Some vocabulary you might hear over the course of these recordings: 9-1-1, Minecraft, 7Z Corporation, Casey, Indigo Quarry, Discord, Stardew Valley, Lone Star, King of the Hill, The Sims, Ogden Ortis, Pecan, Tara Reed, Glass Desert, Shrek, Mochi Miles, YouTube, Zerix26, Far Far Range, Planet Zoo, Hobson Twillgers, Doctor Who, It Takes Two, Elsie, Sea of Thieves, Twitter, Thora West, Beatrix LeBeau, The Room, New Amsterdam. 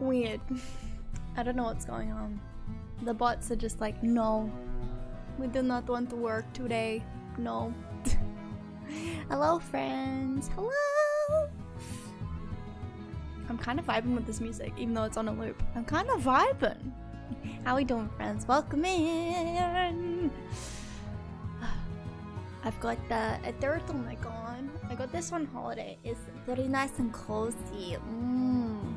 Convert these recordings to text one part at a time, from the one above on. weird. I don't know what's going on. The bots are just like, no, we do not want to work today. No. Hello, friends. Hello. I'm kind of vibing with this music, even though it's on a loop. I'm kind of vibing. How we doing, friends? Welcome in. I've got a turtleneck on. I got this one holiday. It's very nice and cozy. Mm.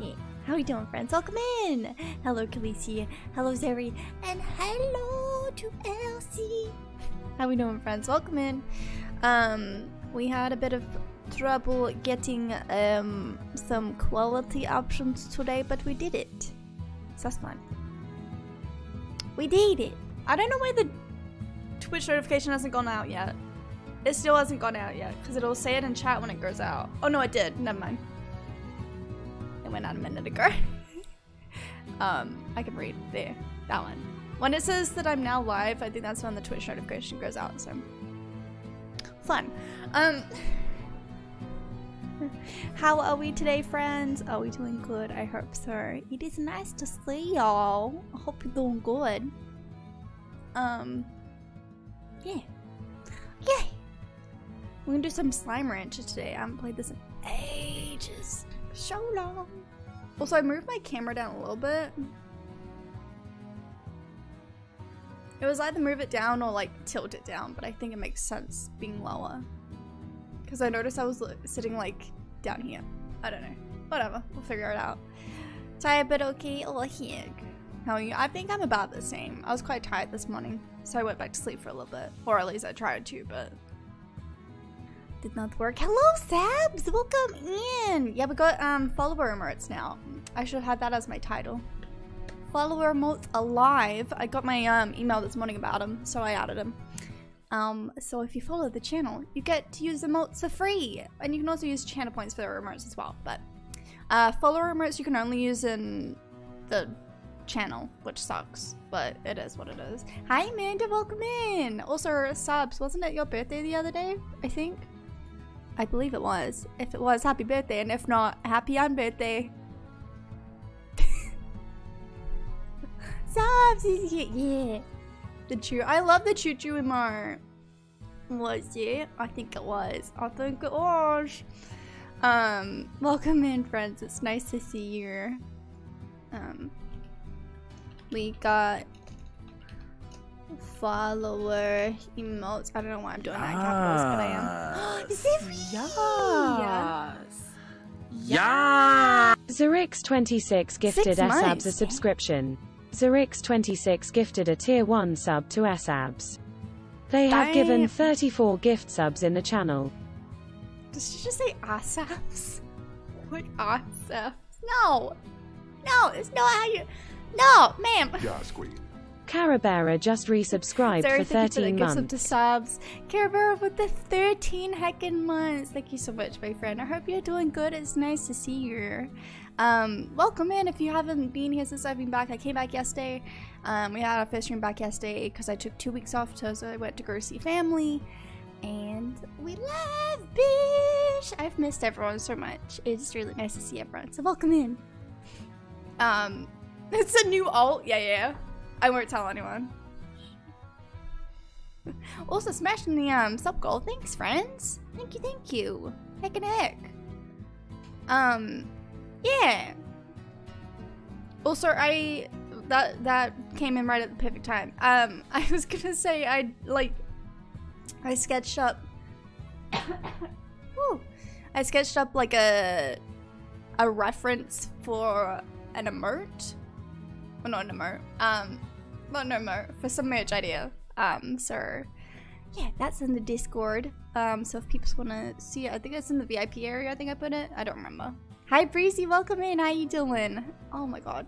Yeah. How we doing, friends? Welcome in. Hello, Casey. Hello, Zoe. And hello to Elsie. How we doing, friends? Welcome in. We had a bit of trouble getting some quality options today, but we did it. So that's fun. We did it. I don't know why the Twitch notification hasn't gone out yet. It still hasn't gone out yet, because it'll say it in chat when it goes out. Oh no, it did. Never mind. It went out a minute ago. I can read there. That one. When it says that I'm now live, I think that's when the Twitch notification goes out. So fun. How are we today, friends? Are we doing good? I hope so. It is nice to see y'all. I hope you're doing good. Yeah. Yay! We're gonna do some Slime Rancher today. I haven't played this in ages. So long. Also, I moved my camera down a little bit. It was either move it down or like tilt it down, but I think it makes sense being lower. Because I noticed I was sitting like down here. I don't know. Whatever. We'll figure it out. Tired but okay. Oh, here. I think I'm about the same. I was quite tired this morning, so I went back to sleep for a little bit. Or at least I tried to, but did not work. Hello, Sabs! Welcome in! Yeah, we got follower emotes now. I should have had that as my title. Follower emotes alive. I got my email this morning about them, so I added them. So if you follow the channel, you get to use emotes for free. And you can also use channel points for their emotes as well. But follower emotes you can only use in the channel, which sucks, but it is what it is. Hi Amanda, welcome in. Also, Subs, wasn't it your birthday the other day? I think, I believe it was. If it was, happy birthday, and if not, happy on birthday. Subs, yeah, the chew. I love the choo choo emote. Was it? I think it was. I think it was. Welcome in, friends. It's nice to see you. We got follower emotes. I don't know why I'm doing that in capitals, but I am. Is it free? Yes. Zerix26 gifted Asabs a subscription. Zerix26 gifted a tier 1 sub to Asabs. They have given 34 gift subs in the channel. Did she just say Asabs? What Asabs? No. No, it's not how you... No, ma'am. Yes, queen. Carabera just resubscribed for 13 months. Gives up to subs. Carabera with the 13 heckin' months. Thank you so much, my friend. I hope you're doing good. It's nice to see you. Welcome in. If you haven't been here since I've been back, I came back yesterday. We had our first stream back yesterday because I took 2 weeks off, so I went to go see family. And we love bitch. I've missed everyone so much. It's really nice to see everyone. So welcome in. It's a new alt, yeah. I won't tell anyone. Also, smashing the sub goal. Thanks, friends. Thank you. Heck. Yeah. Also, that came in right at the perfect time. I was gonna say I sketched up. Whew, I sketched up like a reference for an emote. Well, not an emote. Not an emote. For some merch idea. So, yeah, that's in the Discord. So if people want to see it, I think it's in the VIP area. I think I put it. I don't remember. Hi, Breezy. Welcome in. How you doing? Oh my god.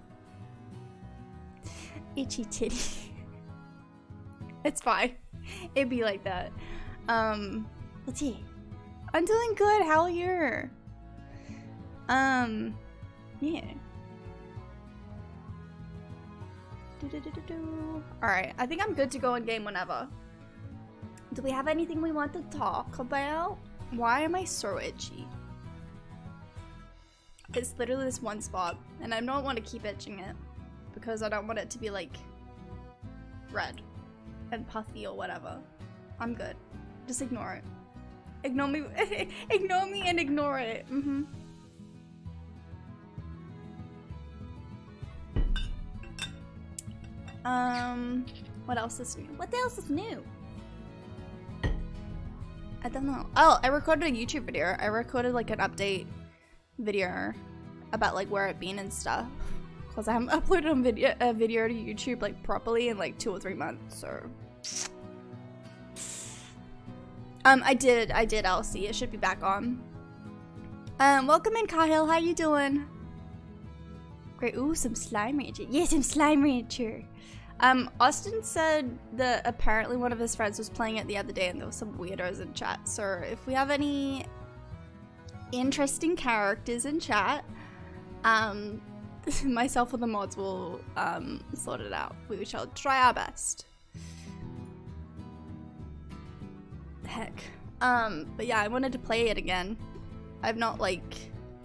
Itchy titty. It's fine. It'd be like that. Let's see. I'm doing good. How are you? Yeah. Alright, I think I'm good to go in game whenever. Do we have anything we want to talk about? Why am I so itchy? It's literally this one spot, and I don't want to keep etching it because I don't want it to be like red and puffy or whatever. I'm good. Just ignore it. Ignore me. Ignore me and ignore it. Mm-hmm. What else is new? What else is new? I don't know. Oh, I recorded a YouTube video. I recorded like an update video about like where I've been and stuff, because I haven't uploaded a video to YouTube like properly in like 2 or 3 months. So I did Elsie. It should be back on. Welcome in, Cahill. How you doing? Great. Ooh, some Slime Rancher. Yeah, some Slime Rancher. Austin said that apparently one of his friends was playing it the other day and there were some weirdos in chat. So if we have any interesting characters in chat, myself or the mods will sort it out. We shall try our best. Heck. But yeah, I wanted to play it again. I've not like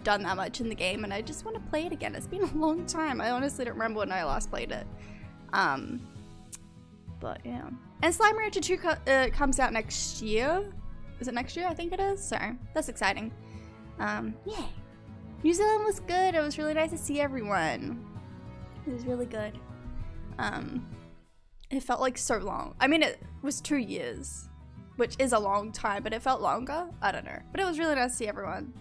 done that much in the game and I just want to play it again. It's been a long time. I honestly don't remember when I last played it. But yeah, and Slime Rancher 2 comes out next year. Is it next year? I think it is. So that's exciting. Yeah, New Zealand was good. It was really nice to see everyone. It was really good. It felt like so long. I mean, it was 2 years, which is a long time, but it felt longer. I don't know, but it was really nice to see everyone.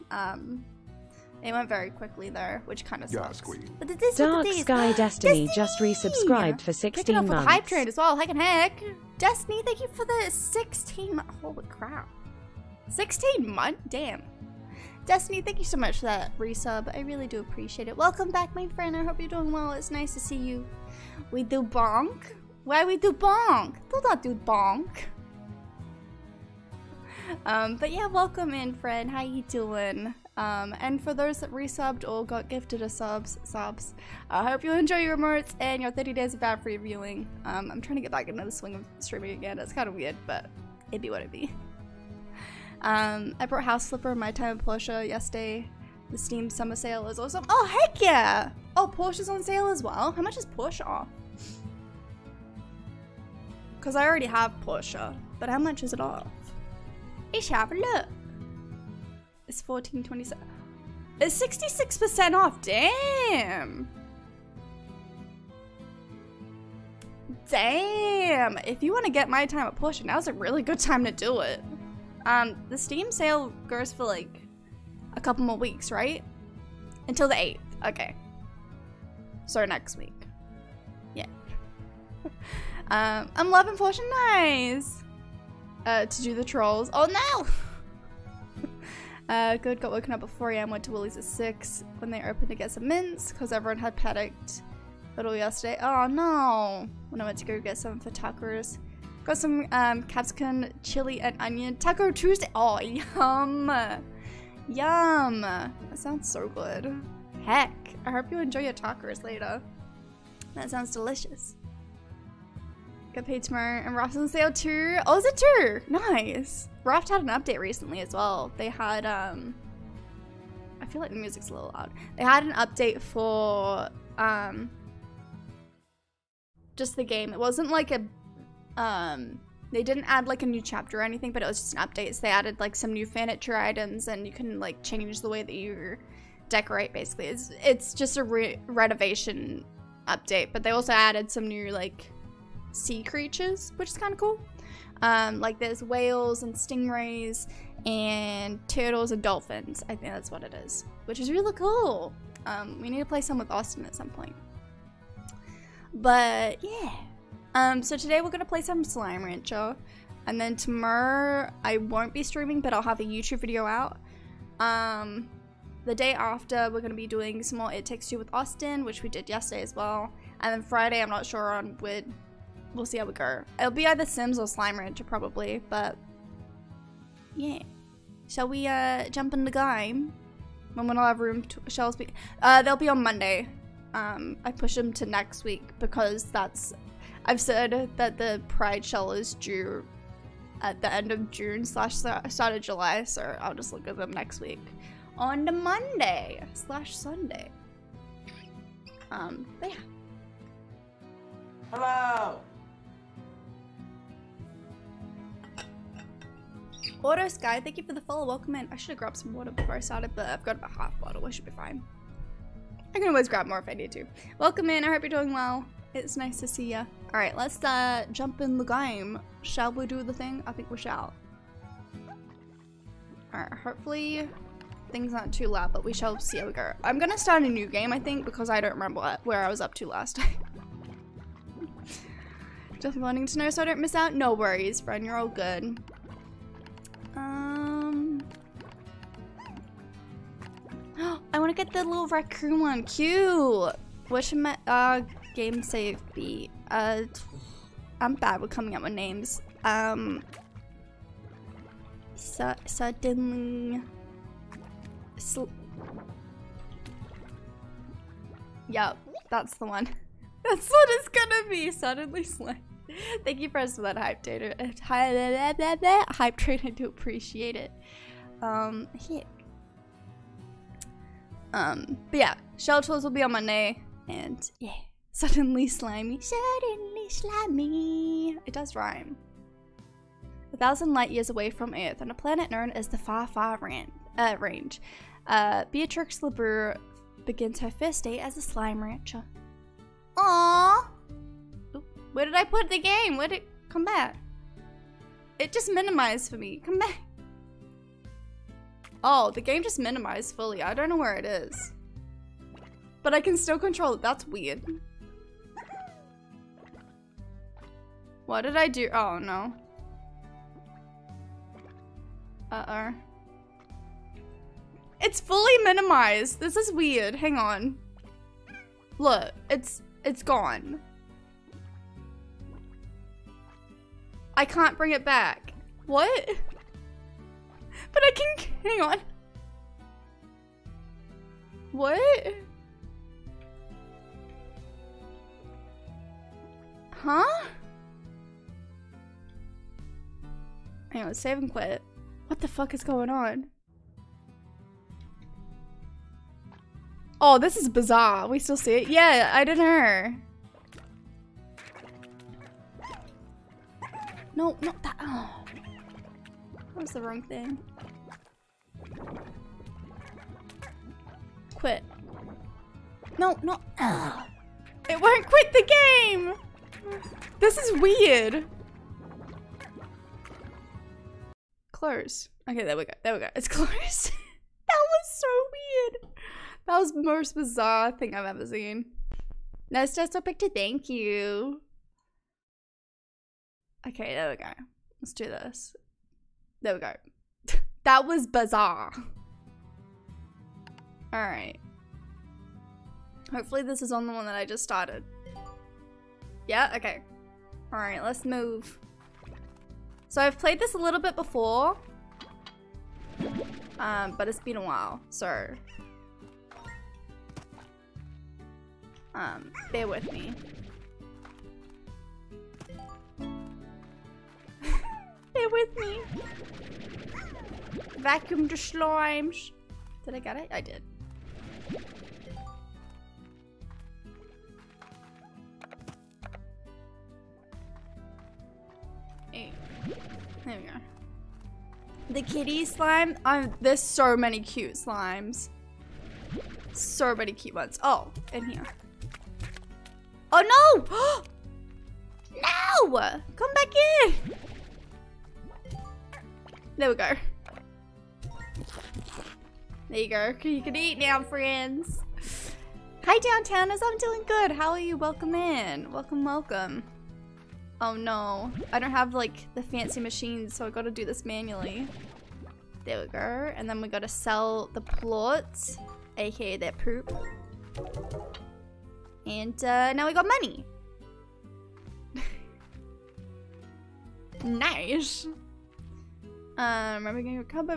It went very quickly though, which kind of sucks. But the Dark Sky Destiny just resubscribed for 16 months. Pick it up for the hype train as well, heck. Destiny, thank you for the 16 months. Holy crap. 16 months? Damn. Destiny, thank you so much for that resub. I really do appreciate it. Welcome back, my friend. I hope you're doing well. It's nice to see you. We do bonk. Why we do bonk? Do not do bonk. But yeah, welcome in, friend. How you doing? And for those that resubbed or got gifted a subs, I hope you enjoy your remotes and your 30 days of ad-free viewing. I'm trying to get back into the swing of streaming again. It's kind of weird, but it'd be what it'd be. I brought House Flipper and My Time at Portia yesterday. The Steam Summer Sale is awesome. Oh, heck yeah! Oh, Portia's on sale as well? How much is Portia off? Because I already have Portia, but how much is it off? I should have a look. It's 14.27. It's 66% off. Damn. Damn. If you want to get My Time at Portia, now's a really good time to do it. The Steam sale goes for like a couple more weeks, right? Until the 8th. Okay. So next week. Yeah. I'm loving Portia. Nice. To do the trolls. Oh no. Good, got woken up at 4 AM, went to Woolies at 6 when they opened to get some mints because everyone had paddocked it all yesterday. Oh no! When I went to go get some for tacos, got some capsicum, chili, and onion. Taco Tuesday! Oh, yum! Yum! That sounds so good. Heck! I hope you enjoy your tacos later. That sounds delicious. Get paid tomorrow, and Raft's on sale too. Oh, is it too? Nice. Raft had an update recently as well. They had, I feel like the music's a little loud. They had an update for, just the game. It wasn't like a, they didn't add like a new chapter or anything, but it was just an update. So they added like some new furniture items, and you can like change the way that you decorate. Basically, it's just a renovation update. But they also added some new like sea creatures, which is kind of cool. Like there's whales and stingrays and turtles and dolphins. I think that's what it is, which is really cool. We need to play some with Austin at some point. But yeah. So today we're gonna play some Slime Rancher, and then tomorrow I won't be streaming, but I'll have a YouTube video out. The day after we're gonna be doing some more It Takes Two with Austin, which we did yesterday as well. And then Friday, I'm not sure on with. We'll see how we go. It'll be either Sims or Slime Rancher probably, but yeah. Shall we jump into game? When we'll have room to shells be they'll be on Monday. I push them to next week because that's I've said that the Pride Shell is due at the end of June/start of July, so I'll just look at them next week. on the Monday/Sunday. But yeah. Hello. Auto Sky, thank you for the follow. Welcome in. I should have grabbed some water before I started, but I've got about half a bottle. I should be fine. I can always grab more if I need to. Welcome in. I hope you're doing well. It's nice to see ya. All right, let's jump in the game. Shall we do the thing? I think we shall. All right, hopefully things aren't too loud, but we shall see how we go. I'm gonna start a new game, I think, because I don't remember where I was up to last time. Just wanting to know so I don't miss out. No worries, friend, you're all good. I wanna get the little raccoon one, cute! What should my game save be? I'm bad with coming up with names. Suddenly. Yep, that's the one. That's what it's gonna be. Suddenly Slime. Thank you for us for that hype trader. Hype trader, I do appreciate it. Here. But yeah, shell tools will be on Monday, and yeah. Suddenly Slimy. Suddenly Slimy. It does rhyme. 1,000 light years away from Earth, on a planet known as the Far Far Range, Beatrix LeBeau begins her first day as a slime rancher. Aww! Where did I put the game? Where did it come back? It just minimized for me. Come back. Oh, the game just minimized fully. I don't know where it is. But I can still control it. That's weird. What did I do? Oh, no. Uh-oh. It's fully minimized. This is weird. Hang on. Look, it's gone. I can't bring it back. What? But I can, hang on. What? Huh? Hang on, save and quit. What the fuck is going on? Oh, this is bizarre. We still see it? Yeah, I don't know. No, not that. Oh. That was the wrong thing. Quit. No, no. Ugh. It won't quit the game! This is weird. Close. Okay, there we go. There we go. It's closed. That was so weird. That was the most bizarre thing I've ever seen. Nice desktop picture. Thank you. Okay, there we go. Let's do this. There we go. That was bizarre. Alright. Hopefully this is on the one that I just started. Yeah? Okay. Alright, let's move. So I've played this a little bit before, but it's been a while, so bear with me. Bear with me. Vacuum the slimes. Did I get it? I did. Hey. There we go. The kitty slime. There's so many cute slimes. So many cute ones. Oh, in here. Oh no! No! Come back in! There we go. There you go. You can eat now, friends. Hi, downtowners. I'm doing good. How are you? Welcome in. Welcome, welcome. Oh no, I don't have like the fancy machines, so I gotta do this manually. There we go, and then we gotta sell the plots, aka their poop. And now we got money. Nice. Remember going to become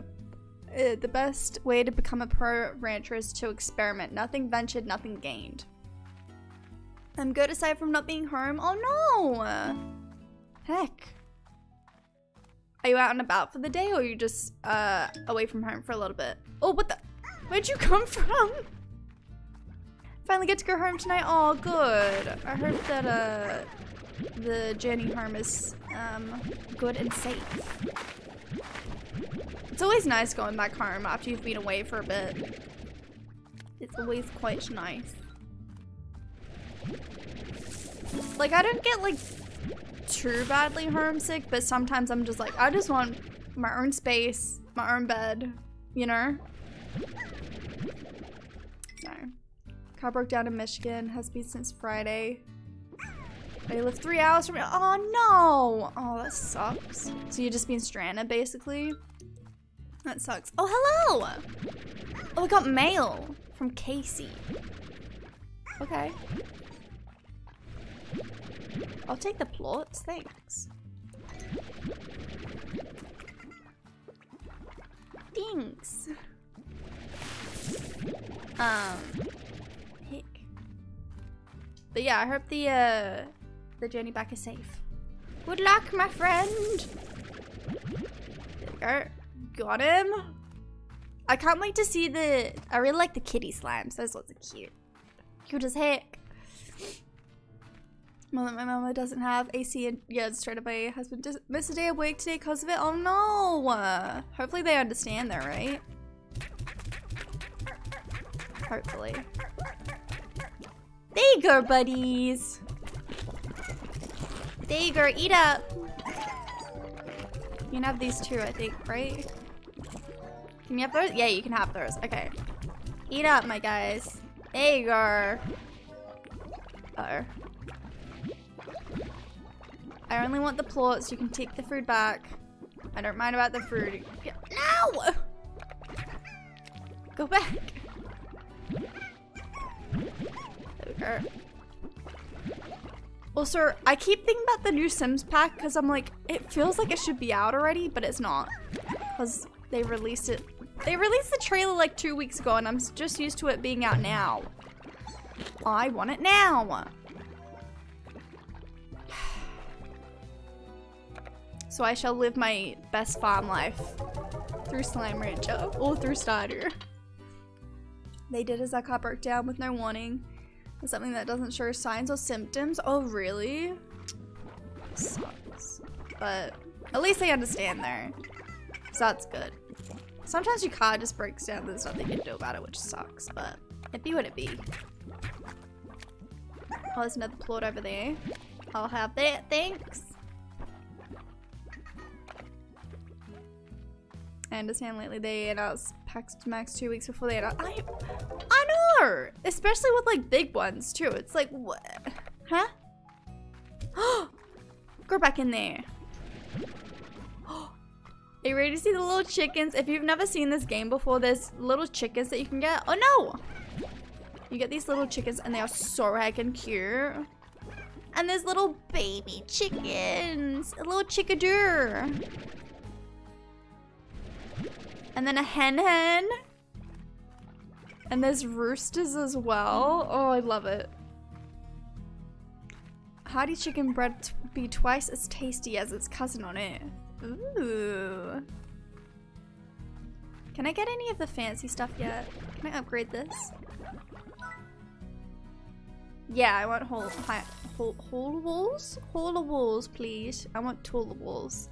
the best way to become a pro rancher is to experiment. Nothing ventured, nothing gained. I'm good aside from not being home. Oh no! Heck. Are you out and about for the day or are you just away from home for a little bit? Oh, what the? Where'd you come from? Finally get to go home tonight. Oh, good. I hope that the journey home is good and safe. It's always nice going back home after you've been away for a bit. It's always quite nice. Like, I don't get, like, too badly homesick, but sometimes I'm just like, I just want my own space, my own bed, you know? No. Car broke down in Michigan, has been since Friday. I live 3 hours from— oh no! Oh, that sucks. So you've just been stranded, basically? That sucks. Oh, hello! Oh, I got mail from Casey. Okay. I'll take the plots, thanks. Thanks. Heck. But yeah, I hope the journey back is safe. Good luck, my friend. There we go. Got him. I can't wait to see the— I really like the kitty slimes. Those ones are cute. Cute as heck. Well, my mama doesn't have AC and yeah, straight up my husband just missed a day of work today because of it. Oh no! Hopefully they understand though, right? Hopefully. There you go, buddies! There you go, eat up! You can have these two, I think, right? Can you have those? Yeah, you can have those. Okay. Eat up, my guys. There you go. Uh-oh. I only want the plots, so you can take the food back. I don't mind about the food. No! Go back. There we go. Also, I keep thinking about the new Sims pack because I'm like, it feels like it should be out already, but it's not. Because they released it. They released the trailer like 2 weeks ago and I'm just used to it being out now. I want it now. So I shall live my best farm life through Slime Rancher or through Stardew. They did as our car broke down with no warning. It's something that doesn't show signs or symptoms. Oh, really? Sucks. But at least they understand there. So that's good. Sometimes your car just breaks down. There's nothing you can do about it, which sucks. But it be what it be. Oh, there's another plot over there. I'll have that. Thanks. I understand lately they announced packs to max 2 weeks before they announced— I know! Especially with like big ones too. It's like, what? Huh? Go back in there. Are you ready to see the little chickens? If you've never seen this game before, there's little chickens that you can get. Oh no! You get these little chickens and they are so heckin' cute. And there's little baby chickens. A little chickadoo. And then a hen. And there's roosters as well. Oh, I love it. Hardy chicken bread to be twice as tasty as its cousin on it. Ooh. Can I get any of the fancy stuff yet? Can I upgrade this? Yeah, I want whole walls? Whole walls, please. I want taller walls.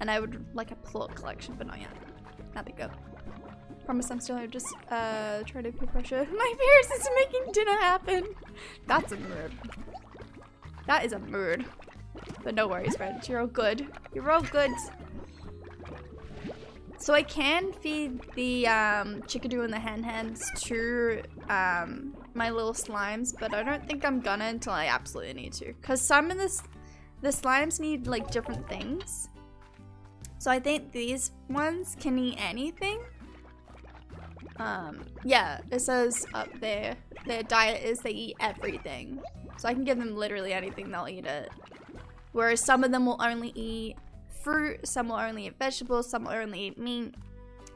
And I would like a plot collection, but not yet. There we go. Promise I'm still just trying to put pressure. My parents is making dinner happen. That's a mood. That is a mood. But no worries, friends. You're all good. You're all good. So I can feed the chickadoo and the hen-hens to my little slimes, but I don't think I'm gonna until I absolutely need to. Because some of the slimes need like different things. So I think these ones can eat anything. Yeah, it says up there, their diet is they eat everything. So I can give them literally anything, they'll eat it. Whereas some of them will only eat fruit, some will only eat vegetables, some will only eat meat.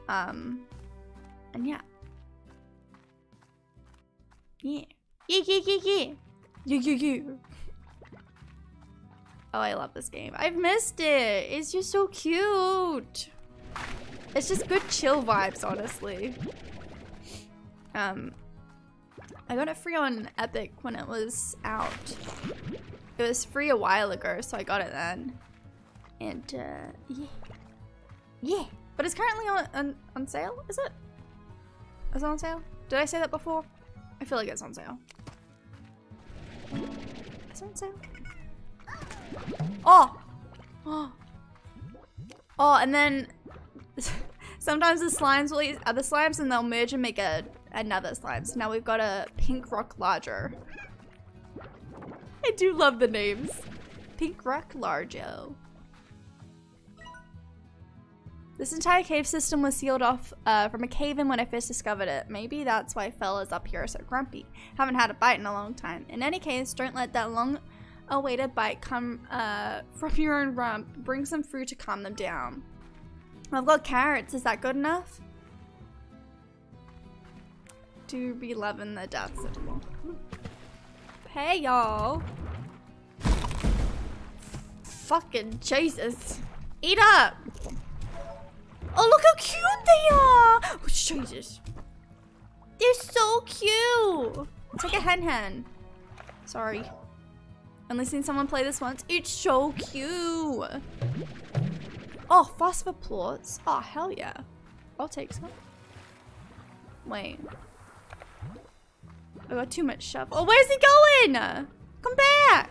And yeah. Yeah. Yeah, yeah, yeah, yeah. Yeah, yeah, yeah. Oh, I love this game. I've missed it. It's just so cute. It's just good chill vibes, honestly. I got it free on Epic when it was out. It was free a while ago, so I got it then. And, yeah. Yeah! But it's currently on sale, is it? Is it on sale? Did I say that before? I feel like it's on sale. Is it on sale? Oh! Oh! Oh, and then... sometimes the slimes will eat other slimes and they'll merge and make another slime. So now we've got a Pink Rock Larger. I do love the names. Pink Rock Largo. This entire cave system was sealed off from a cave-in when I first discovered it. Maybe that's why fellas up here are so grumpy. Haven't had a bite in a long time. In any case, don't let that long-awaited bite come from your own rump. Bring some fruit to calm them down. I've got carrots. Is that good enough? To be loving the death symbol. Hey, y'all. Fucking Jesus. Eat up. Oh, look how cute they are. Oh, Jesus. They're so cute. It's like a hen. Sorry. Only seen someone play this once. It's so cute. Oh, phosphor plorts. Oh, hell yeah. I'll take some. Wait. I got too much shove. Oh, where's he going? Come back.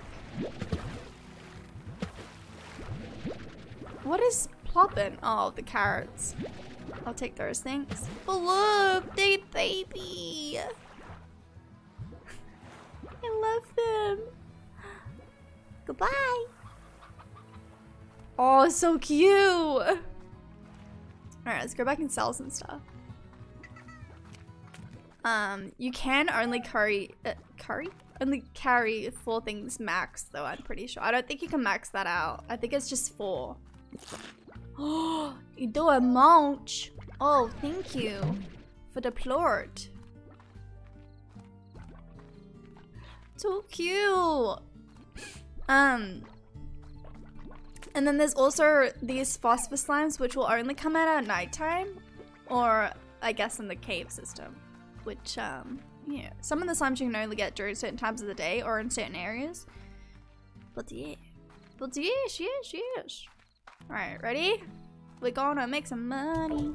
What is plopping? Oh, the carrots. I'll take those, thanks. Oh, look. They baby. I love them. Goodbye. Oh, it's so cute. All right, let's go back and sell some stuff. You can only carry 4 things max, though, I'm pretty sure. I don't think you can max that out. I think it's just 4. Oh, you do a mulch. Oh, thank you for the plort. So cute. And then there's also these phosphor slimes, which will only come out at nighttime, or I guess in the cave system, which, yeah. Some of the slimes you can only get during certain times of the day or in certain areas. But yes, yes, yes. All right, ready? We're gonna make some money.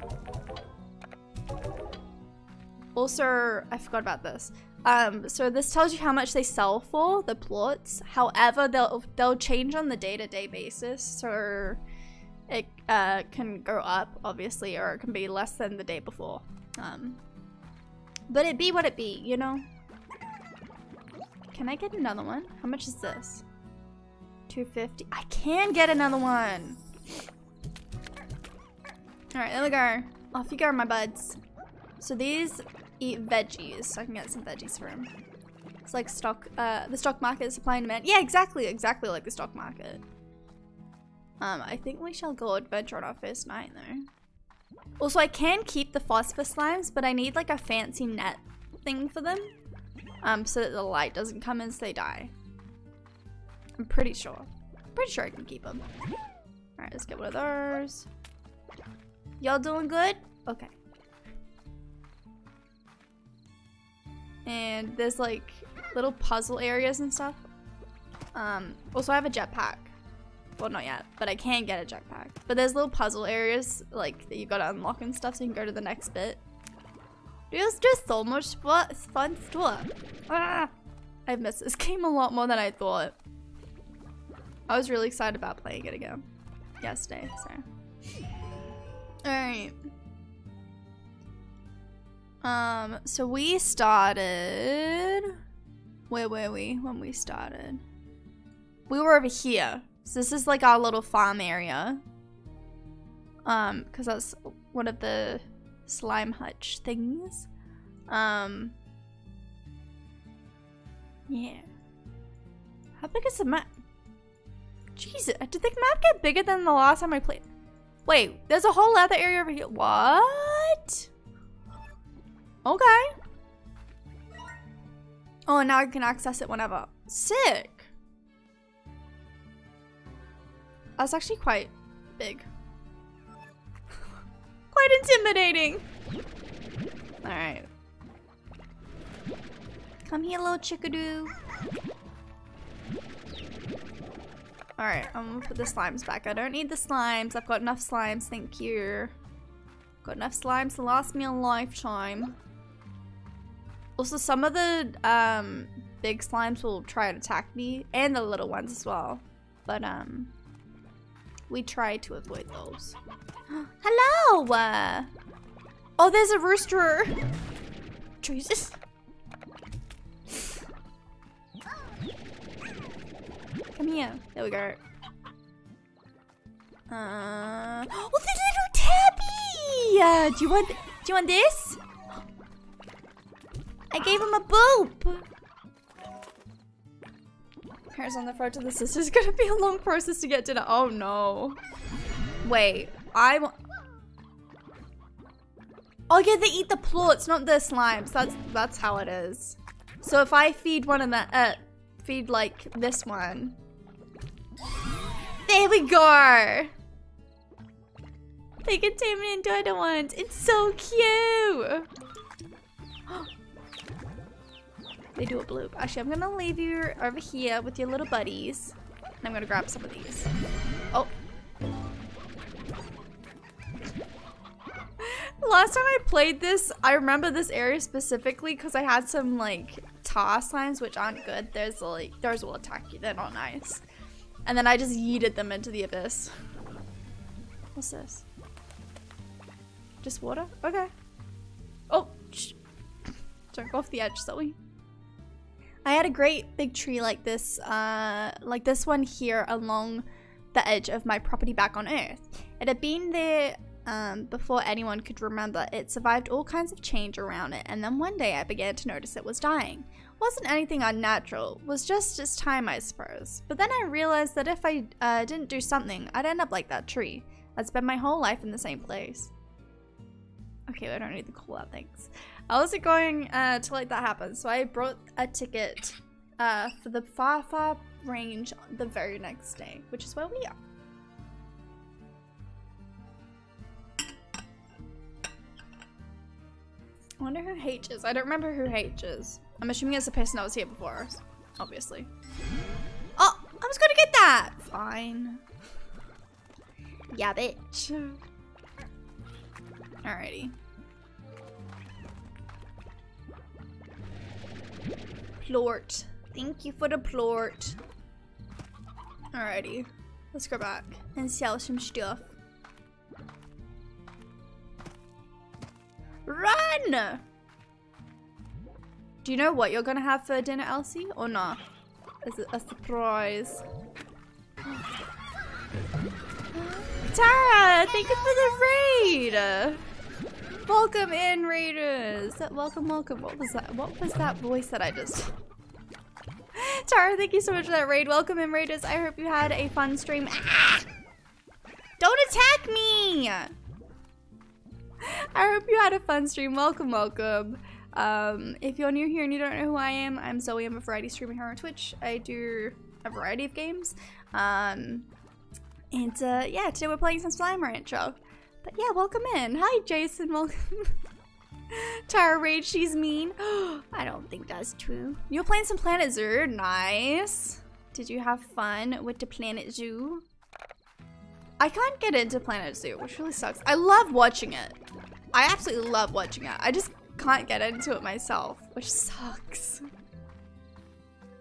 Also, I forgot about this. So this tells you how much they sell for, the plots. However, they'll change on the day-to-day basis, so it can go up, obviously, or it can be less than the day before. But it be what it be, you know? Can I get another one? How much is this? 250. I can get another one! Alright, there we go. Off you go, my buds. So these... eat veggies, so I can get some veggies for him. It's like the stock market, supply and demand. Yeah, exactly like the stock market. I think we shall go adventure on our first night, though. Also, I can keep the phosphor slimes, but I need like a fancy net thing for them, so that the light doesn't come in, so they die. I'm pretty sure. I can keep them. All right, let's get one of those. Y'all doing good? Okay. And there's like little puzzle areas and stuff. Also, I have a jetpack. Well, not yet, but I can get a jetpack. But there's little puzzle areas like that you gotta unlock and stuff, so you can go to the next bit. There's just so much fun stuff. Ah, I've missed this game a lot more than I thought. I was really excited about playing it again yesterday. So, all right. So we started, where were we when we started? We were over here. So this is like our little farm area. Cause that's one of the slime hutch things. Yeah. How big is the map? Jesus, did the map get bigger than the last time I played? Wait, there's a whole other area over here. What? Okay. Oh, and now I can access it whenever. Sick. That's actually quite big. Quite intimidating. All right. Come here, little chickadoo. Alright, I'm gonna put the slimes back. I don't need the slimes. I've got enough slimes, thank you. Got enough slimes to last me a lifetime. Also, some of the big slimes will try and attack me, and the little ones as well. But we try to avoid those. Hello! Oh, there's a rooster! Jesus! Come here. There we go. Oh, the little tabby! Do you want this? I gave him a boop! Parents on the phone to the sisters. It's gonna be a long process to get dinner. Oh no. Wait. Oh yeah, they eat the plorts, not the slimes. That's how it is. So if I feed one of the feed like this one. There we go! They can tame it into other ones. It's so cute! They do a bloop. Actually, I'm gonna leave you over here with your little buddies. And I'm gonna grab some of these. Oh. Last time I played this, I remember this area specifically because I had some like tar slimes which aren't good. There's like, those will attack you, they're not nice. And then I just yeeted them into the abyss. What's this? Just water? Okay. Oh, shh. Don't go off the edge, Zoe. I had a great big tree like this one here along the edge of my property back on Earth. It had been there before anyone could remember. It survived all kinds of change around it, and then one day I began to notice it was dying. It wasn't anything unnatural, it was just its time, I suppose. But then I realized that if I didn't do something, I'd end up like that tree. I'd spend my whole life in the same place. Okay, I don't need the call out, thanks. I wasn't going to let that happen, so I brought a ticket for the Far Far Range the very next day, which is where we are. I wonder who H is. I don't remember who H is. I'm assuming it's the person that was here before us, obviously. Oh, I was gonna get that! Fine. Yeah, bitch. Alrighty. Plort. Thank you for the plort. Alrighty. Let's go back and sell some stuff. Run! Do you know what you're gonna have for dinner, Elsie? Or not? Is it a surprise? Tara, thank you for the raid! Welcome in, raiders! Welcome, welcome. What was that? What was that voice that I just... Tara, thank you so much for that raid. Welcome in, raiders. I hope you had a fun stream. Ah! Don't attack me! I hope you had a fun stream. Welcome, welcome. If you're new here and you don't know who I am, I'm Zoe. I'm a variety streamer here on Twitch. I do a variety of games. Yeah, today we're playing some Slime Rancher. But yeah, welcome in. Hi, Jason. Welcome. Tara raid, she's mean. I don't think that's true. You're playing some Planet Zoo. Nice. Did you have fun with the Planet Zoo? I can't get into Planet Zoo, which really sucks. I love watching it. I absolutely love watching it. I just can't get into it myself, which sucks.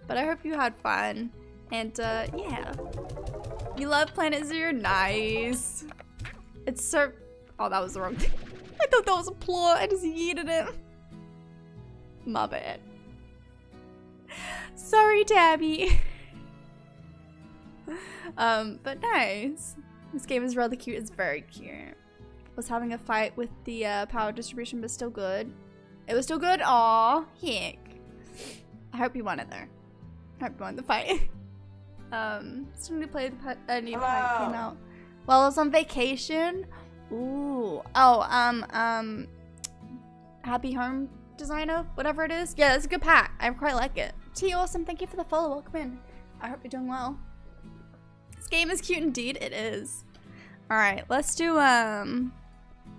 But I hope you had fun. And yeah. You love Planet Zoo? Nice. It's so... Oh, that was the wrong thing. I thought that was a plot. I just yeeted it. My bad. Sorry, Tabby. But nice. This game is rather cute. It's very cute. Was having a fight with the power distribution, but still good. It was still good? Aw, heck. I hope you won it, though. I hope you won the fight. Somebody played a new pack came out. Well, I was on vacation. Ooh. Oh, Happy Home Designer, whatever it is. Yeah, that's a good pack. I quite like it. T Awesome, thank you for the follow. Welcome in. I hope you're doing well. This game is cute indeed. It is. All right, let's do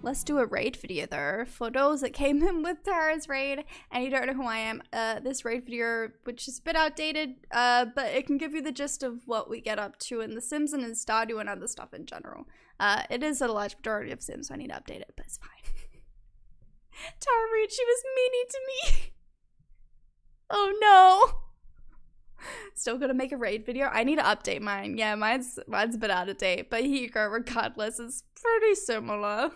Let's do a raid video though. For those that came in with Tara's raid and you don't know who I am, this raid video, which is a bit outdated, but it can give you the gist of what we get up to in The Sims and in Stardew and other stuff in general. It is a large majority of Sims, so I need to update it, but it's fine. Tara Reed, she was meanie to me. Oh no. Still gonna make a raid video. I need to update mine. Yeah, mine's a bit out of date, but here you go. Regardless, it's pretty similar.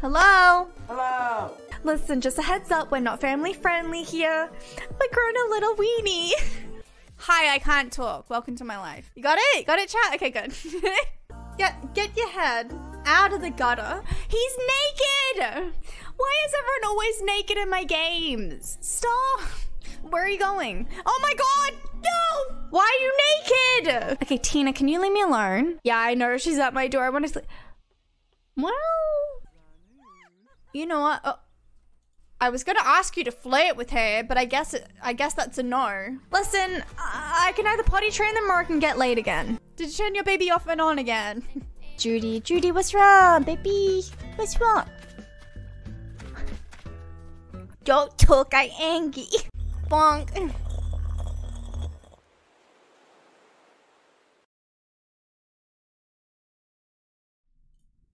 Hello. Hello. Listen, just a heads up, we're not family friendly here. We're growing a little weenie. Hi, I can't talk. Welcome to my life. You got it? Got it, chat? Okay, good. Get your head out of the gutter. He's naked. Why is everyone always naked in my games? Stop. Where are you going? Oh my god! No! Why are you naked? Okay, Tina, can you leave me alone? Yeah, I know she's at my door. I want to sleep. Well, you know what? Oh, I was gonna ask you to flirt with her, but I guess that's a no. Listen, I can either potty train them or I can get laid again. Did you turn your baby off and on again? Judy, what's wrong, baby? What's wrong? Don't talk, I angry. Bonk.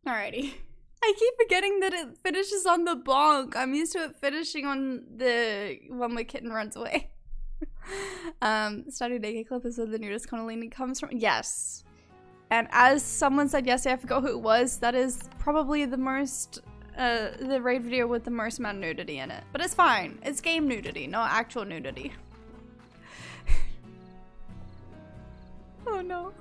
Alrighty. I keep forgetting that it finishes on the bonk. I'm used to it finishing on the one where kitten runs away. Starting naked clip is where the nudist Connellini comes from. Yes. And as someone said yesterday, I forgot who it was, that is probably the most, the raid video with the most amount of nudity in it. But it's fine. It's game nudity, not actual nudity. Oh no.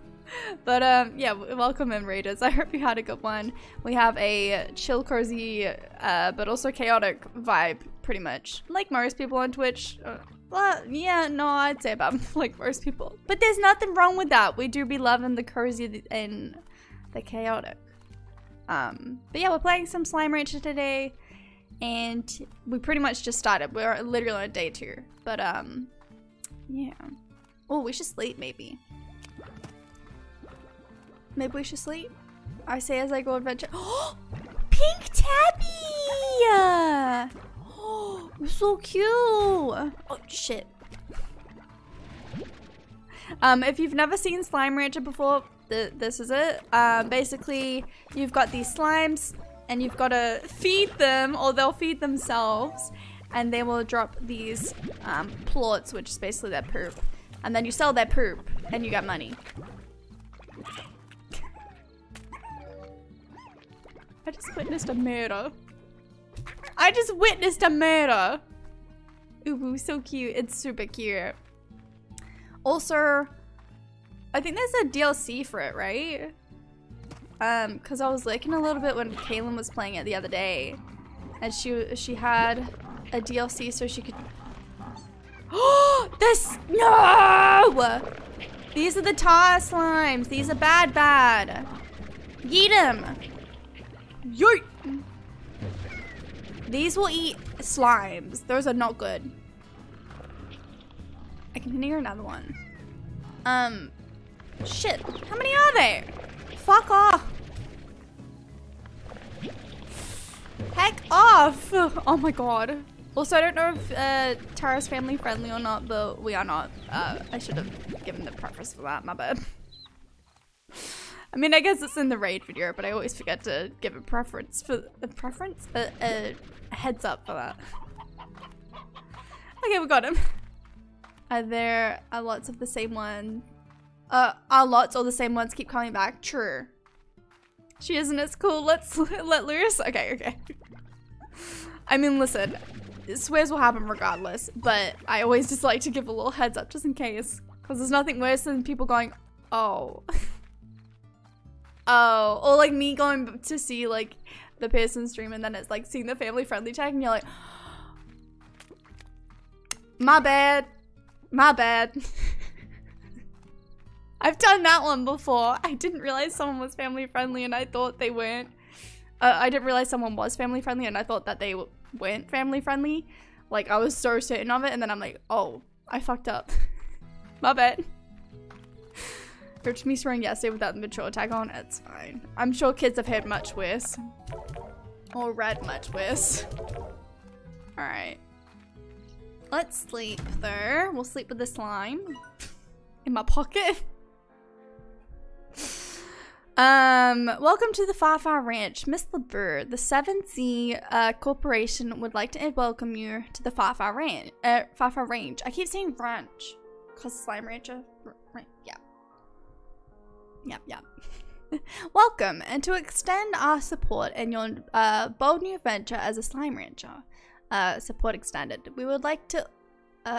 But yeah, welcome in raiders. I hope you had a good one. We have a chill, cozy, but also chaotic vibe, pretty much. Like most people on Twitch. Well, yeah, no, I'd say about like most people. But there's nothing wrong with that. We do be loving the cozy and the chaotic. But yeah, we're playing some Slime Rancher today. And we pretty much just started. We're literally on day 2. But yeah. Oh, we should sleep maybe. Maybe we should sleep. I say as I go adventure. Oh, pink tabby! Oh, you're so cute. Oh shit. If you've never seen Slime Rancher before, this is it. Basically, you've got these slimes, and you've got to feed them, or they'll feed themselves, and they will drop these plorts, which is basically their poop, and then you sell their poop, and you get money. I just witnessed a murder. I just witnessed a murder. Ooh, so cute. It's super cute. Also, I think there's a DLC for it, right? Cause I was looking a little bit when Kaylin was playing it the other day, and she had a DLC so she could. Oh, this no! These are the tar slimes. These are bad. Eat them. Yoy! These will eat slimes. Those are not good. I can hear another one. Shit. How many are there? Fuck off. Heck off. Oh my god. Also, I don't know if Tara's family friendly or not, but we are not. I should have given the preface for that. My bad. I mean, I guess it's in the raid video, but I always forget to give a preference for the preference, a heads up for that. Okay, we got him. There are lots of the same one. Are lots or the same ones keep coming back? True. She isn't as cool. Let's let loose. Okay. I mean, listen, swears will happen regardless, but I always just like to give a little heads up just in case, because there's nothing worse than people going, oh. Oh, or like me going to see like the person stream and then it's like seeing the family friendly tag and you're like, my bad. I've done that one before. I didn't realize someone was family friendly and I thought they weren't. I didn't realize someone was family friendly and I thought that they weren't family friendly. Like I was so certain of it and then I'm like, oh, I fucked up. My bad. To me swearing yesterday without the mature tag on, it's fine. I'm sure kids have heard much worse. or read much with. Alright. Let's sleep there. We'll sleep with the slime in my pocket. Welcome to the Far Far Range, Miss LeBeau. The 7Z Corporation would like to welcome you to the Far Far Range. I keep saying ranch, cause Slime Rancher. Yeah. Welcome, and to extend our support in your bold new venture as a Slime Rancher, support extended. We would like to.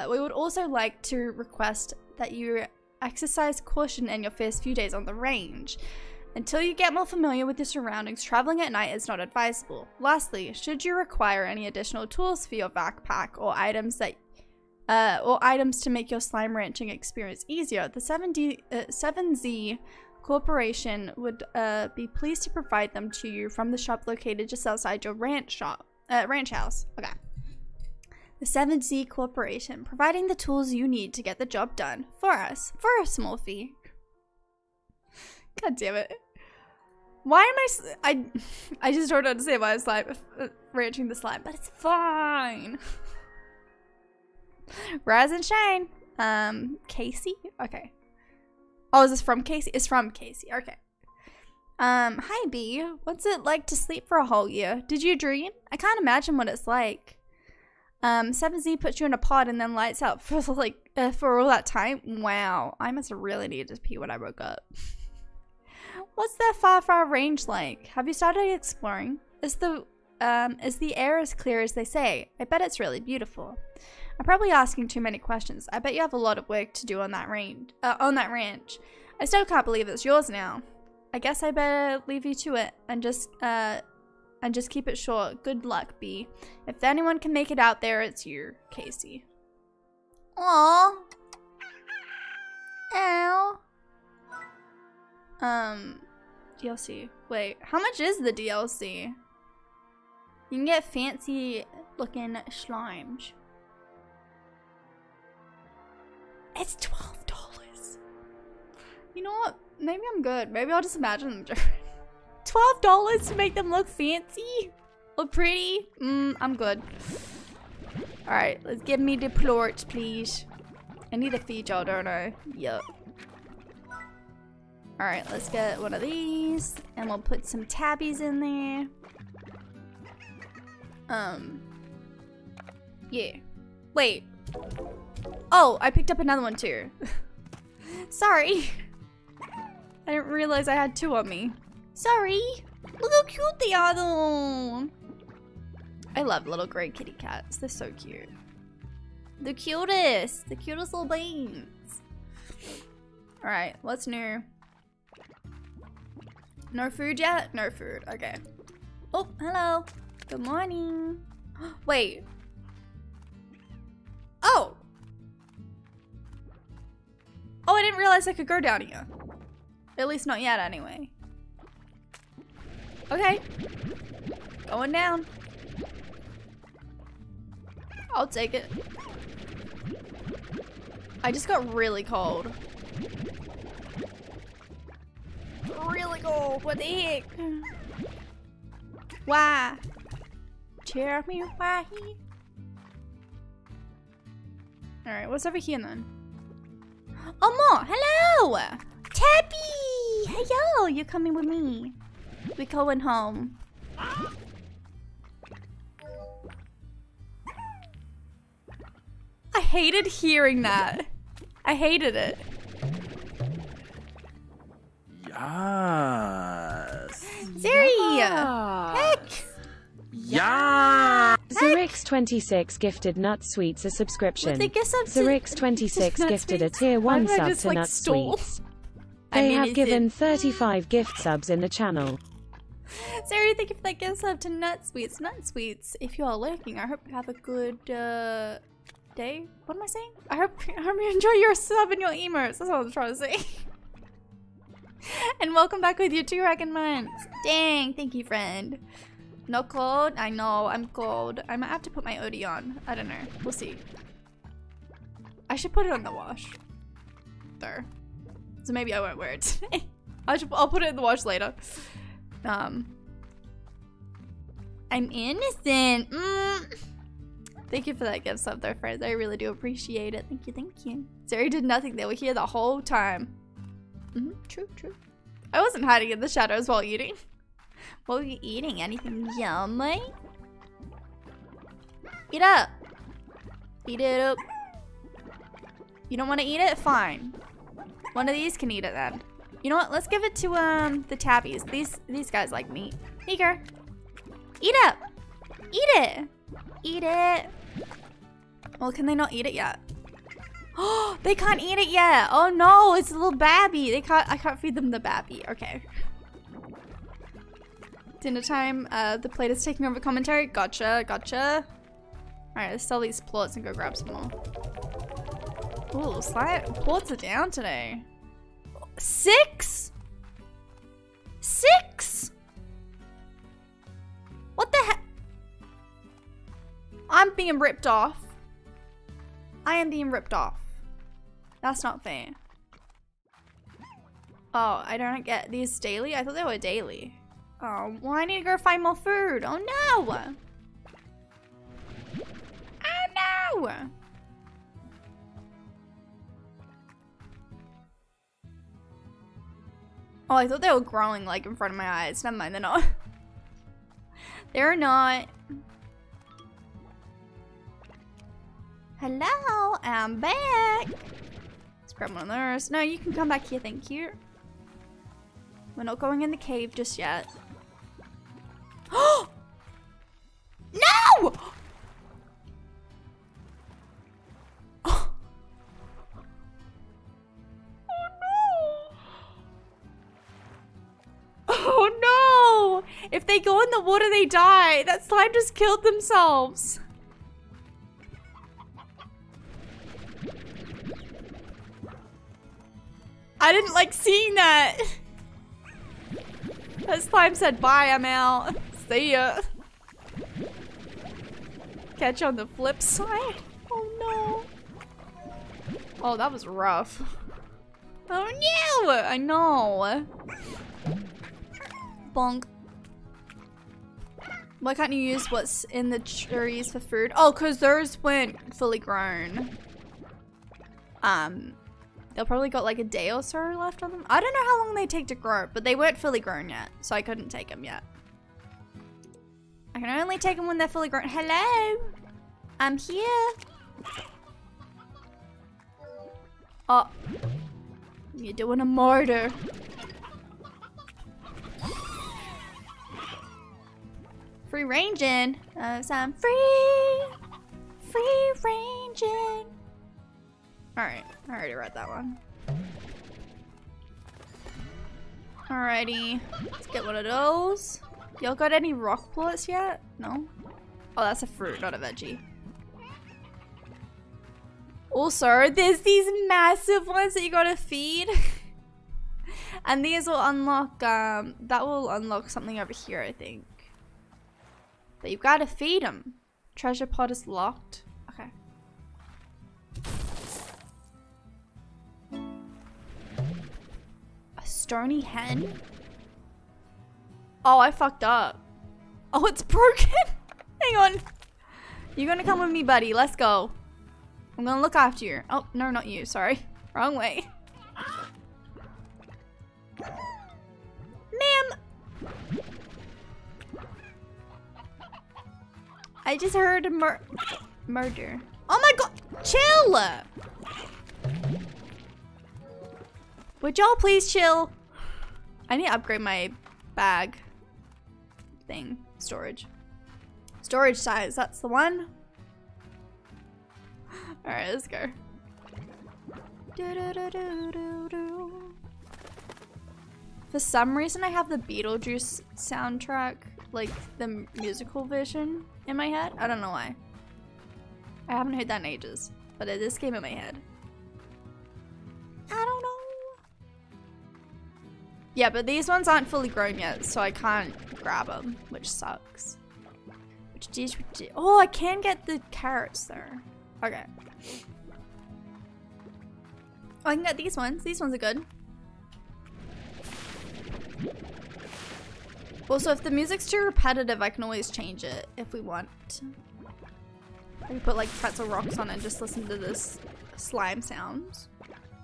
We would also like to request that you exercise caution in your first few days on the range. Until you get more familiar with your surroundings, traveling at night is not advisable. Lastly, should you require any additional tools for your backpack or items that, to make your slime ranching experience easier, the 7Z Corporation would be pleased to provide them to you from the shop located just outside your ranch house. Okay. The 7Z Corporation, providing the tools you need to get the job done for us for a small fee. God damn it. Why am I just don't understand why I'm ranching the slime, but it's fine. Rise and shine. Casey? Okay. Oh, is this from Casey? It's from Casey. Okay. Hi, B. What's it like to sleep for a whole year? Did you dream? I can't imagine what it's like. 7Z puts you in a pod and then lights out for, for all that time. Wow. I must have really needed to pee when I woke up. What's their Far Far Range like? Have you started exploring? Is the air as clear as they say? I bet it's really beautiful. I'm probably asking too many questions. I bet you have a lot of work to do on that range. I still can't believe it's yours now. I guess I better leave you to it and just keep it short. Good luck, B. If anyone can make it out there, it's you, Casey. Aww. Ow. DLC. Wait, how much is the DLC? You can get fancy looking slimes. It's $12. You know what? Maybe I'm good. Maybe I'll just imagine them different. $12 to make them look fancy or pretty? I'm good. Alright, let's give me the plorts, please. I need to feed y'all, don't I? Yup. Alright, let's get one of these, and we'll put some tabbies in there. Yeah. Wait. Oh, I picked up another one too. Sorry. I didn't realize I had two on me. Sorry. Look how cute they are though. I love little gray kitty cats. They're so cute. The cutest. The cutest little beans. Alright, what's new? No food yet? No food. Okay. Oh, hello. Good morning. Wait. Oh! Oh, I didn't realize I could go down here. At least not yet, anyway. Okay. Going down. I'll take it. I just got really cold. Really cold. What the heck? Why? Cheer me, why? Alright, what's over here then? Oh, more! Hello! Tabby! Hello! You're coming with me. We're going home. I hated hearing that. I hated it. Yes. Zeri! Yeah. Heck! Yeah! Zerix26 gifted Nut Sweets a subscription. Zerix26 gifted a tier 1 sub to Nut Sweets. They have given 35 gift subs in the channel. Zeri, thank you for that gift sub to Nut Sweets. Nut Sweets, if you are lurking, I hope you have a good day. What am I saying? I hope you enjoy your sub and your emotes. That's what I was trying to say. And welcome back with your 2 months. Dang, thank you, friend. Not cold? I know, I'm cold. I might have to put my hoodie on. I don't know. We'll see. I should put it on the wash. There. So maybe I won't wear it today. I'll put it in the wash later. I'm innocent. Thank you for that gift sub there, friends. I really do appreciate it. Thank you, thank you. Zeri did nothing. They were here the whole time. True, true. I wasn't hiding in the shadows while eating. What were you eating? Anything yummy? Eat up. Eat it up. You don't want to eat it? Fine. One of these can eat it then. You know what? Let's give it to the tabbies. These guys like meat. Hey, girl. Eat up. Eat it. Eat it. Well, can they not eat it yet? Oh, they can't eat it yet. Oh no, it's a little babby. They can't. I can't feed them the babby. Okay. Dinner time. The plate is taking over commentary. Gotcha. Gotcha. All right, let's sell these plots and go grab some more. Ooh, plots are down today. 6? 6? What the heck? I'm being ripped off. I am being ripped off. That's not fair. Oh, I don't get these daily? I thought they were daily. Oh, well, I need to go find more food. Oh no! Oh no! Oh, I thought they were growing like in front of my eyes. Never mind, they're not. They're not. Hello, I'm back. Let's grab one of those. No, you can come back here, thank you. We're not going in the cave just yet. Oh! No! Oh. Oh no! Oh no! If they go in the water, they die. That slime just killed themselves. I didn't like seeing that. That slime said, bye, I'm out. See ya. Catch on the flip side. Oh no. Oh, that was rough. Oh no, I know. Bonk. Why can't you use what's in the trees for food? Oh, cause those weren't fully grown. They'll probably got like a day or so left on them. I don't know how long they take to grow, but they weren't fully grown yet, so I couldn't take them yet. I can only take them when they're fully grown. Hello, I'm here. Oh, you're doing a murder. Free ranging, so I'm free, free ranging. Alright, I already read that one. Alrighty, let's get one of those. Y'all got any rock plots yet? No? Oh, that's a fruit, not a veggie. Also, there's these massive ones that you gotta feed. And these will unlock, that will unlock something over here, I think. But you gotta feed them. Treasure pot is locked. Okay. Stony hen? Oh, I fucked up. Oh, it's broken. Hang on. You're gonna come with me, buddy. Let's go. I'm gonna look after you. Oh, no, not you. Sorry. Wrong way. Ma'am. I just heard a murder. Oh my god. Chill. Would y'all please chill? I need to upgrade my bag thing. Storage. Storage size, that's the one. Alright, let's go. For some reason, I have the Beetlejuice soundtrack, like the musical version in my head. I don't know why. I haven't heard that in ages, but it just came in my head. I don't know. Yeah, but these ones aren't fully grown yet, so I can't grab them, which sucks. Oh, I can get the carrots there. Okay. Oh, I can get these ones. These ones are good. Well, so if the music's too repetitive, I can always change it if we want. We can put like pretzel rocks on it and just listen to this slime sounds.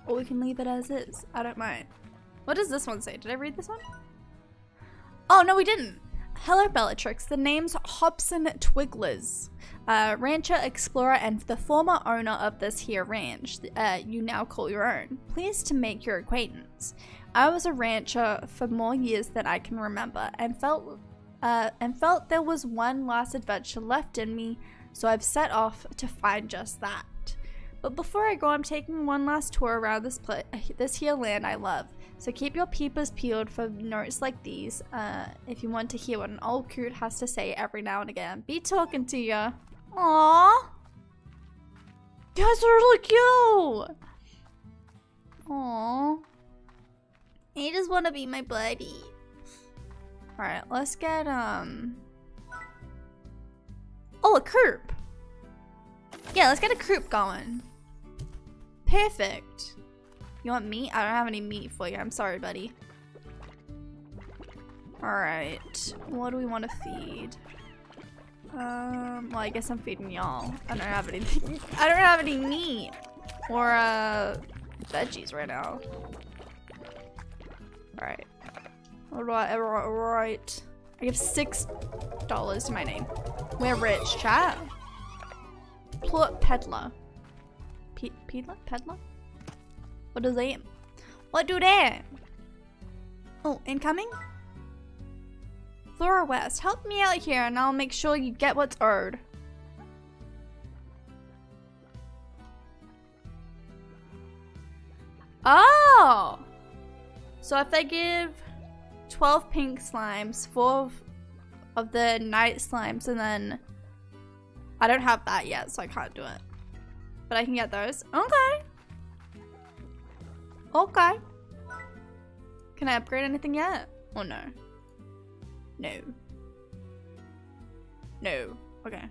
Or we can leave it as is. I don't mind. What does this one say? Did I read this one? Oh, no, we didn't. Hello, Bellatrix. The name's Hobson Twillgers, rancher, explorer, and the former owner of this here ranch you now call your own. Pleased to make your acquaintance. I was a rancher for more years than I can remember, and felt there was one last adventure left in me, so I've set off to find just that. But before I go, I'm taking one last tour around this here land I love. So keep your peepers peeled for notes like these if you want to hear what an old coot has to say every now and again. Be talking to ya. Aww. You guys are really cute. Aww. You just want to be my buddy. Alright, let's get, oh, a coop. Yeah, let's get a coop going. Perfect. You want meat? I don't have any meat for you. I'm sorry, buddy. Alright. What do we want to feed? Well, I guess I'm feeding y'all. I don't have anything. I don't have any meat. Or, veggies right now. Alright. Alright. I give $6 to my name. We're rich, chat. Plot peddler. Peddler? Peddler? What is that? What do they? Oh, incoming? Thora West, help me out here and I'll make sure you get what's owed. Oh! So if they give 12 pink slimes, 4 of the night slimes, and then I don't have that yet, so I can't do it. But I can get those. Okay. Okay. Can I upgrade anything yet? Oh no. No. No. Okay.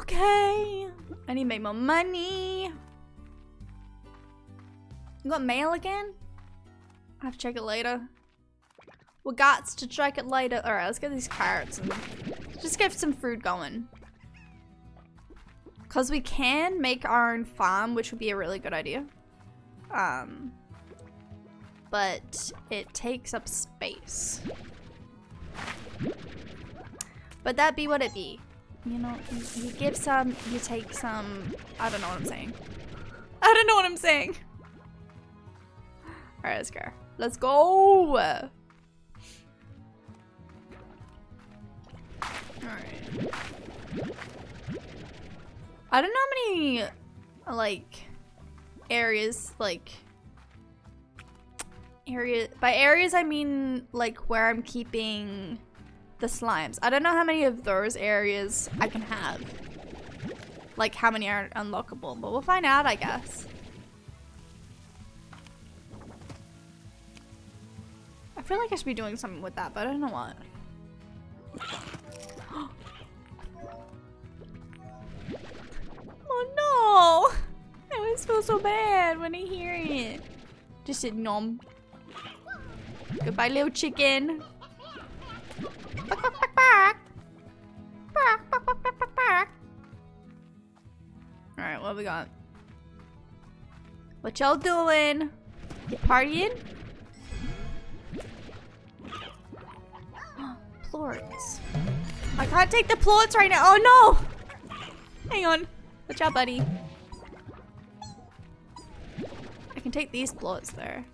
Okay. I need to make more money. You got mail again? I have to check it later. We got to check it later. Alright, let's get these carrots and just get some food going. Cause we can make our own farm, which would be a really good idea. But it takes up space. But that be what it be. You know, you give some, you take some. I don't know what I'm saying. I don't know what I'm saying. All right, let's go. Let's go. All right. I don't know how many, like, areas, like, area, by areas I mean like where I'm keeping the slimes. I don't know how many of those areas I can have, like how many are unlockable, but we'll find out, I guess. I feel like I should be doing something with that, but I don't know what. Oh no! I always feel so bad when I hear it. Just said nom. Goodbye, little chicken. Alright, what have we got? What y'all doing? You partying? Plorts. I can't take the plorts right now. Oh no! Hang on. Watch out, buddy. I can take these plots though.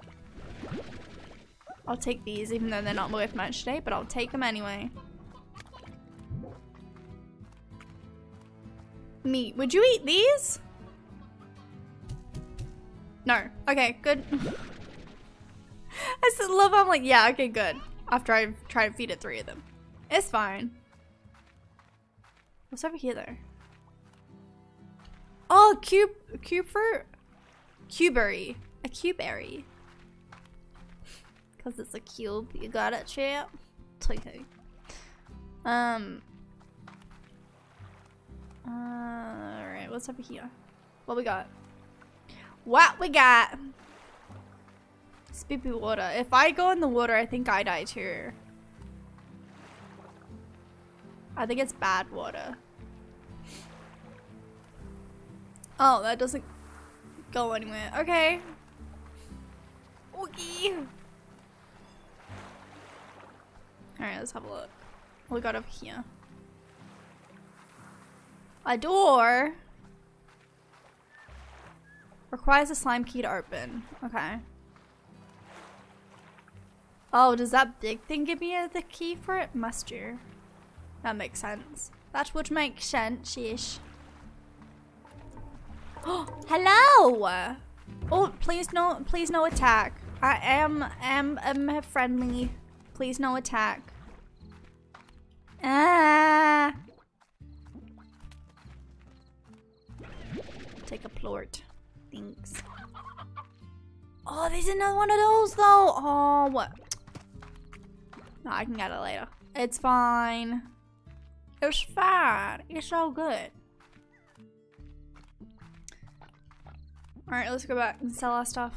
I'll take these even though they're not worth much today, but I'll take them anyway. Meat. Would you eat these? No. Okay, good. I still love how I'm like, yeah, okay, good. After I've tried to feed it 3 of them. It's fine. What's over here though? Oh, cube fruit? Cuberry. A cuberry. Cause it's a cube. You got it, chat? Okay. Alright, what's over here? What we got? What we got? Spoopy water. If I go in the water, I think I die too. I think it's bad water. Oh, that doesn't go anywhere. Okay. Okay. Alright, let's have a look. What we got over here? A door requires a slime key to open. Okay. Oh, does that big thing give me the key for it? Must you? That makes sense. That would make sense, sheesh. Oh, hello! Oh, please no attack. I am friendly. Please no attack. Ah! Take a plort. Thanks. Oh, there's another one of those though. Oh, what? No, I can get it later. It's fine. It's fine. It's so good. Alright, let's go back and sell our stuff.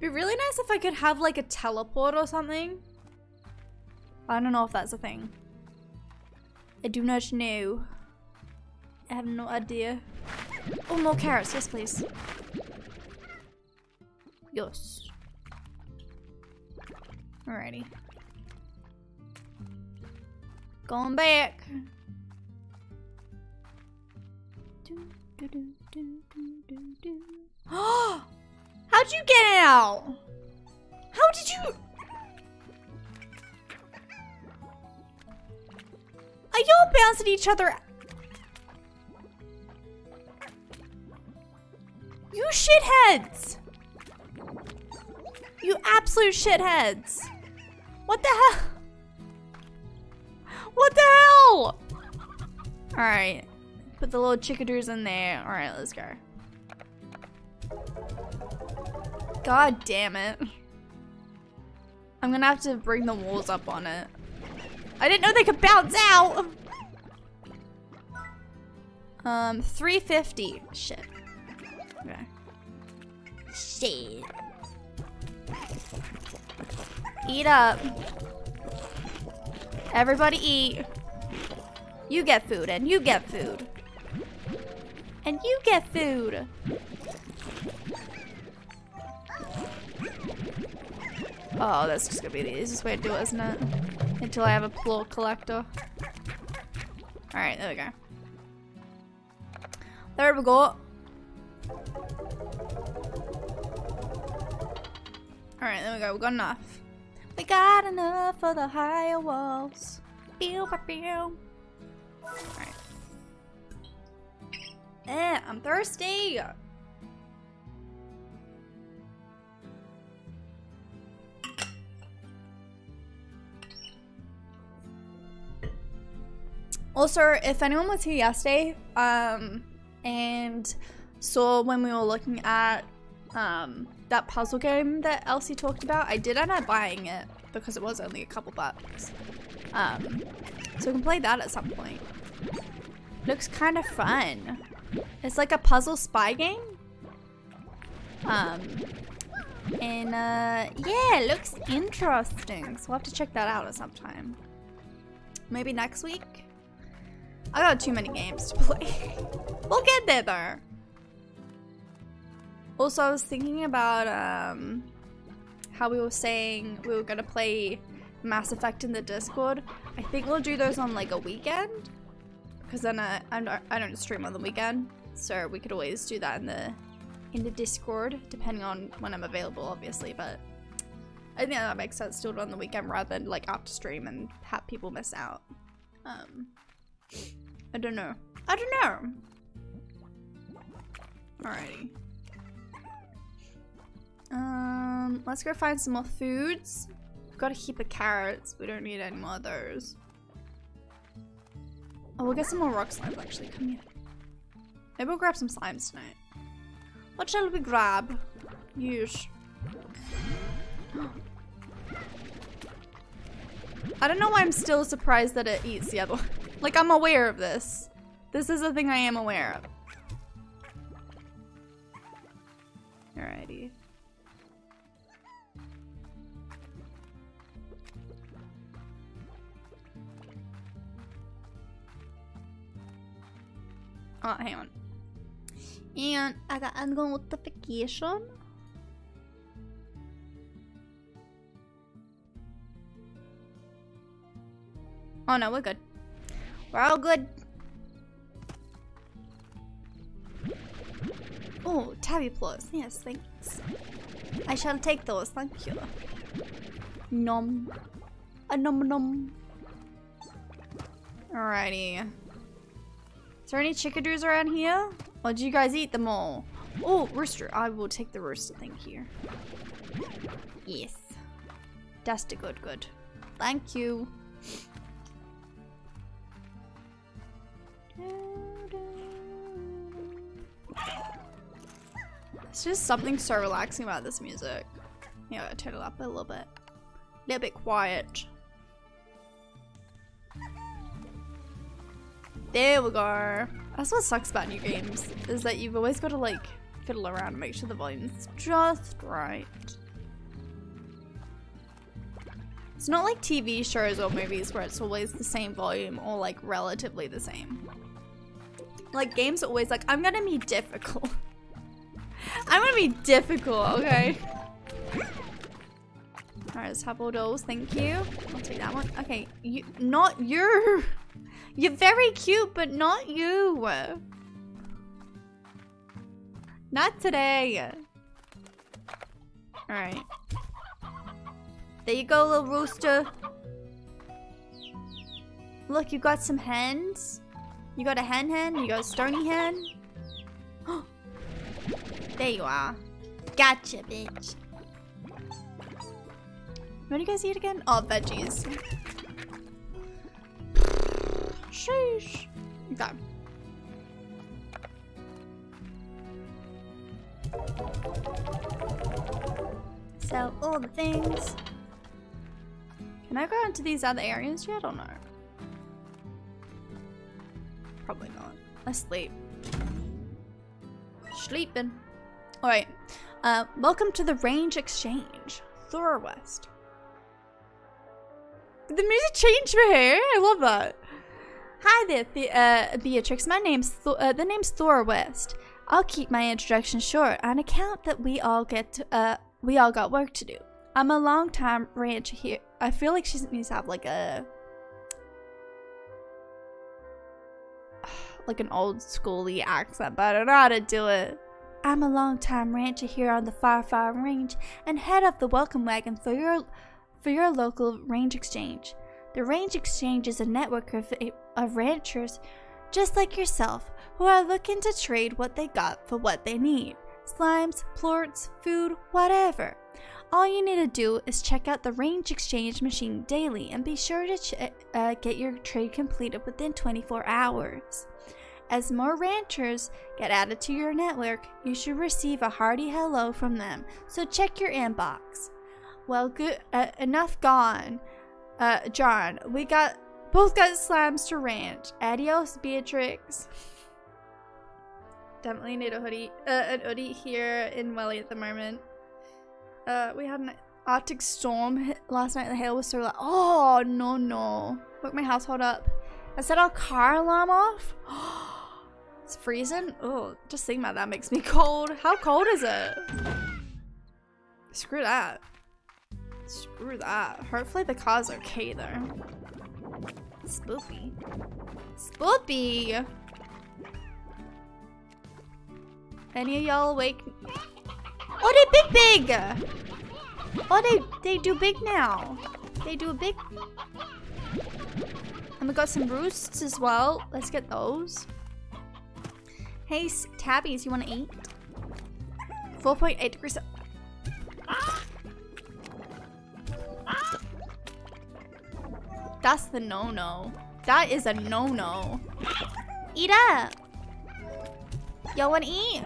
It'd be really nice if I could have like a teleport or something. I don't know if that's a thing. I do not know. I have no idea. Oh, more carrots. Yes, please. Yes. Alrighty. Going back. How'd you get out? How did you? Are y'all bouncing each other? You shitheads! You absolute shitheads! What the hell? What the hell? Alright. Put the little chickadoos in there. Alright, let's go. God damn it. I'm gonna have to bring the walls up on it. I didn't know they could bounce out! 350. Shit. Okay. Shit. Eat up. Everybody eat. You get food, and you get food. And you get food. Oh, that's just gonna be the easiest way to do it, isn't it? Until I have a floor collector. Alright, there we go. There we go. Alright, there we go. We got enough. We got enough for the higher walls. Pew, pew, pew. Alright. Eh, I'm thirsty! Also, if anyone was here yesterday, and saw when we were looking at, that puzzle game that Elsie talked about, I did end up buying it because it was only a couple bucks. So we can play that at some point. Looks kind of fun. It's like a puzzle spy game. And yeah, it looks interesting. So we'll have to check that out at some time. Maybe next week? I got too many games to play. We'll get there though. Also, I was thinking about how we were saying we were gonna play Mass Effect in the Discord. I think we'll do those on like a weekend, because then I don't stream on the weekend, so we could always do that in the Discord, depending on when I'm available, obviously. But I think that makes sense to do it on the weekend rather than like after stream and have people miss out. I don't know. I don't know. Alrighty. Let's go find some more foods. We've got a heap of carrots. We don't need any more of those. Oh, we'll get some more rock slimes actually. Come here. Maybe we'll grab some slimes tonight. What shall we grab? Yeesh. I don't know why I'm still surprised that it eats the other one. Like, I'm aware of this. This is a thing I am aware of. Alrighty. Hang on. And I got ongoing notification. Oh no, we're good. We're all good. Oh, tabby plus. Yes, thanks. I shall take those, thank you. Nom. A nom nom. Alrighty. Is there any Chickadoos around here? Or do you guys eat them all? Oh, rooster. I will take the rooster, thank you. Yes. That's the good, good. Thank you. It's just something so relaxing about this music. Yeah, I turn it up a little bit. A little bit quiet. There we go. That's what sucks about new games, is that you've always got to like fiddle around and make sure the volume's just right. It's not like TV shows or movies where it's always the same volume or like relatively the same. Like games are always like, I'm gonna be difficult. I'm gonna be difficult, okay? Alright, let's have all those, thank you. I'll take that one. Okay, you, not you! You're very cute, but not you! Not today! Alright. There you go, little rooster. Look, you got some hens. You got a hen hen, you got a stony hen. Oh! There you are. Gotcha, bitch. What do you guys eat again? Oh, veggies. Sheesh. Okay. Sell all the things. Can I go into these other areas yet or no? Probably not. Asleep. Sleeping. Alright, welcome to the Range Exchange, Thora West. Did the music change for her? I love that. Hi there, Beatrix. The name's Thora West. I'll keep my introduction short on account that we all got work to do. I'm a long-time rancher here. I feel like she needs to have like a like an old schooly accent, but I don't know how to do it. I'm a long-time rancher here on the Far Far Range and head up the welcome wagon for your local range exchange. The range exchange is a network of ranchers just like yourself who are looking to trade what they got for what they need. Slimes, plorts, food, whatever. All you need to do is check out the range exchange machine daily and be sure to get your trade completed within 24 hours. As more ranchers get added to your network, you should receive a hearty hello from them, so check your inbox. Well, good, enough gone. John, we both got slimes to ranch. Adios, Beatrix. Definitely need a hoodie, an hoodie here in Welly at the moment. We had an Arctic storm last night. The hail was so loud. Oh, no, no. Woke my household up. I set our car alarm off. It's freezing. Oh, just thinking about that makes me cold. How cold is it? Screw that. Screw that. Hopefully the car's okay though. Spoopy. Spoopy! Any of y'all awake? Oh, they big big! Oh, they do big now. They do a big... And we got some roosts as well. Let's get those. Hey, tabbies, you want to eat? 4.8 degrees. That's the no-no. That is a no-no. Eat up. Y'all want to eat?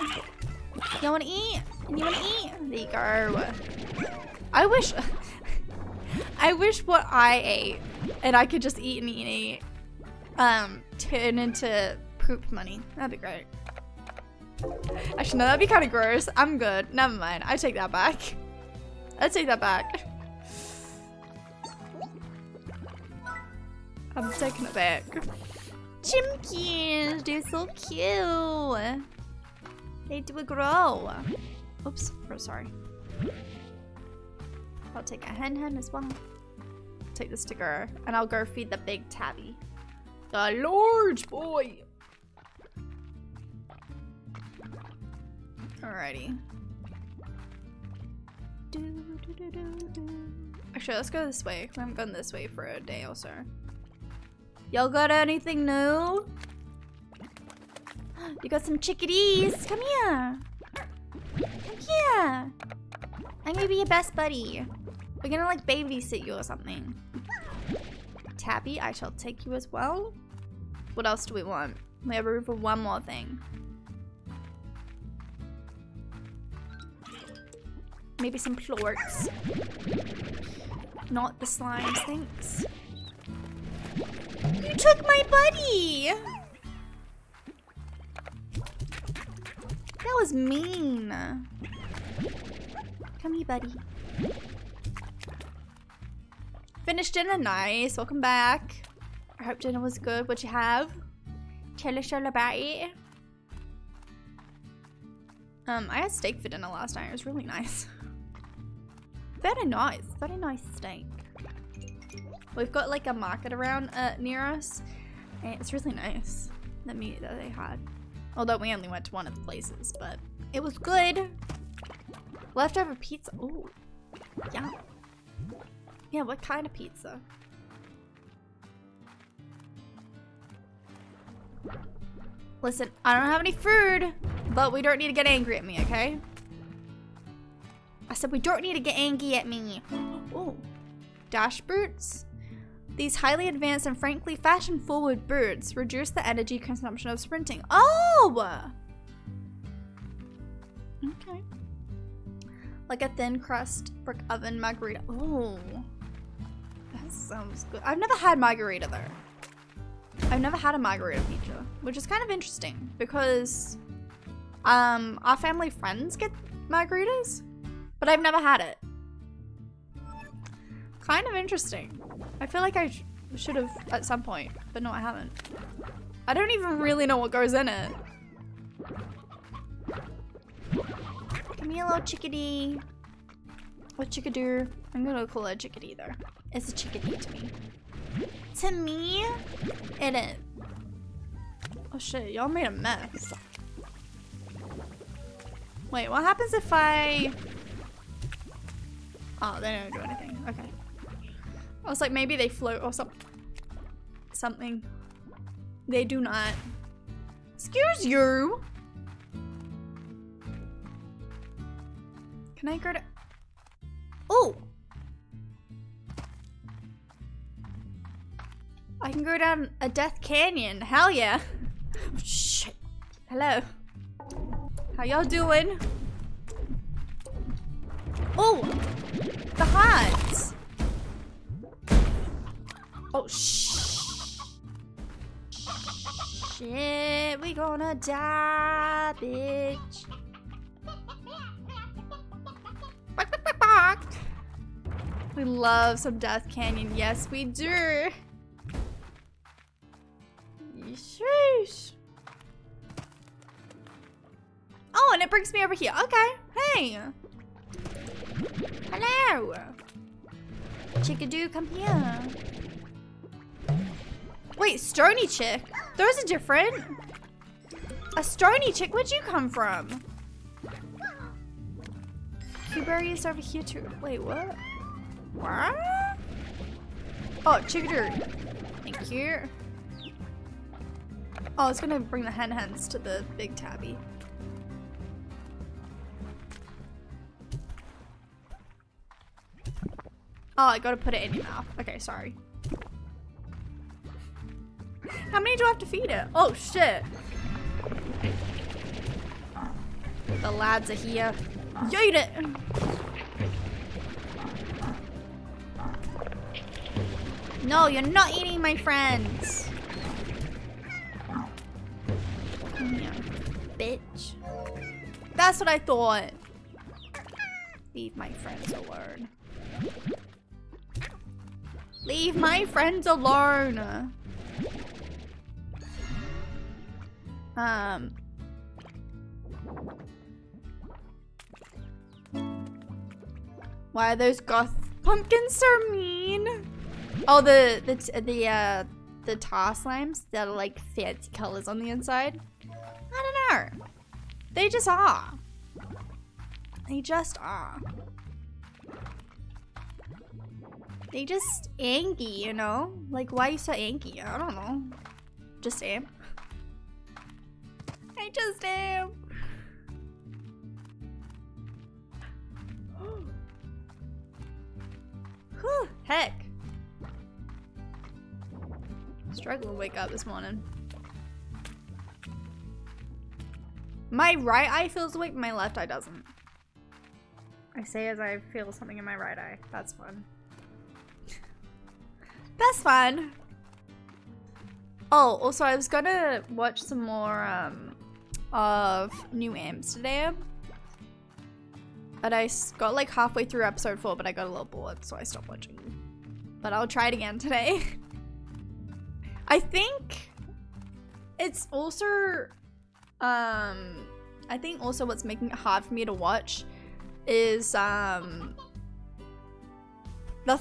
Y'all want to eat? And you want to eat? There you go. I wish... I wish what I ate, and I could just eat and eat and eat, turn into poop money. That'd be great. Actually, no, that'd be kind of gross. I'm good. Never mind. I take that back. I take that back. I'm taking it back. chimpies. They're so cute. They do grow. Oops, sorry. I'll take a hen as well. Take the sticker, and I'll go feed the big tabby. The large boy. Alrighty. Actually, let's go this way. We haven't gone this way for a day or so. Y'all got anything new? You got some chickadees. Come here. Come here. I'm gonna be your best buddy. We're gonna like babysit you or something. Tabby, I shall take you as well. What else do we want? We have room for one more thing. Maybe some plorts. Not the slimes, thanks. You took my buddy! That was mean. Come here, buddy. Finished dinner, nice. Welcome back. I hope dinner was good. What'd you have? Tell us all about it. I had steak for dinner last night. It was really nice. Very nice. Very nice steak. We've got like a market around near us. And it's really nice. The meat that they had. Although we only went to one of the places, but it was good. Leftover pizza. Ooh. Yum. Yeah, what kind of pizza? Listen, I don't have any food, but we don't need to get angry at me, okay? I said we don't need to get angry at me. Oh, dash boots. These highly advanced and frankly fashion-forward boots reduce the energy consumption of sprinting. Oh! Okay. Like a thin crust brick oven margarita. Oh, that sounds good. I've never had margarita though. I've never had a margarita pizza, which is kind of interesting because our family friends get margaritas, but I've never had it. Kind of interesting. I feel like I should have at some point, but no, I haven't. I don't even really know what goes in it. Give me a little chickadee. A chickadoo. I'm gonna call it a chickadee though. It's a chickadee to me. To me, it is. Oh shit, y'all made a mess. Wait, what happens if I... Oh, they don't do anything. Okay. I was like, maybe they float or something. They do not. Excuse you! Can I go to... Oh! I can go down a death canyon. Hell yeah. Oh, shit. Hello. How y'all doing? Oh! The hearts! Oh, shit. We gonna die, bitch. We love some Death Canyon. Yes, we do. Sheesh. Oh, and it brings me over here. Okay. Hey. Hello. Chickadoo, come here. Wait, stony chick. Those are different. A stony chick, where'd you come from? Berry is over here too. Wait, what? What? Oh, chickadoo. Thank you. Oh, it's gonna bring the hen-hens to the big tabby. Oh, I gotta put it in your mouth. Okay, sorry. How many do I have to feed it? Oh, shit. The lads are here. Yeet it! No, you're not eating my friends! Come here, bitch. That's what I thought. Leave my friends alone. Leave my friends alone! Why are those goth pumpkins so mean? Oh, the tar slimes that are like fancy colors on the inside. I don't know. They just are. They just are. They just angry, you know? Like, why are you so angry? I don't know. Just am. I just am. Whew, heck. Struggling to wake up this morning. My right eye feels awake, my left eye doesn't. I say as I feel something in my right eye. That's fun. That's fun. Oh, also I was gonna watch some more of New Amsterdam, but I got like halfway through episode 4, but I got a little bored, so I stopped watching. But I'll try it again today. I think it's also, I think also what's making it hard for me to watch is the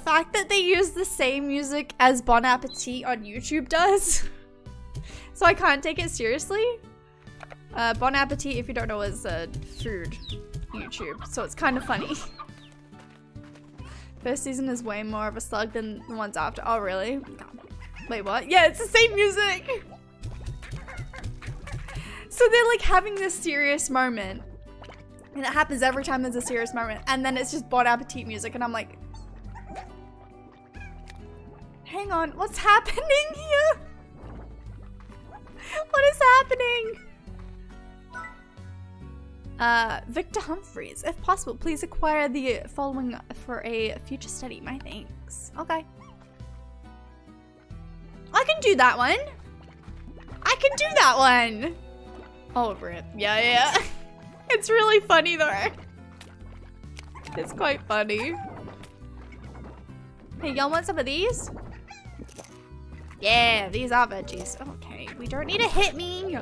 fact that they use the same music as Bon Appetit on YouTube does. So I can't take it seriously. Bon Appetit, if you don't know, is food YouTube. So it's kind of funny. First season is way more of a slug than the ones after. Oh, really? Wait, what? Yeah, it's the same music. So they're like having this serious moment. And it happens every time there's a serious moment. And then it's just Bon Appetit music. And I'm like, hang on, what's happening here? What is happening? Victor Humphreys, if possible, please acquire the following for a future study. My thanks. Okay. I can do that one. I can do that one. Oh, rip. Yeah, yeah. It's really funny though. It's quite funny. Hey, y'all want some of these? Yeah, these are veggies. Okay, we don't need to hit me.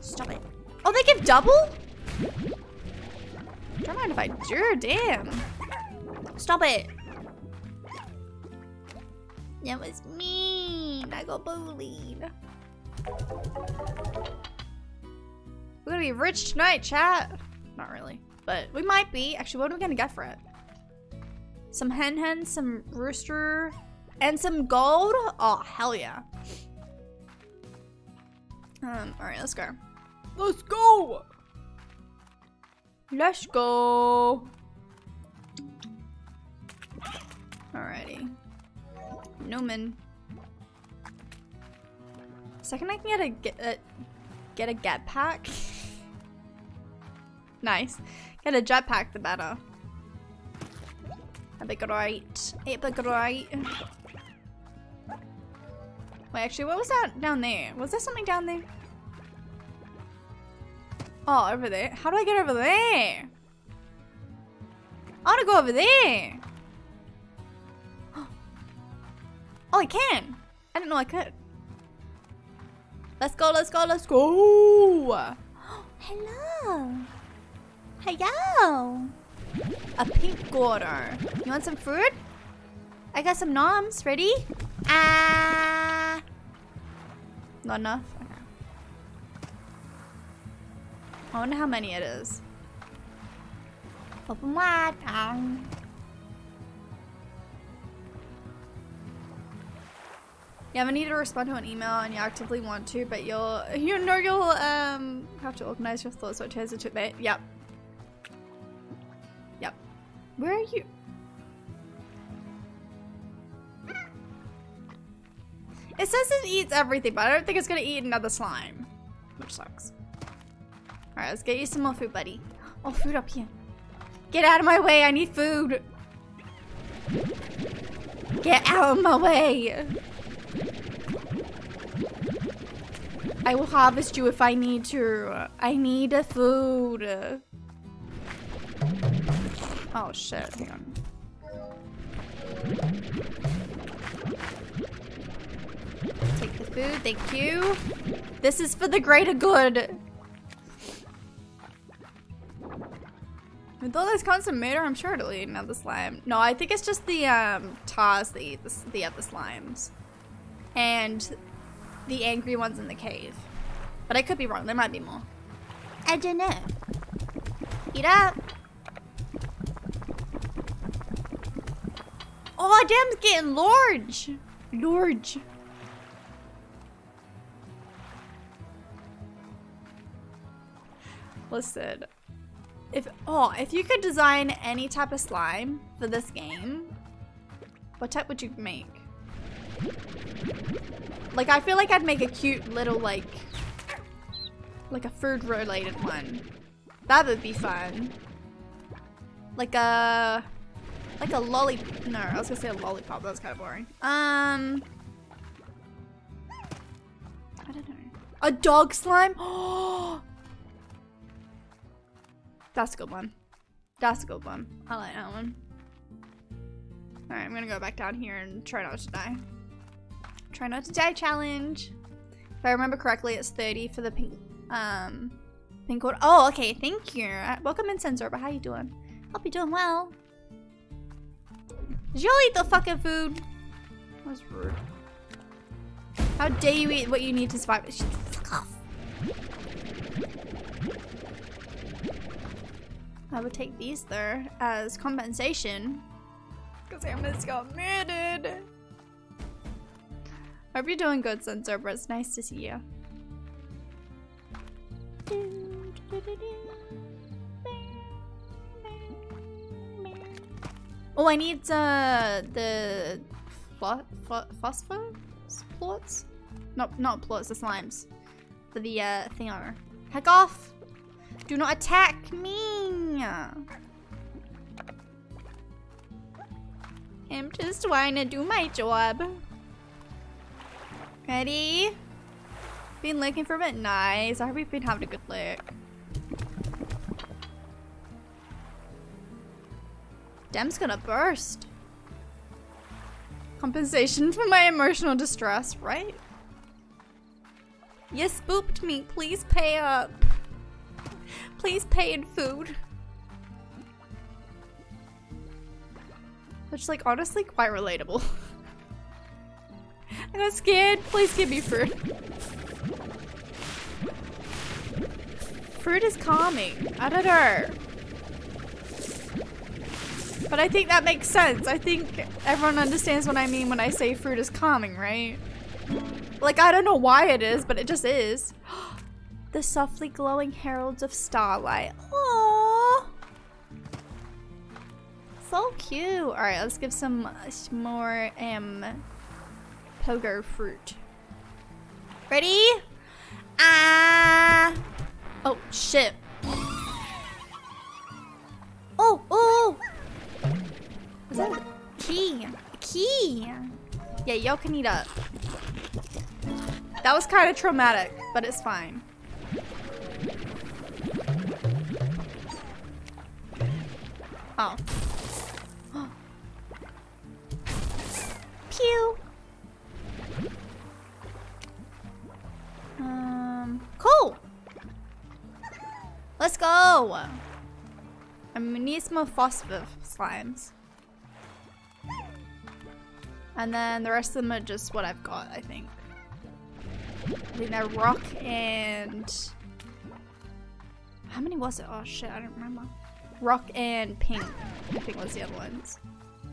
Stop it. Oh, they give double? Don't mind if I do, damn. Stop it. That was mean. I got bullied. We're gonna be rich tonight, chat. Not really, but we might be. Actually, what are we gonna get for it? Some hen, some rooster, and some gold? Oh, hell yeah. All right, let's go. Let's go! Let's go! Alrighty. Newman. Second I can get a jetpack. Nice. Get a jetpack, the better. That'd be great. It'd be great. Wait, actually, what was that down there? Was there something down there? Oh, over there. How do I get over there? I want to go over there. Oh, I can. I didn't know I could. Let's go, let's go, let's go. Hello. Hello. A pink gordo. You want some food? I got some noms. Ready? Ah. Not enough? Okay. I wonder how many it is. Open wide. You ever need to respond to an email and you actively want to, but you'll have to organize your thoughts so it turns into that. Yep. Where are you? It says it eats everything, but I don't think it's gonna eat another slime, which sucks. All right, let's get you some more food, buddy. Oh, food up here. Get out of my way, I need food. Get out of my way. I will harvest you if I need to. I need a food. Oh shit, hang on. Take the food, thank you. This is for the greater good. With all this constant murder, I'm sure it'll eat another slime. No, I think it's just the tars that eat the other slimes. And the angry ones in the cave. But I could be wrong, there might be more. I don't know. Eat up. Oh, damn, it's getting large. Large. Listen. If you could design any type of slime for this game, what type would you make? Like, I feel like I'd make a cute little, like a food-related one. That would be fun. Like a lollipop. No, I was gonna say a lollipop. That was kind of boring. I don't know. A dog slime? Oh! That's a good one. That's a good one. I like that one. Alright, I'm gonna go back down here and try not to die. Try not to die challenge. If I remember correctly, it's 30 for the pink gold. Oh, okay, thank you. Welcome in, Sensorba. How you doing? Hope you're doing well. Did you all eat the fucking food? That was rude. How dare you eat what you need to survive? Fuck off. I would take these there as compensation. Because I almost got murdered. Hope you're doing good, Sensorba. It's nice to see you. Oh, I need the phosphor plots? Not plots, the slimes. For the thingo. Heck off! Do not attack me! I'm just trying to do my job. Ready? Been looking for a bit. Nice. I hope we've been having a good look. Dem's gonna burst. Compensation for my emotional distress, right? You spooked me. Please pay up. Please pay in food. Which, like, honestly, quite relatable. I got scared. Please give me fruit. Fruit is calming. I don't know. But I think that makes sense. I think everyone understands what I mean when I say fruit is calming, right? Like, I don't know why it is, but it just is. The softly glowing heralds of starlight. Aww. So cute. All right, let's give some more pogo fruit. Ready? Ah. Oh, shit. Oh, oh. Is that a key? A key. Yeah, y'all can eat up. That was kind of traumatic, but it's fine. Oh. Pew. Cool. Let's go. I need some more phosphor slimes. And then the rest of them are just what I've got, I think. I think they're rock and... How many was it? Oh shit, I don't remember. Rock and pink, I think was the other ones.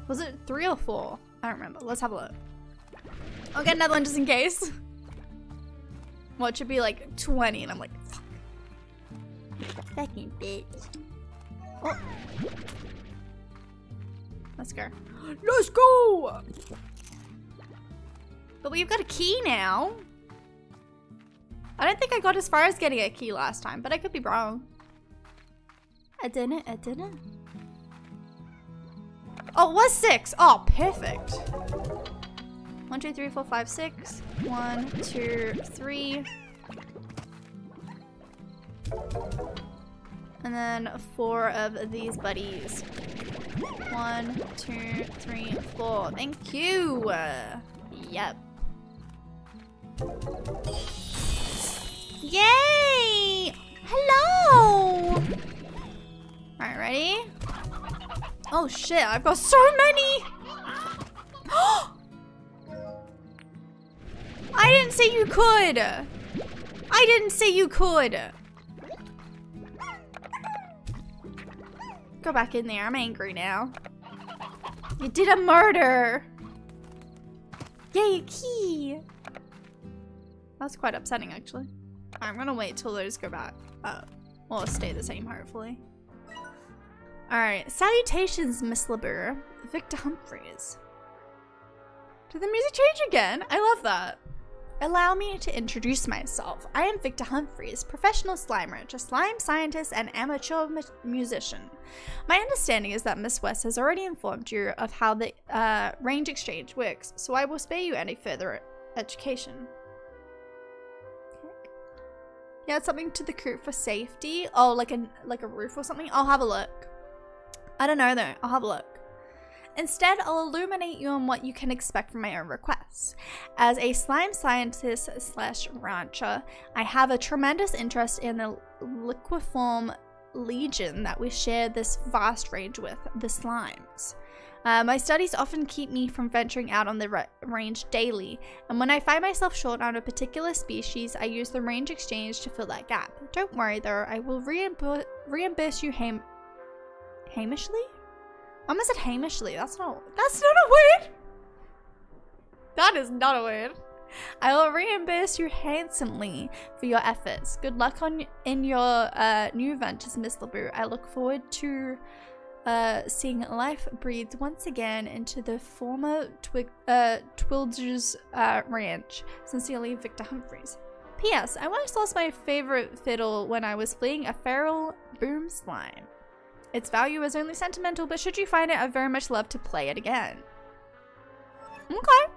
Was it 3 or 4? I don't remember. Let's have a look. I'll get another one just in case. Well, it should be like 20 and I'm like, fuck. Fucking bitch. Oh. Let's go. Let's go! But we've got a key now. I don't think I got as far as getting a key last time, but I could be wrong. I didn't. Oh, it was 6. Oh, perfect. 1, 2, 3, 4, 5, 6. 1, 2, 3. And then 4 of these buddies. 1, 2, 3, 4. Thank you. Yep. Yay! Hello! Alright, ready? Oh shit, I've got so many! I didn't say you could! I didn't say you could! Go back in there, I'm angry now. You did a murder! Yay, a key! That's quite upsetting, actually. Right, I'm gonna wait till those go back up. Well, stay the same, hopefully. Alright, salutations, Miss LeBeau. Victor Humphreys. Did the music change again? I love that. Allow me to introduce myself. I am Victor Humphreys, professional slime rancher, slime scientist, and amateur musician. My understanding is that Miss West has already informed you of how the range exchange works, so I will spare you any further education. You had something to the coop for safety. Oh, like a roof or something. I'll have a look. I don't know though. I'll have a look. Instead, I'll illuminate you on what you can expect from my own requests. As a slime scientist slash rancher, I have a tremendous interest in the liquiform legion that we share this vast range with, the slimes. My studies often keep me from venturing out on the range daily, and when I find myself short on a particular species, I use the range exchange to fill that gap. Don't worry though, I will reimburse you hamishly? I almost said hamishly, that's not a word! That is not a word. I will reimburse you handsomely for your efforts. Good luck in your new ventures, Miss LeBeau. I look forward to seeing life breathe once again into the former Twillgers ranch. Sincerely, Victor Humphreys. P.S. I once lost my favorite fiddle when I was fleeing a feral boom slime. Its value is only sentimental, but should you find it, I'd very much love to play it again. Okay.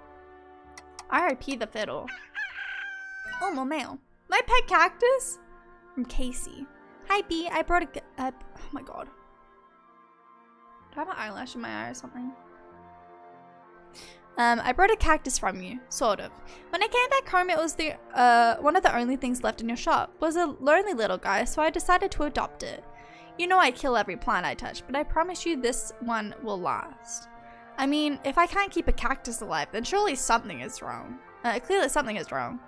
R.I.P. the fiddle. Oh, my mail. My pet cactus? From Casey. Hi, B. I brought a... oh, my God. Do I have an eyelash in my eye or something? I brought a cactus from you, sort of. When I came back home, it was the one of the only things left in your shop. It was a lonely little guy, so I decided to adopt it. You know I kill every plant I touch, but I promise you this one will last. I mean, if I can't keep a cactus alive, then surely something is wrong. Clearly something is wrong.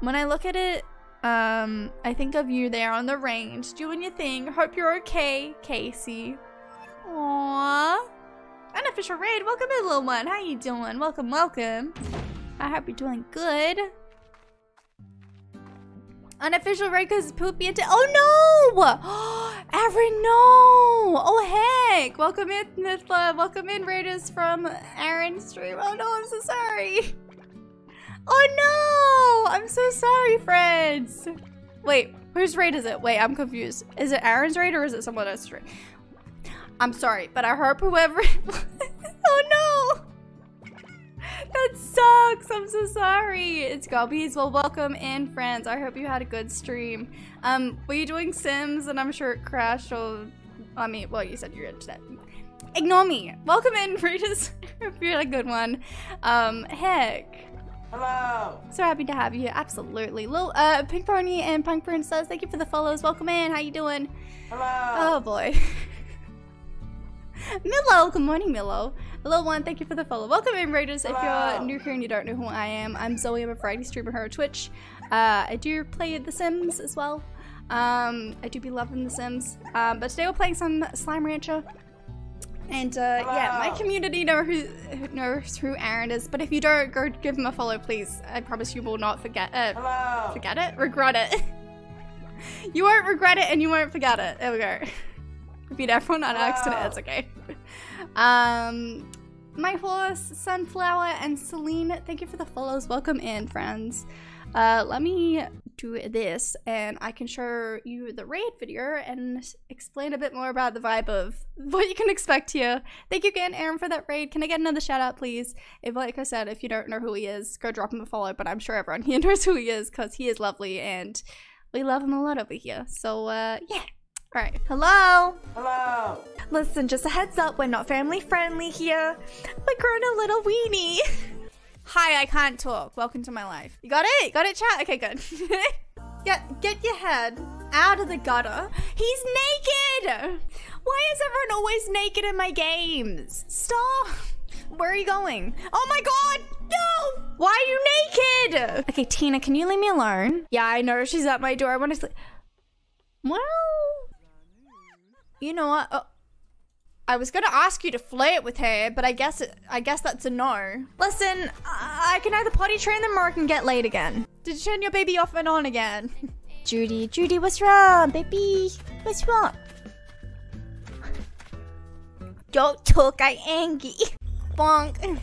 When I look at it, I think of you there on the range, doing your thing. Hope you're okay, Casey. Aww. Unofficial raid, welcome in, little one. How you doing? Welcome, welcome. I hope you're doing good. Unofficial Raker's poopy into. Oh no! Aaron, no! Oh heck! Welcome in, Mithla. Welcome in, Raiders from Aaron's stream. Oh no, I'm so sorry. Oh no! I'm so sorry, friends. Wait, whose raid is it? Wait, I'm confused. Is it Aaron's raid or is it someone else's raid? I'm sorry, but I hope whoever. Oh no! That sucks. I'm so sorry. It's Gobbies. Well, welcome in, friends. I hope you had a good stream. Were you doing Sims? And I'm sure it crashed. Or, I mean, well, you said you're upset. Ignore me. Welcome in, Readers. Hope you had a good one. Heck. Hello. So happy to have you. Absolutely. Little Pink Pony and Punk Princess. Thank you for the follows. Welcome in. How you doing? Hello. Oh boy. Milo. Good morning, Milo. Hello, one. Thank you for the follow. Welcome in, Raiders. If you're new here and you don't know who I am, I'm Zoe. I'm a variety streamer here on Twitch. I do play The Sims as well. I do be loving The Sims. But today we're playing some Slime Rancher. And yeah, my community knows who Aaron is. But if you don't, go give him a follow, please. I promise you will not forget it. Forget it? Regret it. You won't regret it and you won't forget it. There we go. Beat everyone on accident. That's okay. My horse, Sunflower, and Celine, thank you for the follows. Welcome in, friends. Let me do this, and I can show you the raid video and explain a bit more about the vibe of what you can expect here. Thank you again, Aaron, for that raid. Can I get another shout out, please? If, like I said, if you don't know who he is, go drop him a follow, but I'm sure everyone here knows who he is because he is lovely, and we love him a lot over here. So, yeah. All right. Hello. Hello. Listen, just a heads up, we're not family friendly here. We're growing a little weenie. Hi, I can't talk. Welcome to my life. You got it? Got it, chat? Okay, good. Get your head out of the gutter. He's naked! Why is everyone always naked in my games? Stop! Where are you going? Oh my god! No! Why are you naked? Okay, Tina, can you leave me alone? Yeah, I know she's at my door. I want to sleep. Well... you know what? Oh, I was gonna ask you to flirt with her, but I guess that's a no. Listen, I can either potty train them or I can get laid again. Did you turn your baby off and on again? Judy, what's wrong, baby? What's wrong? Don't talk, I angry. Bonk.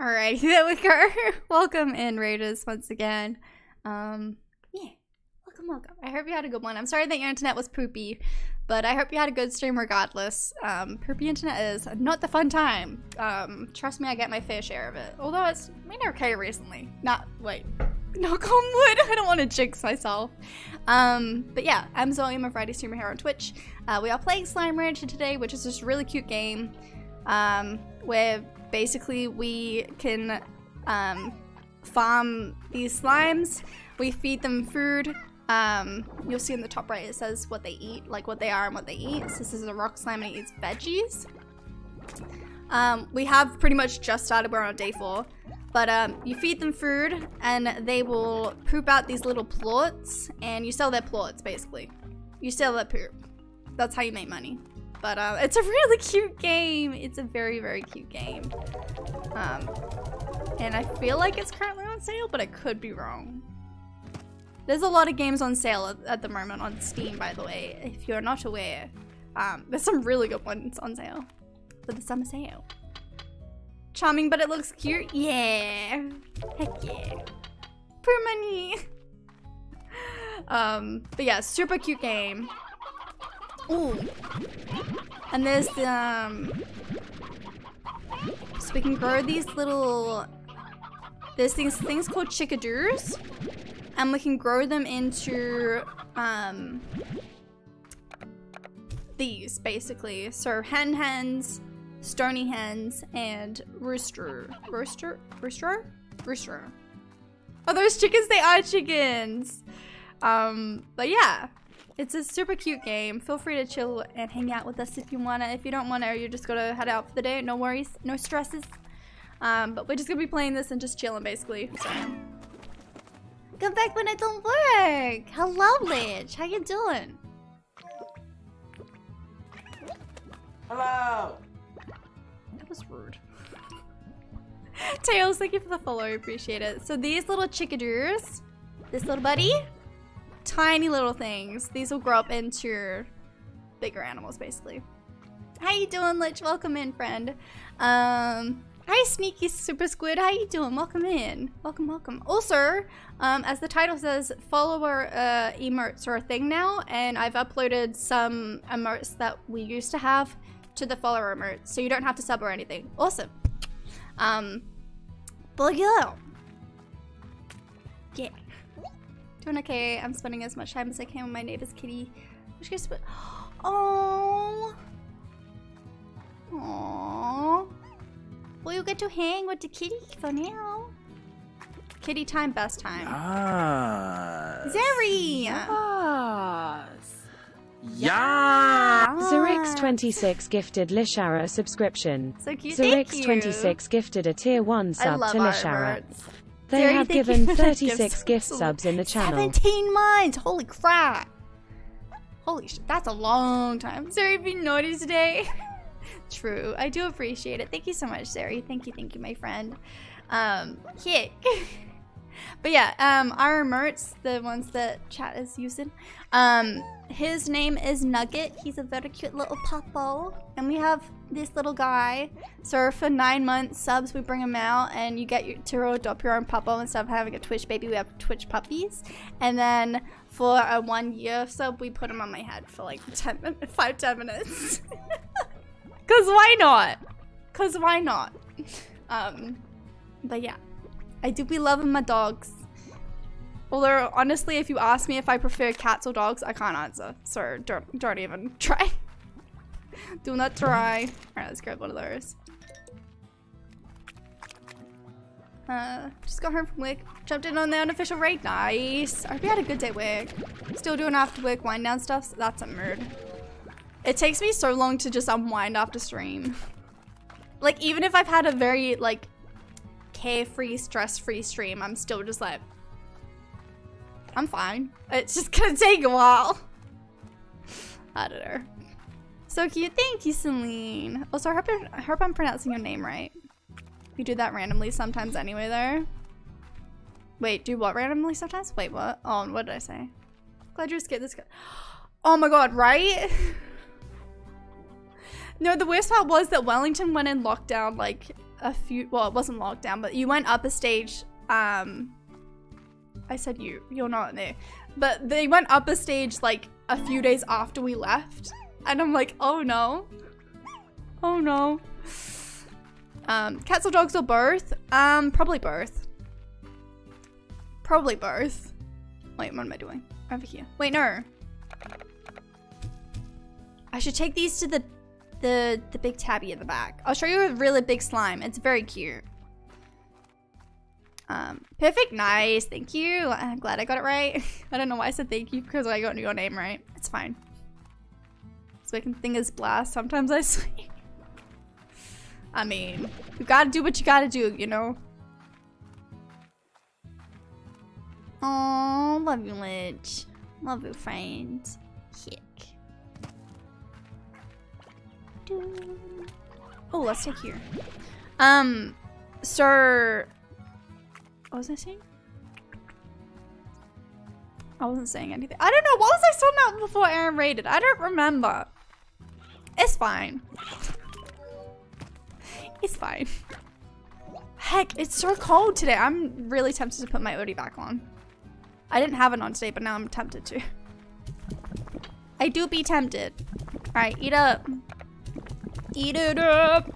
Alrighty, there we go. Welcome in, Raiders, once again. Yeah, welcome. I hope you had a good one. I'm sorry that your internet was poopy, but I hope you had a good stream regardless. Poopy internet is not the fun time. Trust me, I get my fair share of it. Although it's been okay recently. Wait. Knock on wood. I don't want to jinx myself. But yeah, I'm Zoe. I'm a variety streamer here on Twitch. We are playing Slime Rancher today, which is this really cute game where basically we can farm these slimes. We feed them food. You'll see in the top right it says what they eat, like what they are and what they eat. So this is a rock slime and it eats veggies. We have pretty much just started. We're on day 4. But you feed them food and they will poop out these little plorts, and you sell their plorts basically. You sell their poop. That's how you make money. But it's a really cute game. It's a very, very cute game. And I feel like it's currently on sale, but I could be wrong. There's a lot of games on sale at the moment on Steam, by the way, if you're not aware. There's some really good ones on sale for the summer sale. Charming, but it looks cute. Yeah. Heck yeah. Poor money. But yeah, super cute game. Ooh. And there's so we can grow these little... there's things called chickadoos. And we can grow them into these, basically. So hens, stony hens, and rooster. Oh, those chickens, they are chickens. But yeah, it's a super cute game. Feel free to chill and hang out with us if you wanna. If you don't wanna, you just gotta head out for the day. No worries, no stresses. But we're just gonna be playing this and just chilling, basically. So. Come back when I don't work. Hello, Lich. How you doing? Hello. Was rude. Tails, thank you for the follow, appreciate it. So these little chickadoos, this little buddy, tiny little things, these will grow up into bigger animals basically. How you doing, Lich? Welcome in, friend. Hi, Sneaky Super Squid, how you doing? Welcome in, welcome. Also, as the title says, follower emotes are a thing now, and I've uploaded some emotes that we used to have to the follower emote, so you don't have to sub or anything. Awesome. But yeah. Doing okay. I'm spending as much time as I can with my neighbor's kitty. Oh. Aww. Well, you get to hang with the kitty for now. Kitty time, best time. Yes. Zeri! Yes. Yeah. Zerix26 gifted Lishara subscription. So cute. Zerix26 gifted a tier 1 sub to Lishara. They have given 36 gift subs in the channel. 17 months! Holy crap! Holy shit, that's a long time. Zeri, you've been naughty today. True, I do appreciate it. Thank you so much, Zeri. Thank you, my friend. But yeah, our emotes, the ones that chat is using, his name is Nugget. He's a very cute little puppo. And we have this little guy. So for 9 month subs, we bring him out and you get to adopt your own puppo. Instead of having a Twitch baby, we have Twitch puppies. And then for a 1 year sub, we put him on my head for like 5-10 minutes. Cause why not? But yeah. I do be loving my dogs. Although, honestly, if you ask me if I prefer cats or dogs, I can't answer. So don't even try. Do not try. Alright, let's grab one of those. Just got home from work. Jumped in on the unofficial raid. Nice. I hope you had a good day at work. Still doing after work wind down stuff. So that's a mood. It takes me so long to just unwind after stream. Like, even if I've had a very, like, carefree, stress-free stream, I'm still just like, I'm fine. It's just gonna take a while. I don't know. So cute. Thank you, Celine. Also, I hope I'm pronouncing your name right. We do that randomly sometimes anyway, though. Wait, do what randomly sometimes? Wait, what? Oh, what did I say? Glad you scared this guy. Oh my god, right? No, the worst part was that Wellington went in lockdown like a few, well, it wasn't lockdown, but you went up a stage, I said you're not in there. But they went up a stage like a few days after we left. And I'm like, oh no. Oh no. Cats or dogs or both? Probably both. Probably both. Wait, what am I doing? Over here. Wait, no. I should take these to the big tabby at the back. I'll show you a really big slime. It's very cute. Perfect. Nice. Thank you. I'm glad I got it right. I don't know why I said thank you because I got your name right. It's fine. So I can fingers blast. Sometimes I sleep. I mean, you gotta do what you gotta do, you know? Aww, love you, Lich. Love you, friend. Hick. Oh, let's take here. So what was I saying? I wasn't saying anything. I don't know. What was I talking about before Aaron raided? I don't remember. It's fine. It's fine. Heck, it's so cold today. I'm really tempted to put my hoodie back on. I didn't have it on today, but now I'm tempted to. I do be tempted. All right, eat up. Eat it up.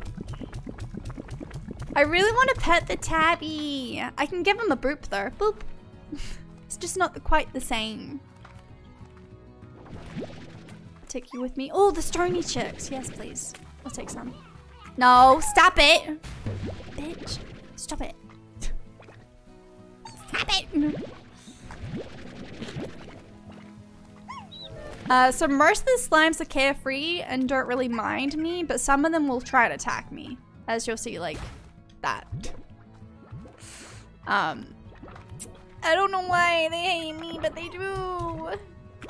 I really want to pet the tabby. I can give him a boop though. Boop. It's just not quite the same. I'll take you with me. Oh, the stony chicks. Yes, please. I'll take some. No, stop it. Bitch. Stop it. Stop it. So most of the slimes are carefree and don't really mind me, but some of them will try to attack me, as you'll see, like that. I don't know why they hate me, but they do. Oh,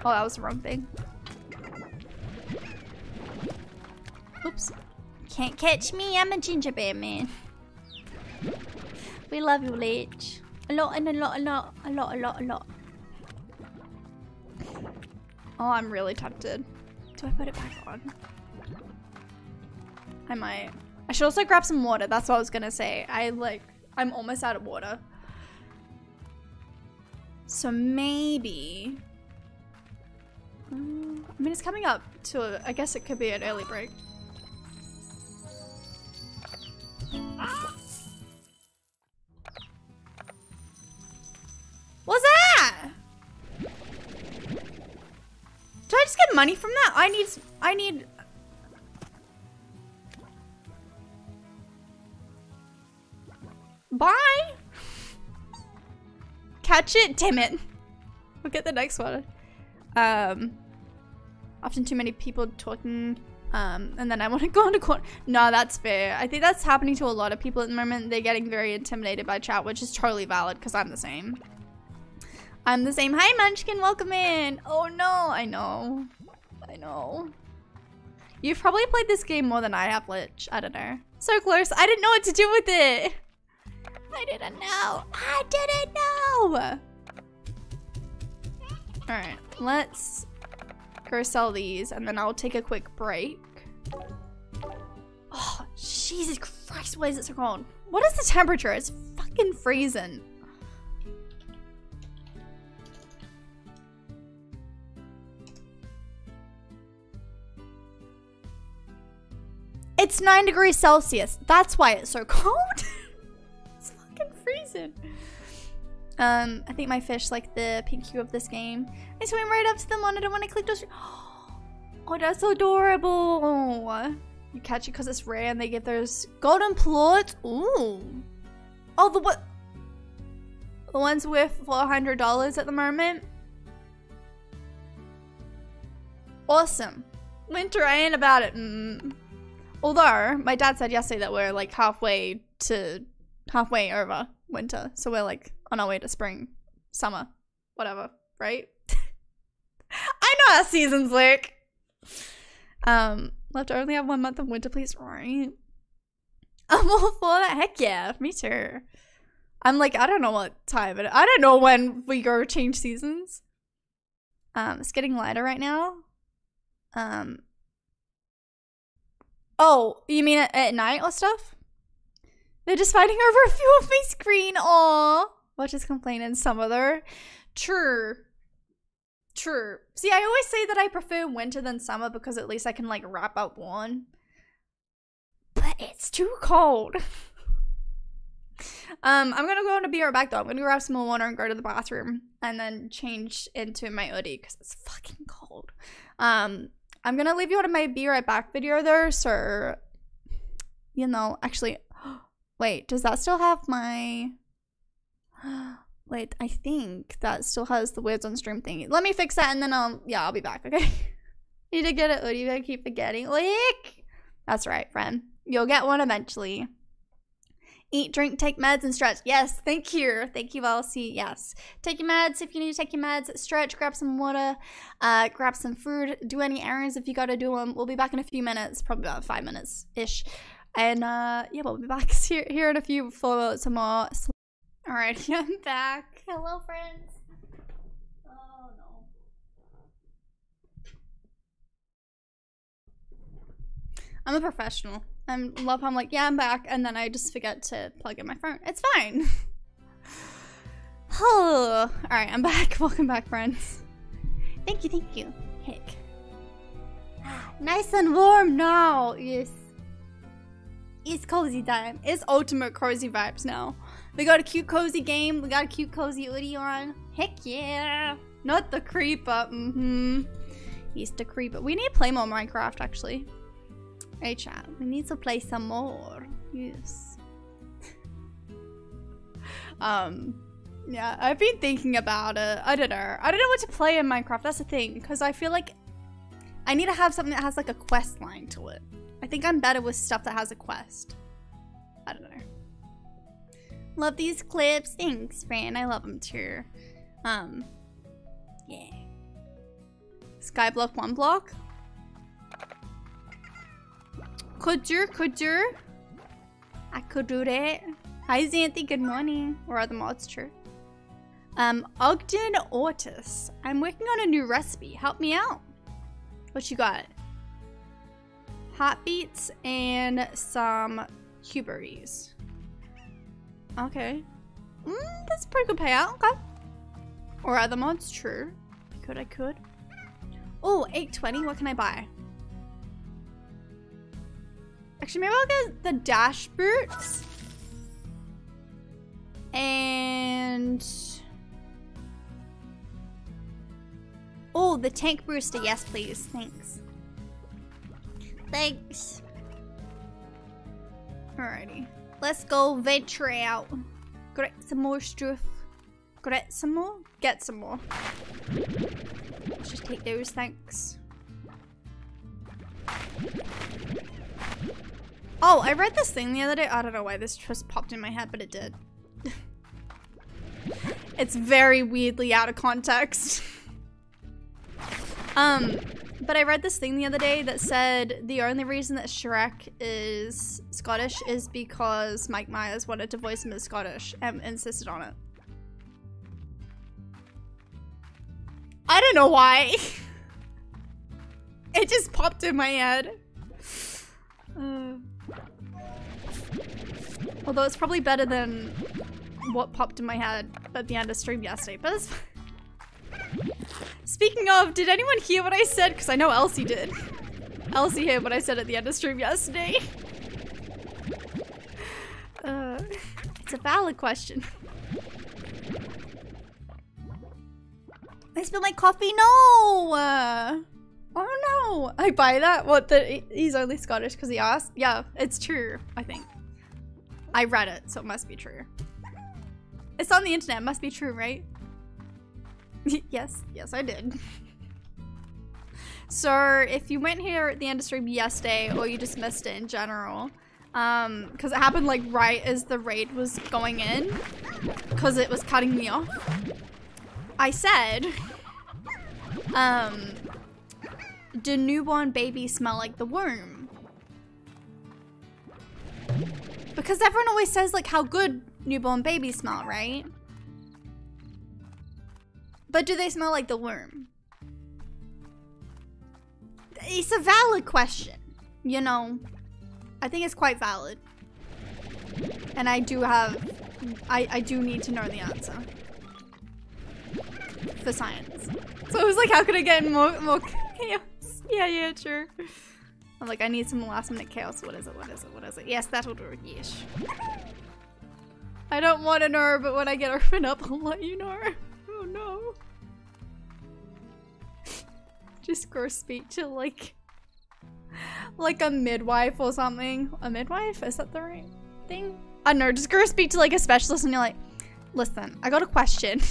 that was the wrong thing. Oops. Can't catch me, I'm a gingerbread man. We love you, Lich. A lot and a lot, a lot, a lot, a lot, a lot. Oh, I'm really tempted. Do I put it back on? I might. I should also grab some water. That's what I was gonna say. I'm almost out of water. So maybe. I mean, it's coming up to, I guess it could be an early break. What's that? Did I just get money from that? I need. Bye. Catch it, damn it. We'll get the next one. Often too many people talking. And then I want to go into court. No, that's fair. I think that's happening to a lot of people at the moment. They're getting very intimidated by chat, which is totally valid because I'm the same. I'm the same. Hi, Munchkin. Welcome in. Oh, no. I know. I know. You've probably played this game more than I have, Lich. I don't know. So close. I didn't know what to do with it. I didn't know. I didn't know. All right. Let's go sell these, and then I'll take a quick break. Oh, Jesus Christ. Why is it so cold? What is the temperature? It's fucking freezing. It's 9 degrees Celsius. That's why it's so cold. It's fucking freezing. I think my fish like the pink hue of this game. I swam right up to the monitor when I clicked. Oh, that's so adorable. You catch it because it's rare and they give those golden plot. Ooh. Oh, the what? The ones with $400 at the moment. Awesome. Winter, I ain't about it. Although, my dad said yesterday that we're like halfway over winter. So we're like on our way to spring, summer, whatever, right? I know our seasons, Luke. Left to only have 1 month of winter, please, right? I'm all for that. Heck yeah, me too. I'm like, I don't know what time it is. I don't know when we go change seasons. It's getting lighter right now. Oh, you mean at night or stuff? They're just fighting over a few of my screen. Aww. Watch us complain in some other. True. True. See, I always say that I prefer winter than summer because at least I can, like, wrap up warm. But it's too cold. I'm gonna go and be right back, though. I'm gonna grab some more water and go to the bathroom and then change into my hoodie because it's fucking cold. I'm gonna leave you on my be right back video there, so you know, actually, wait, does that still have my, wait, I think that still has the words on stream thingy. Let me fix that and then I'll be back, okay? Need to get it, hoodie, I keep forgetting, like, that's right, friend. You'll get one eventually. Eat, drink, take meds, and stretch. Yes, thank you. Thank you, Elsie. Yes. Take your meds if you need to take your meds. Stretch, grab some water, grab some food, do any errands if you gotta do them. We'll be back in a few minutes, probably about 5 minutes-ish. And yeah, we'll be back here in a few for some more. Alright, I'm back. Hello, friends. Oh, no. I'm a professional. I love how I'm like, yeah, I'm back, and then I just forget to plug in my phone. It's fine. Oh, all right, I'm back. Welcome back, friends. Thank you, thank you. Heck. Nice and warm now. Yes. It's cozy time. It's ultimate cozy vibes now. We got a cute cozy game. We got a cute cozy hoodie on. Heck yeah. Not the creeper. Mm-hmm. He's the creeper. We need to play more Minecraft, actually. Hey chat, we need to play some more. Yes. Yeah, I've been thinking about it. I don't know what to play in Minecraft. That's the thing, because I feel like I need to have something that has like a quest line to it. I think I'm better with stuff that has a quest. I don't know. Love these clips. Thanks, Fran. I love them too. Yeah. Skyblock one block. Could you? I could do that. Hi, Xanthi, good morning. Or are the mods true? Ogden Ortis. I'm working on a new recipe. Help me out. What you got? Hot beets and some cuberries. Okay. That's a pretty good payout. Okay. Or are the mods true? I could. Oh, 820. What can I buy? Actually, maybe I'll get the dash boots and oh, the tank booster. Yes, please. Thanks. Thanks. Alrighty, let's go venture out. Grab some more stuff. Grab some more. Get some more. Let's just take those. Thanks. Oh, I read this thing the other day. I don't know why this just popped in my head, but it did. It's very weirdly out of context. But I read this thing the other day that said the only reason that Shrek is Scottish is because Mike Myers wanted to voice him as Scottish and insisted on it. I don't know why. It just popped in my head. Although it's probably better than what popped in my head at the end of stream yesterday, but it's fine. Speaking of, did anyone hear what I said? Because I know Elsie did. Elsie heard what I said at the end of stream yesterday. It's a valid question. I spilled my coffee. No! Oh no! I buy that? What, that he's only Scottish because he asked? Yeah, it's true, I think. I read it, so it must be true. It's on the internet, it must be true, right? Yes, yes I did. So if you weren't here at the end of stream yesterday, or you just missed it in general, because it happened like right as the raid was going in, because it was cutting me off, I said, do newborn babies smell like the womb? Because everyone always says like how good newborn babies smell, right? But do they smell like the womb? It's a valid question, you know. I think it's quite valid. And I do have, I do need to know the answer. For science. So I was like, how could I get more chaos? Yeah, sure. I'm like, I need some last minute chaos. What is it? Yes, that'll do, yes. I don't want to know, but when I get opened up, I'll let you know. Oh no. Just gross speak to like a midwife or something. A midwife? Is that the right thing? I don't know, just gross speak to like a specialist and you're like, listen, I got a question.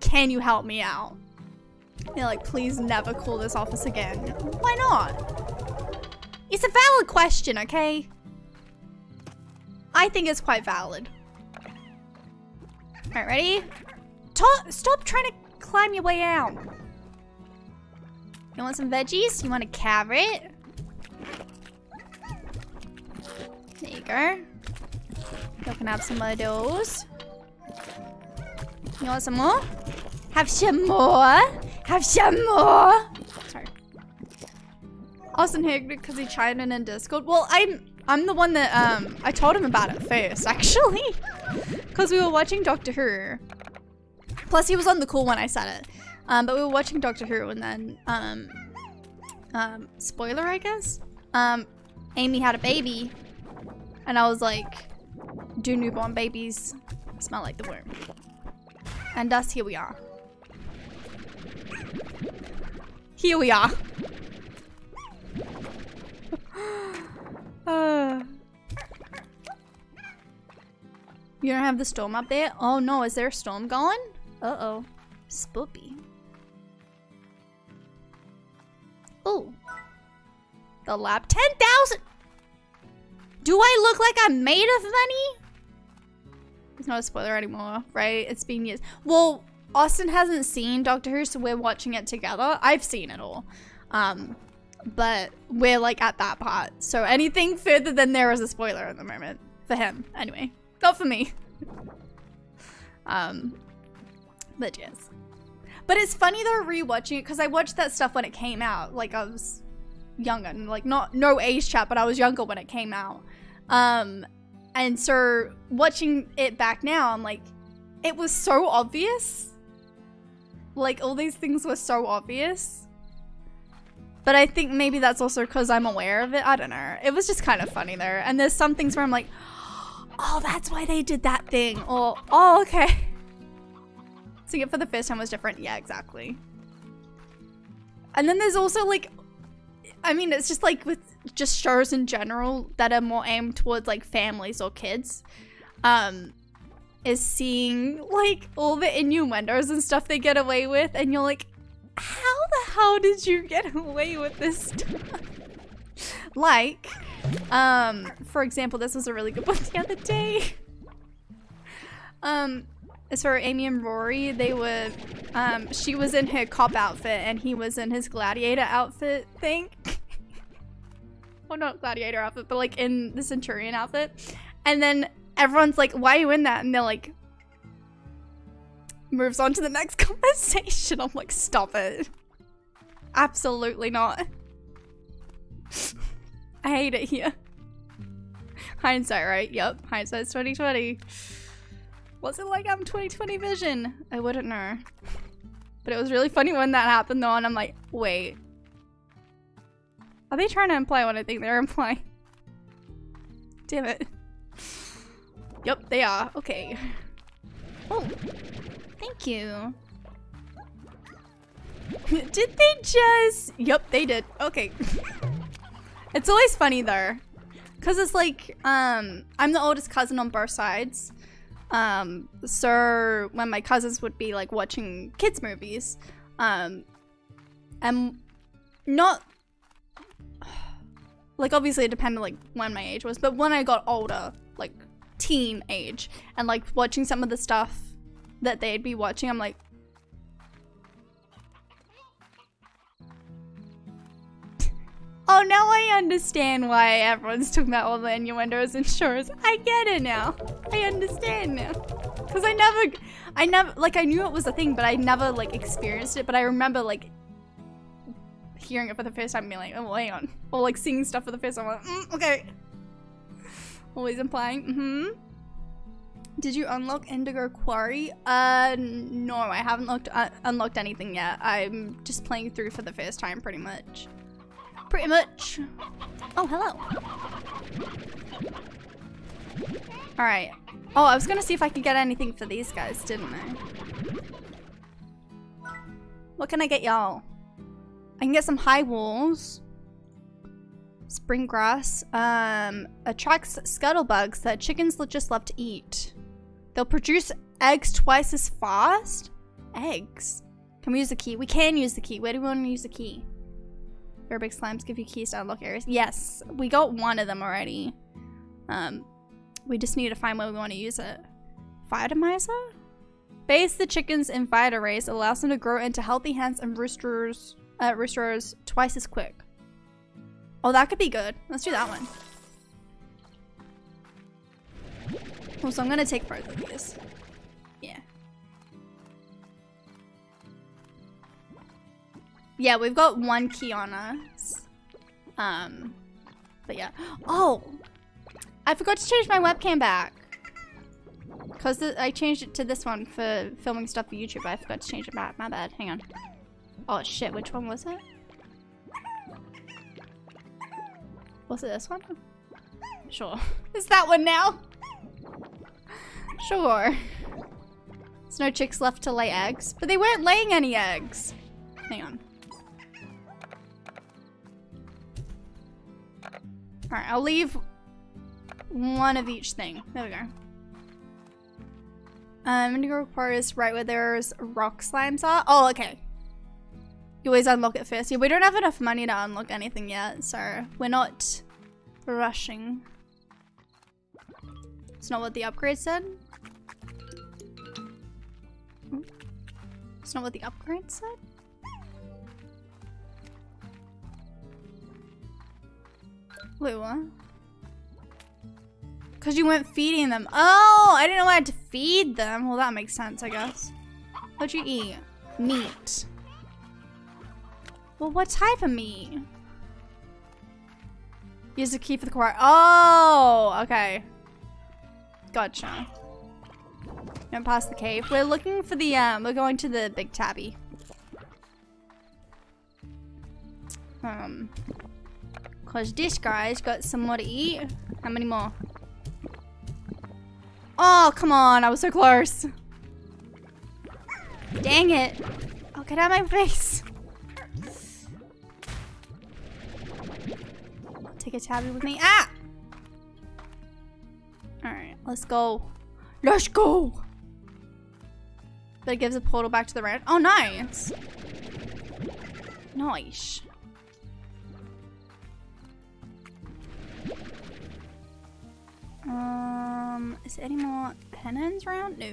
Can you help me out? And you're like, please never call this office again. Why not? It's a valid question, okay? I think it's quite valid. Alright, ready? Stop trying to climb your way out. You want some veggies? You want a carrot? There you go. You can have some of those. You want some more? Have some more. Have some more. Sorry. Austin hated it because he chimed in Discord. Well, I'm the one that I told him about it first, actually, because we were watching Doctor Who. Plus, he was on the call when I said it. But we were watching Doctor Who, and then, spoiler, I guess? Amy had a baby, and I was like, do newborn babies smell like the womb? And thus, here we are. Here we are. You don't have the storm up there? Oh no, is there a storm going? Uh-oh. Spoopy. Oh, the lab 10,000. Do I look like I'm made of money? It's not a spoiler anymore, right? It's been years. Well, Austin hasn't seen Doctor Who, so we're watching it together. I've seen it all, but we're like at that part. So anything further than there is a spoiler at the moment for him, anyway. Not for me. But yes. But it's funny though rewatching it, because I watched that stuff when it came out. Like I was younger, and like not no age chat, but I was younger when it came out. And so watching it back now, I'm like, it was so obvious. Like all these things were so obvious. But I think maybe that's also because I'm aware of it. I don't know. It was just kind of funny there. And there's some things where I'm like, oh, that's why they did that thing. Or oh, okay. Seeing it for the first time was different. Yeah, exactly. And then there's also like, I mean, it's just like with just shows in general that are more aimed towards like families or kids, is seeing like all the innuendos and stuff they get away with, and you're like, how the hell did you get away with this stuff? Like, for example, this was a really good one the other day. As for Amy and Rory, they were, she was in her cop outfit and he was in his gladiator outfit thing. Well, not gladiator outfit, but like in the centurion outfit. And then everyone's like, why are you in that? And they're like, moves on to the next conversation. I'm like, stop it. Absolutely not. I hate it here. Hindsight, right? Yep, hindsight's 20/20. Was it like I'm 20/20 vision? I wouldn't know. But it was really funny when that happened though, and I'm like, wait. Are they trying to imply what I think they're implying? Damn it. Yep, they are. Okay. Oh, thank you. Did they just... Yep, they did. Okay. It's always funny though, because it's like, I'm the oldest cousin on both sides. So when my cousins would be like watching kids movies, and not... Like obviously it depended like when my age was, but when I got older, like teen age, and like watching some of the stuff that they'd be watching, I'm like, oh, now I understand why everyone's talking about all the innuendos and shores. I get it now. I understand now. Because I never, like, I knew it was a thing, but I never, like, experienced it. But I remember, like, hearing it for the first time and being like, oh, hang on. Or, like, seeing stuff for the first time. I'm like, okay. Always implying. Did you unlock Indigo Quarry? No, I haven't unlocked anything yet. I'm just playing through for the first time, pretty much. Pretty much. Oh, hello. All right. Oh, I was gonna see if I could get anything for these guys, didn't I? What can I get y'all? I can get some high walls. Spring grass. Attracts scuttlebugs that chickens just love to eat. They'll produce eggs twice as fast? Eggs. Can we use the key? We can use the key. Where do we want to use the key? Big slimes give you keys to unlock areas. Yes, we got one of them already. We just need to find where we want to use it. Vitamizer? Base the chickens in vitarays, allows them to grow into healthy hens and roosters twice as quick. Oh, that could be good. Let's do that one. Oh, so I'm gonna take both of these. Yeah. Yeah, we've got one key on us. But yeah. Oh! I forgot to change my webcam back. Because I changed it to this one for filming stuff for YouTube. I forgot to change it back. My bad. Hang on. Oh, shit. Which one was it? Was it this one? Sure. It's that one now. Sure. There's no chicks left to lay eggs. But they weren't laying any eggs. Hang on. Alright, I'll leave one of each thing. There we go. Indigo Quarry is right where there's rock slimes are. Oh, okay. You always unlock it first. Yeah, we don't have enough money to unlock anything yet, so we're not rushing. It's not what the upgrade said. It's not what the upgrade said. Wait, what? Because you weren't feeding them. Oh, I didn't know I had to feed them. Well, that makes sense, I guess. What'd you eat? Meat. Well, what type of meat? Use the key for the quarry. Oh, okay. Gotcha. Don't pass the cave. We're looking for the, we're going to the big tabby. Because this guy's got some more to eat. How many more? Oh, come on. I was so close. Dang it. Oh, get out of my face. Take a tabby with me. Ah! Alright, let's go. Let's go! But it gives a portal back to the ranch. Oh, nice. Nice. Is there any more henens around? No.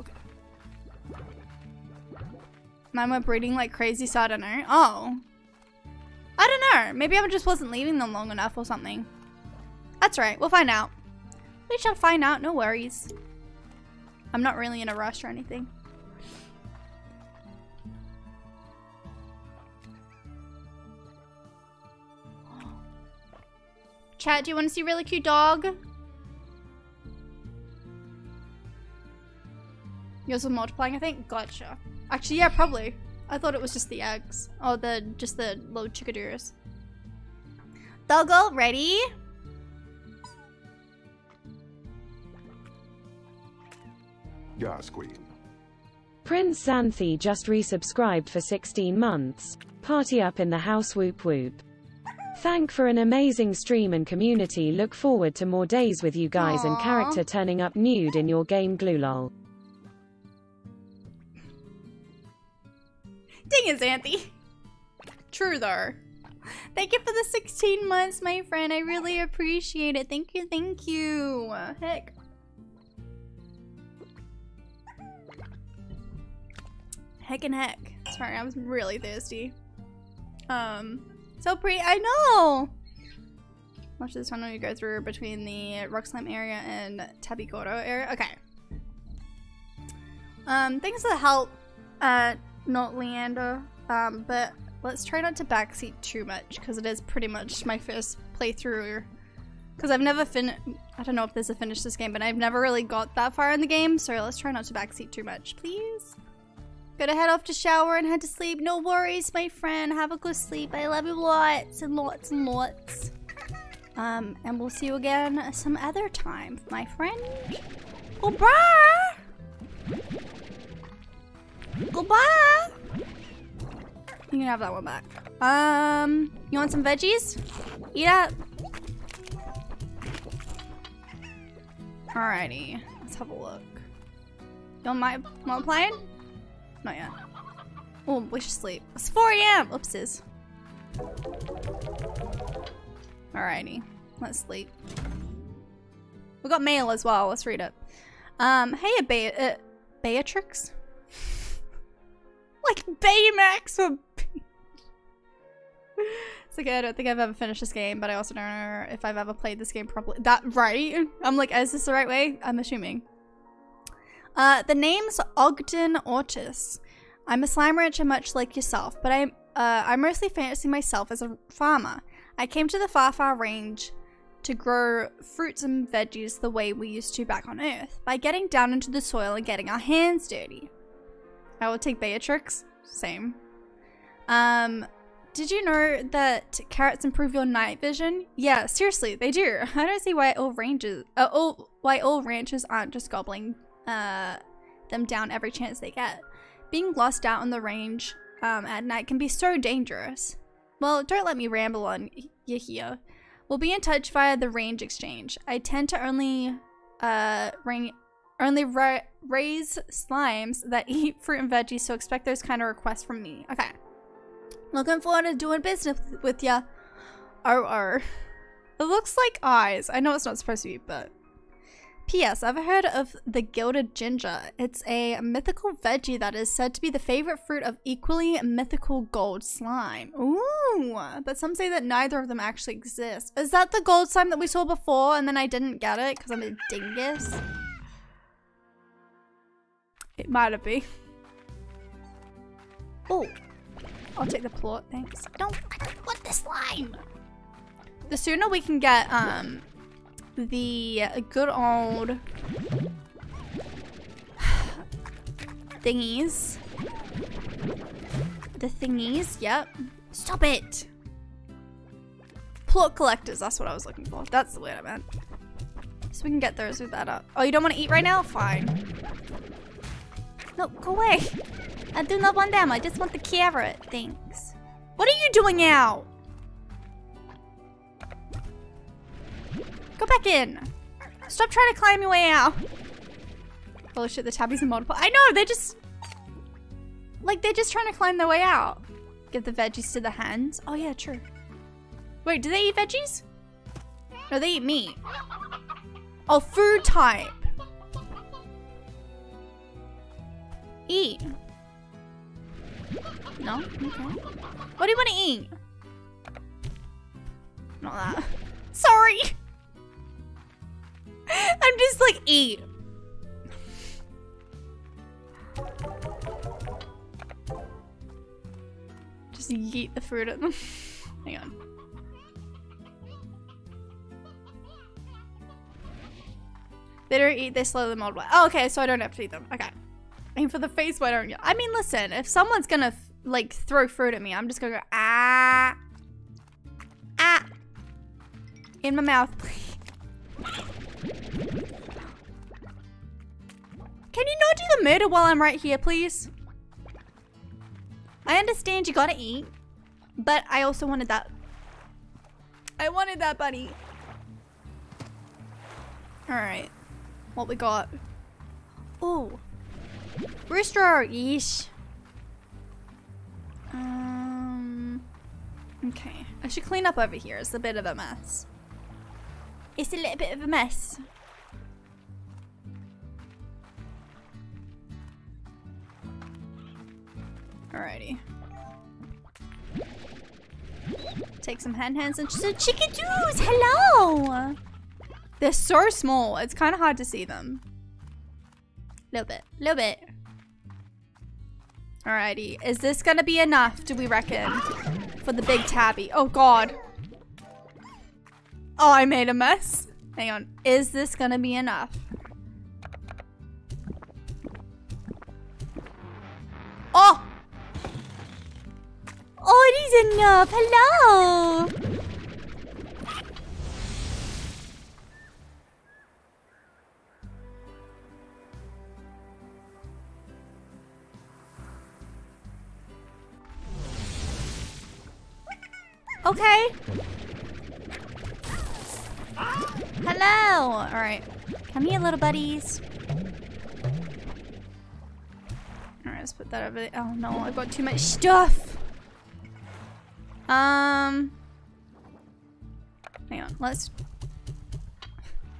Okay. Mine were breeding like crazy, so I don't know. Oh. I don't know. Maybe I just wasn't leaving them long enough or something. That's right. We'll find out. We shall find out. No worries. I'm not really in a rush or anything. Chat, do you want to see a really cute dog? Yours were multiplying, I think? Gotcha. Actually, yeah, probably. I thought it was just the eggs. Or just the little chickadeers. Doggo, ready? Yes, queen. Prince Xanthi just resubscribed for 16 months. Party up in the house, whoop whoop. Thank for an amazing stream and community. Look forward to more days with you guys. Aww. And character turning up nude in your game, glulol. Dang it, Xanthi. True though. Thank you for the 16 months, my friend. I really appreciate it. Thank you, thank you. Heck. Heck and heck. Sorry, I was really thirsty. So pretty. I know! Much of this tunnel you go through between the rock slime area and Tabigoro area. Okay. Thanks for the help, not Leander. But let's try not to backseat too much, because it is pretty much my first playthrough. Because I've never I don't know if there's a finish this game, but I've never really got that far in the game, so let's try not to backseat too much, please. Gotta head off to shower and head to sleep. No worries, my friend. Have a good sleep. I love you lots and lots and lots. And we'll see you again some other time, my friend. Goodbye! Goodbye! You can have that one back. You want some veggies? Eat up. Alrighty, let's have a look. You want playing? Not yet. Oh, wish sleep. It's 4 a.m. Oopsies. Alrighty, let's sleep. We got mail as well. Let's read it. Hey, Beatrix. Like Baymax or. It's like I don't think I've ever finished this game, but I also don't know if I've ever played this game properly. That right? I'm like, is this the right way? I'm assuming. The name's Ogden Ortis. I'm a slime rancher much like yourself, but I mostly fancy myself as a farmer. I came to the Far Far Range to grow fruits and veggies the way we used to back on Earth, by getting down into the soil and getting our hands dirty. I will take Beatrix. Same. Did you know that carrots improve your night vision? Yeah, seriously, they do. I don't see why all ranchers aren't just gobbling them down every chance they get. Being lost out on the range at night can be so dangerous. Well, don't let me ramble on. You're here. We'll be in touch via the range exchange. I tend to only raise slimes that eat fruit and veggies, so expect those kind of requests from me. Okay. Looking forward to doing business with ya. RR. It looks like eyes. I know it's not supposed to be, but... P.S. I've heard of the Gilded Ginger. It's a mythical veggie that is said to be the favorite fruit of equally mythical gold slime. Ooh! But some say that neither of them actually exist. Is that the gold slime that we saw before and then I didn't get it because I'm a dingus? It might have been. Oh, I'll take the plot, thanks. No, I don't want this slime! The sooner we can get, the good old thingies. The thingies, yep. Stop it! Plot collectors, that's what I was looking for. That's the word I meant. So we can get those with that up. Oh, you don't want to eat right now? Fine. No, go away. I do not want them. I just want the carrot. Thanks. What are you doing now? Go back in. Stop trying to climb your way out. Oh shit, the tabbies are multiple. I know, they're just... Like, they're just trying to climb their way out. Give the veggies to the hens. Oh yeah, true. Wait, do they eat veggies? No, they eat meat. Oh, food type. Eat. No? Okay. What do you want to eat? Not that. Sorry! I'm just like, eat. Just yeet the food at them. Hang on. They don't eat, they slowly mold away. Oh, okay, so I don't have to eat them. Okay. Aim for the face, why don't you? I mean, listen, if someone's gonna like throw fruit at me, I'm just gonna go, ah. Ah. In my mouth, please. Can you not do the murder while I'm right here, please? I understand you gotta eat, but I also wanted that. I wanted that, buddy. Alright. What we got? Ooh. Rooster! Yeesh. Okay. I should clean up over here. It's a bit of a mess. It's a little bit of a mess. Alrighty. Take some handhands and some chickadoos! Hello! They're so small, it's kind of hard to see them. Little bit. Alrighty, is this gonna be enough, do we reckon? For the big tabby. Oh god. Oh, I made a mess. Hang on, is this gonna be enough? Oh! Oh, it is enough, hello! Okay. Hello. All right. Come here, little buddies. All right, let's put that over there. Oh no, I've got too much stuff. Hang on. Let's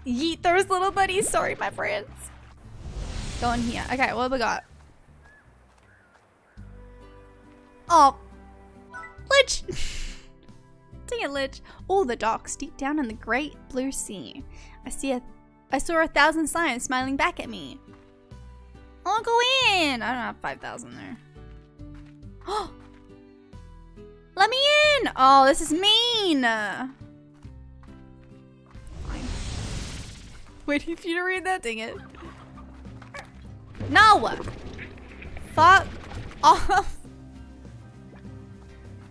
yeet those little buddies. Sorry, my friends. Go in here. Okay, what have we got? Oh, lich. Dang it, Lich. All the docks deep down in the great blue sea. I saw 1,000 signs smiling back at me. I'll go in. I don't have 5,000 there. Oh, let me in. Oh, this is mean. Fine. Waiting for you to read that. Dang it. No. Fuck off.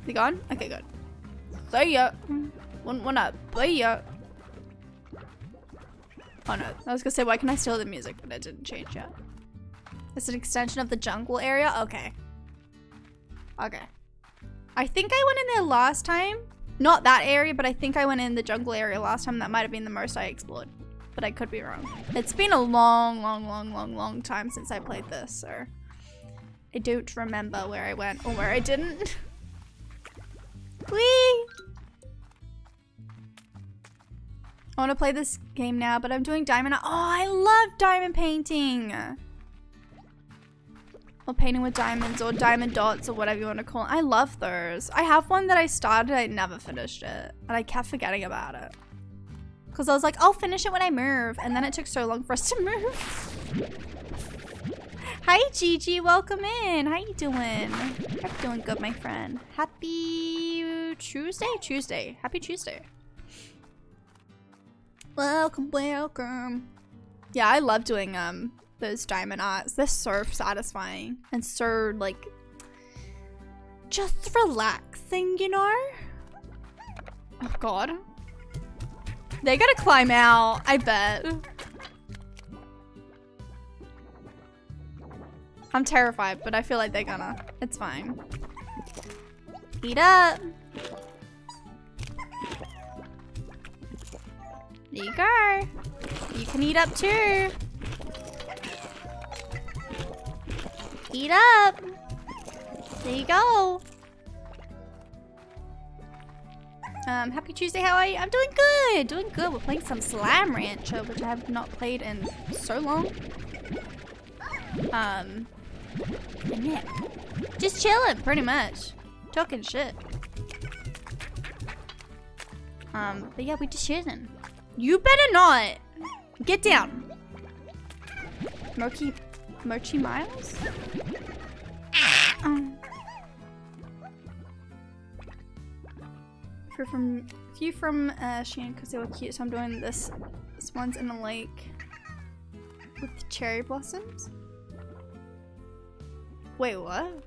They gone? Okay, good. See ya. One up. See ya. Oh no. I was gonna say, why can I steal the music? But it didn't change yet. It's an extension of the jungle area? Okay. Okay. I think I went in there last time. Not that area, but I think I went in the jungle area last time. That might have been the most I explored. But I could be wrong. It's been a long time since I played this, so I don't remember where I went or where I didn't. Whee! I want to play this game now, but I'm doing diamond. Oh, I love diamond painting. Or painting with diamonds or diamond dots or whatever you want to call it. I love those. I have one that I started, I never finished it. And I kept forgetting about it. Because I was like, I'll finish it when I move. And then it took so long for us to move. Hi, Gigi. Welcome in. How you doing? I'm doing good, my friend. Happy Tuesday? Tuesday. Happy Tuesday. Welcome, welcome. Yeah, I love doing those diamond arts. They're so satisfying and so like just relaxing, you know? Oh god. They gotta climb out, I bet. I'm terrified, but I feel like they're gonna. It's fine. Eat up. There you go. You can eat up too. Eat up. There you go. Happy Tuesday, how are you? I'm doing good. Doing good. We're playing some Slime Rancher, which I have not played in so long. And yeah, just chilling, pretty much. Talking shit. But yeah, we just chilling. You better not! Get down! Mochi Miles? Few from Shane, because they were cute, so I'm doing this. This one's in a lake with cherry blossoms. Wait, what?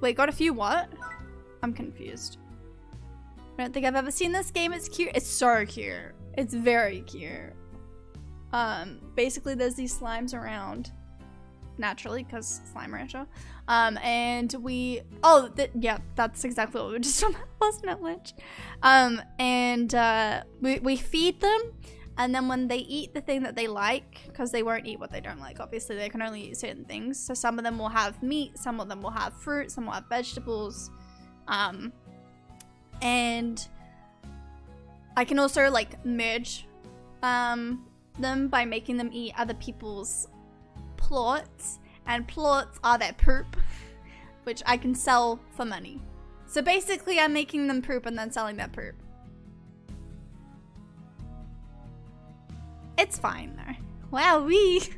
Wait, got a few what? I'm confused. I don't think I've ever seen this game. It's cute. It's so cute. It's very cute. Basically, there's these slimes around naturally, because Slime Rancher. And we, oh, yeah, that's exactly what we were just talking about, wasn't it, Lynch? And we feed them, and then when they eat the thing that they like, because they won't eat what they don't like, obviously, they can only eat certain things. So some of them will have meat, some of them will have fruit, some will have vegetables. And I can also, like, merge them by making them eat other people's plots, and plots are their poop, which I can sell for money. So basically I'm making them poop and then selling their poop. It's fine though. Wowee!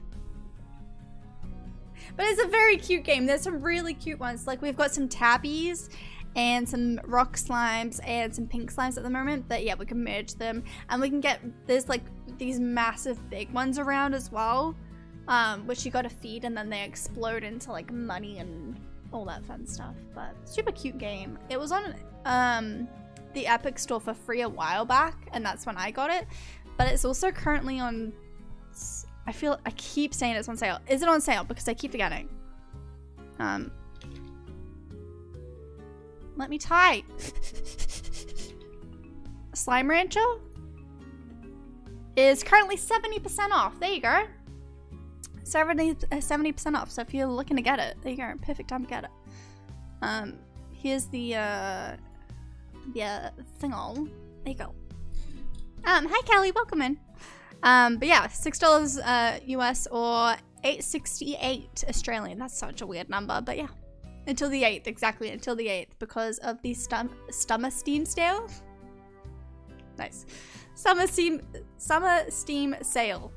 But it's a very cute game. There's some really cute ones. Like, we've got some tabbies and some rock slimes and some pink slimes at the moment, but yeah, we can merge them, and we can get, there's like these massive big ones around as well, which you gotta feed, and then they explode into like money and all that fun stuff. But super cute game. It was on the Epic Store for free a while back, and that's when I got it, but it's also currently on, I feel, I keep saying it's on sale. Is it on sale? Because I keep forgetting. Let me type. Slime Rancher is currently 70% off. There you go. 70% off. So if you're looking to get it, there you go. Perfect time to get it. Here's the thing-all. There you go. Hi Kelly, welcome in. But yeah, $6 US or 8.68 Australian. That's such a weird number, but yeah. Until the 8th, exactly, until the 8th, because of the summer steam sale. Nice. Summer steam sale.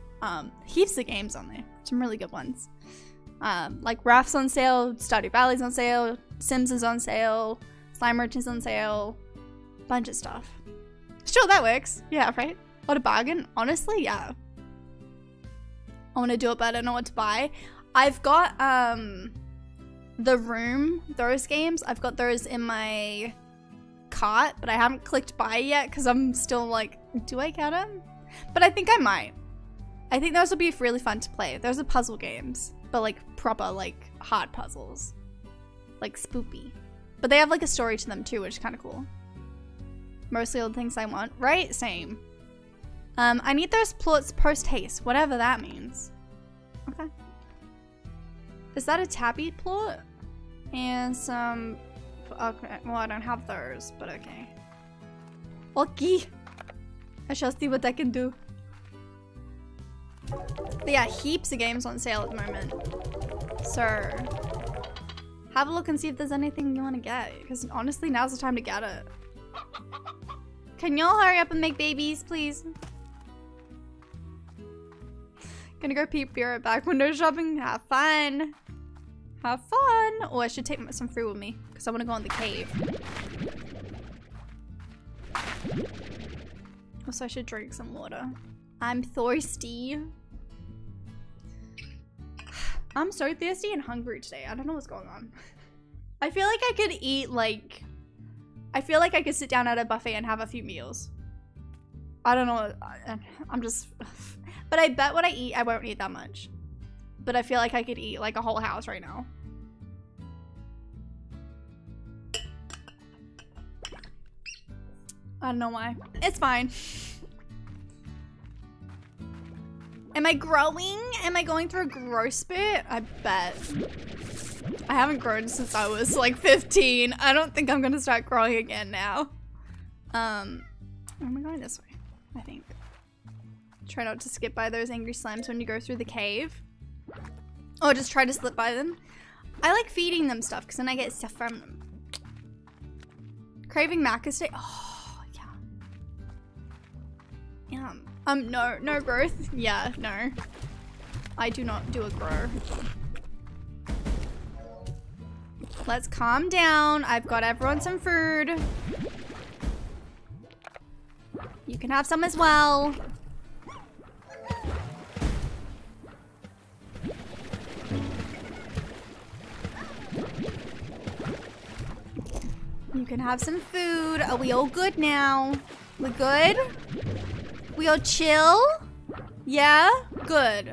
Heaps of games on there. Some really good ones. Like Raft's on sale, Stardew Valley's on sale, Sims is on sale, Slime Rancher's on sale, bunch of stuff. Sure, that works. Yeah, right? What a bargain. Honestly, yeah. I want to do it, but I don't know what to buy. I've got, The Room, those games, I've got those in my cart, but I haven't clicked buy yet because I'm still like, do I get them? But I think I might. I think those will be really fun to play. Those are puzzle games, but like proper, like hard puzzles, like spoopy. But they have like a story to them too, which is kind of cool. Mostly all the things I want, right? Same. I need those plots post haste, whatever that means. Okay. Is that a tabby plot? And some, okay, well I don't have those, but okay. Okay, I shall see what I can do. But yeah, heaps of games on sale at the moment. So, have a look and see if there's anything you want to get, because honestly, now's the time to get it. Can y'all hurry up and make babies, please? Gonna go peep your back window shopping. Have fun. Have fun. Oh, I should take some fruit with me because I want to go in the cave. Also, I should drink some water. I'm thirsty. I'm so thirsty and hungry today. I don't know what's going on. I feel like I could eat like... I feel like I could sit down at a buffet and have a few meals. I don't know. I'm just... But I bet what I eat, I won't eat that much. But I feel like I could eat like a whole house right now. I don't know why. It's fine. Am I growing? Am I going through a growth spurt? I bet. I haven't grown since I was like 15. I don't think I'm gonna start growing again now. Am I going this way? I think. Try not to skip by those angry slimes when you go through the cave. Oh, just try to slip by them. I like feeding them stuff because then I get stuff from them. Craving maca steak. Oh, yeah. Yum. No growth. Yeah, no. I do not do a grow. Let's calm down. I've got everyone some food. You can have some as well. You can have some food. Are we all good now? We're good? We all chill? Yeah? Good.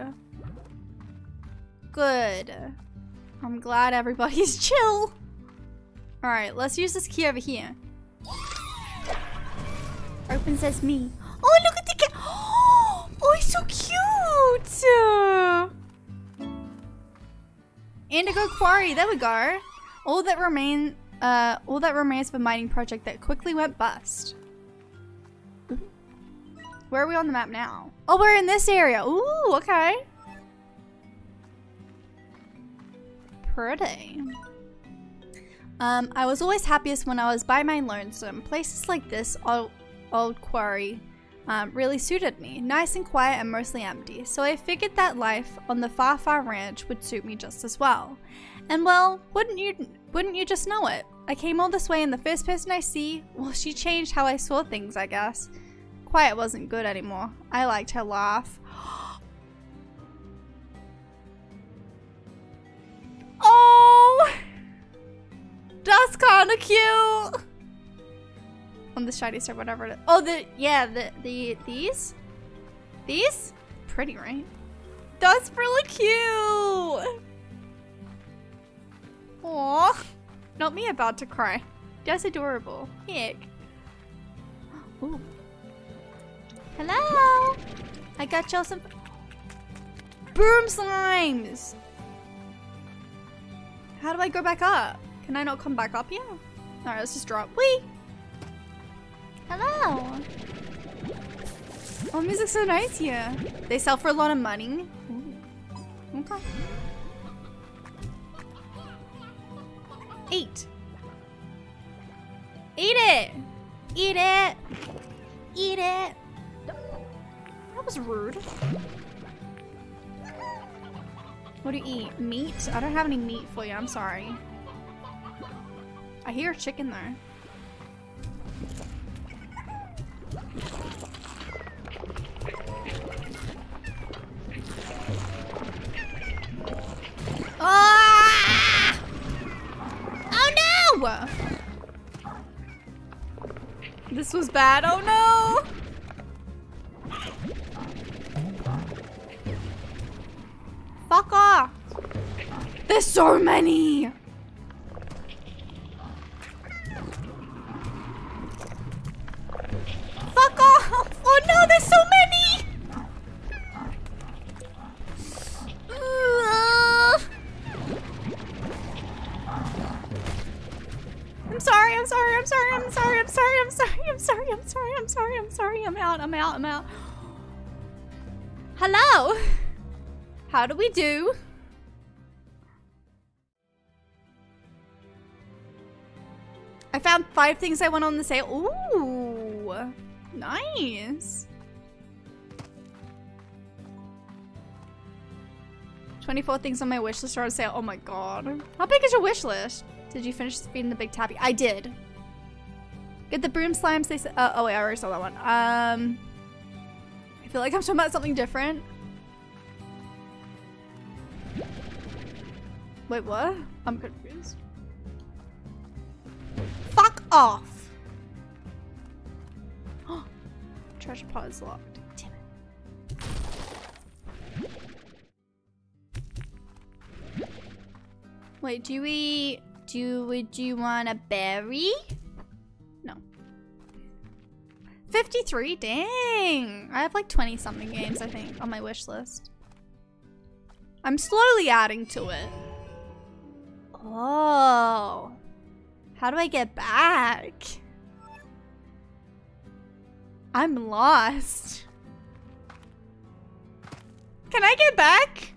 Good. I'm glad everybody's chill. Alright, let's use this key over here. Open says me. Oh, look at the cat! Oh, he's so cute! Indigo Quarry, there we go. All that remains of a mining project that quickly went bust. Where are we on the map now? Oh, we're in this area. Ooh, okay. Pretty. I was always happiest when I was by my lonesome. Places like this, old quarry, really suited me. Nice and quiet and mostly empty. So I figured that life on the Far Far Range would suit me just as well. And well, wouldn't you just know it? I came all this way and the first person I see, well, she changed how I saw things, I guess. Quiet wasn't good anymore. I liked her laugh. Oh! That's kinda cute! On the shiny star, whatever it is. Oh, these? Pretty, right? That's really cute! Aww. Not me about to cry. That's adorable. Heck. Ooh. Hello! I got y'all some... Boom slimes! How do I go back up? Can I not come back up here? Alright, let's just drop. Whee! Hello! Oh, music's so nice here. They sell for a lot of money. Ooh. Okay. 8. Eat it! Eat it! Eat it! That was rude. What do you eat? Meat? I don't have any meat for you, I'm sorry. I hear a chicken there. Ah! Oh no! This was bad, oh no! Fuck off! There's so many! Fuck off! Oh no, there's so many! I'm sorry, I'm out. Hello! How do we do? I found 5 things I want on the sale. Ooh, nice. 24 things on my wish list are on sale. Oh my god. How big is your wish list? Did you finish feeding the big tabby? I did. Get the broom slimes. They said. Oh wait, I already saw that one. I feel like I'm talking about something different. Wait, what? I'm confused. Fuck off! Treasure pot is locked. Damn it. Wait, do you want a berry? No. 53? Dang! I have like 20 something games, I think, on my wish list. I'm slowly adding to it. Oh, how do I get back? I'm lost. Can I get back?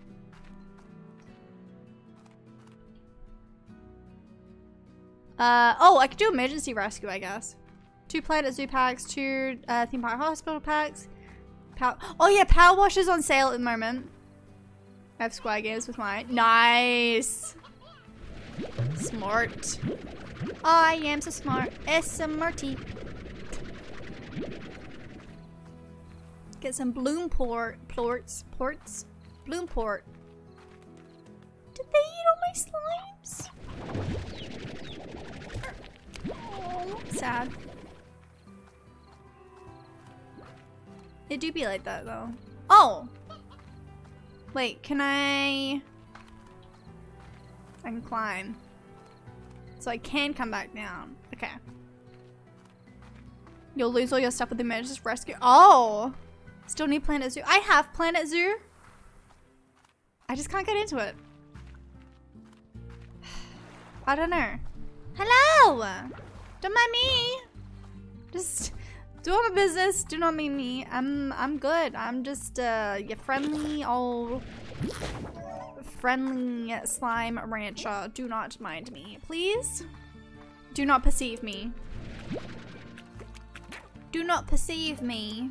Oh, I could do emergency rescue, I guess. 2 Planet Zoo packs, 2 theme park hospital packs. Oh yeah, power wash is on sale at the moment. I have squad games with mine. Nice. Smart. I am so smart. S-M-R-T. Get some Bloomport. Did they eat all my slimes? Oh, sad. They do be like that though. Oh! Wait, can I... I can climb. So I can come back down. Okay. You'll lose all your stuff with the emergency rescue. Oh! Still need Planet Zoo. I have Planet Zoo. I just can't get into it. I don't know. Hello! Don't mind me. Just do all my business. Do not mind me. I'm good. I'm just your friendly old friendly slime rancher. Do not mind me, please. Do not perceive me. Do not perceive me.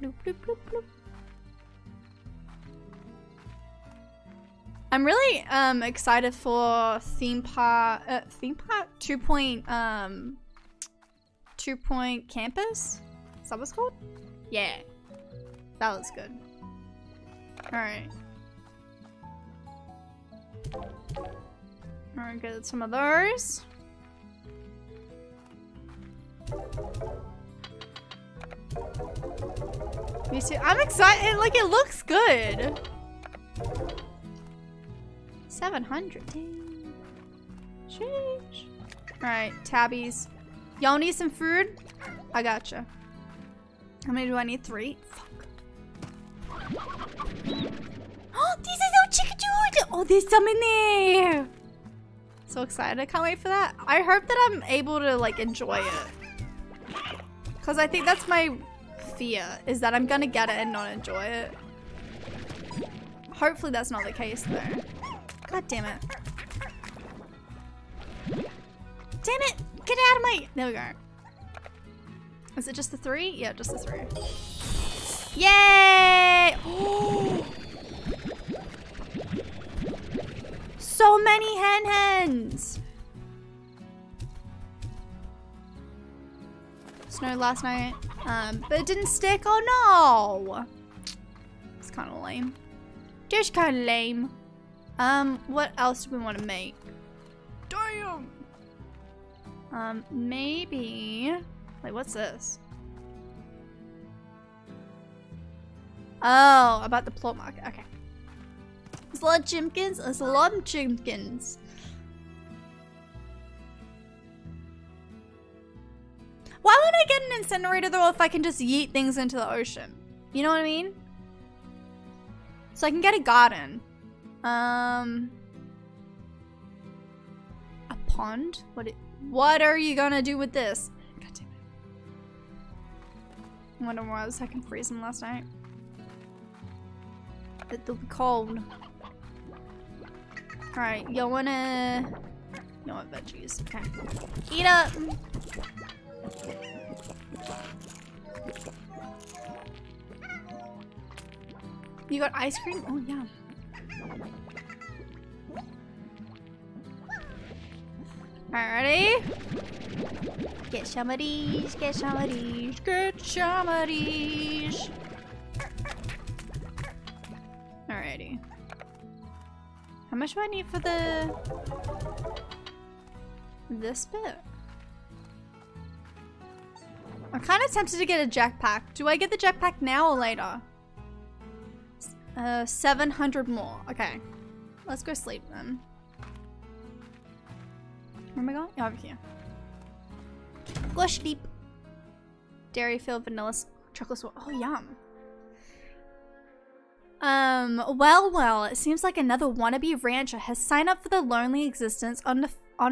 Bloop, bloop, bloop, bloop. I'm really excited for theme park 2.0 campus. Is that what it's called? Yeah, that looks good. All right. I'm gonna get some of those. Me too. I'm excited. Like, it looks good. 700. Sheesh. Alright, tabbies. Y'all need some food? I gotcha. How many do I need? 3? Fuck. Oh, these are little chickadoos! Oh, there's some in there! So excited. I can't wait for that. I hope that I'm able to, like, enjoy it. Because I think that's my fear, is that I'm gonna get it and not enjoy it. Hopefully that's not the case, though. God damn it. Damn it! Get out of my- There we go. Is it just the 3? Yeah, just the 3. Yay! Oh. So many hen-hens! Snowed last night, but it didn't stick. Oh no! It's kind of lame. Just kind of lame. What else do we want to make? Damn! Maybe... Wait, what's this? Oh, about the plot market. Okay. There's a lot of chimkins. There's a lot of chimkins. Why would I get an incinerator though if I can just yeet things into the ocean? You know what I mean? So I can get a garden. A pond? What are you gonna do with this? God damn it. I wonder why I was heckin' freezing last night. It'll be cold. Alright, y'all wanna... You know what, veggies. Okay. Eat up! You got ice cream? Oh, yeah. Alrighty. Get some of these, get some of these, get some of these. Alrighty. How much do I need for the... this bit? I'm kind of tempted to get a jetpack. Do I get the jetpack now or later? 700 more. Okay. Let's go sleep then. Where am I going? Oh, over here. Go sleep. Dairy filled vanilla chocolate swirl. Oh, yum. Well, it seems like another wannabe rancher has signed up for the lonely existence on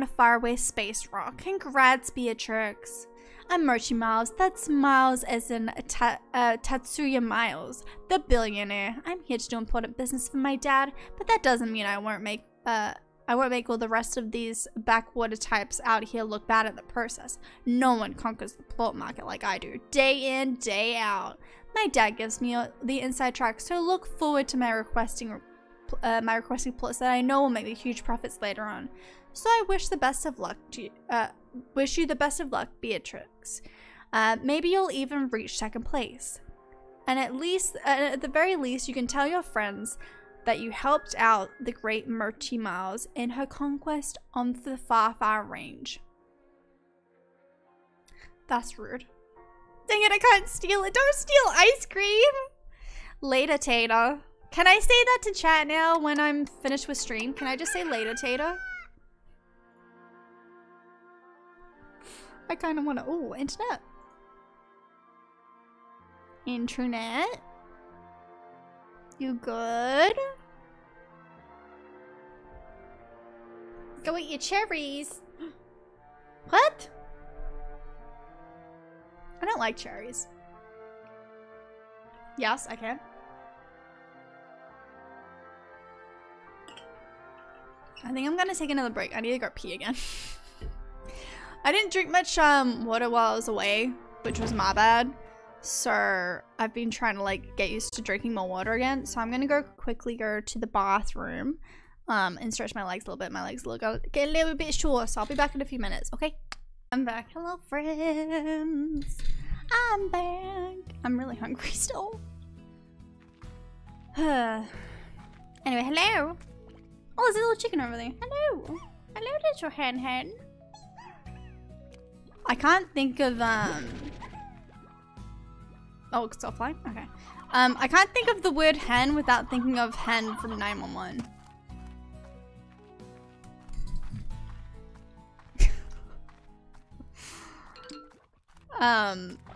a faraway space rock. Congrats, Beatrix. I'm Mochi Miles. That's Miles as in Tatsuya Miles, the billionaire. I'm here to do important business for my dad, but that doesn't mean I won't make all the rest of these backwater types out here look bad in the process. No one conquers the plot market like I do, day in, day out. My dad gives me the inside track, so look forward to my requesting plots that I know will make the huge profits later on. So I wish the best of luck to you, the best of luck, Beatrix. Maybe you'll even reach second place, and at the very least, you can tell your friends that you helped out the great Mochi Miles in her conquest on the Far Far Range. That's rude. Dang it, I can't steal it. Don't steal ice cream! Later, Tater. Can I say that to chat now when I'm finished with stream? Can I just say later, Tater? I kind of want to... Ooh, internet. Internet. You good? Go eat your cherries. What? I don't like cherries. Yes, I can. I think I'm gonna take another break. I need to go pee again. I didn't drink much water while I was away, which was my bad. So I've been trying to like get used to drinking more water again. So I'm gonna go quickly go to the bathroom and stretch my legs a little bit. My legs look get a little bit short, so I'll be back in a few minutes. Okay, I'm back. Hello, friends. I'm back. I'm really hungry still. Anyway, hello. Oh, there's a little chicken over there. Hello. Hello, little hen. I can't think of, Oh, it's offline? Okay. I can't think of the word hen without thinking of hen from 9-1-1.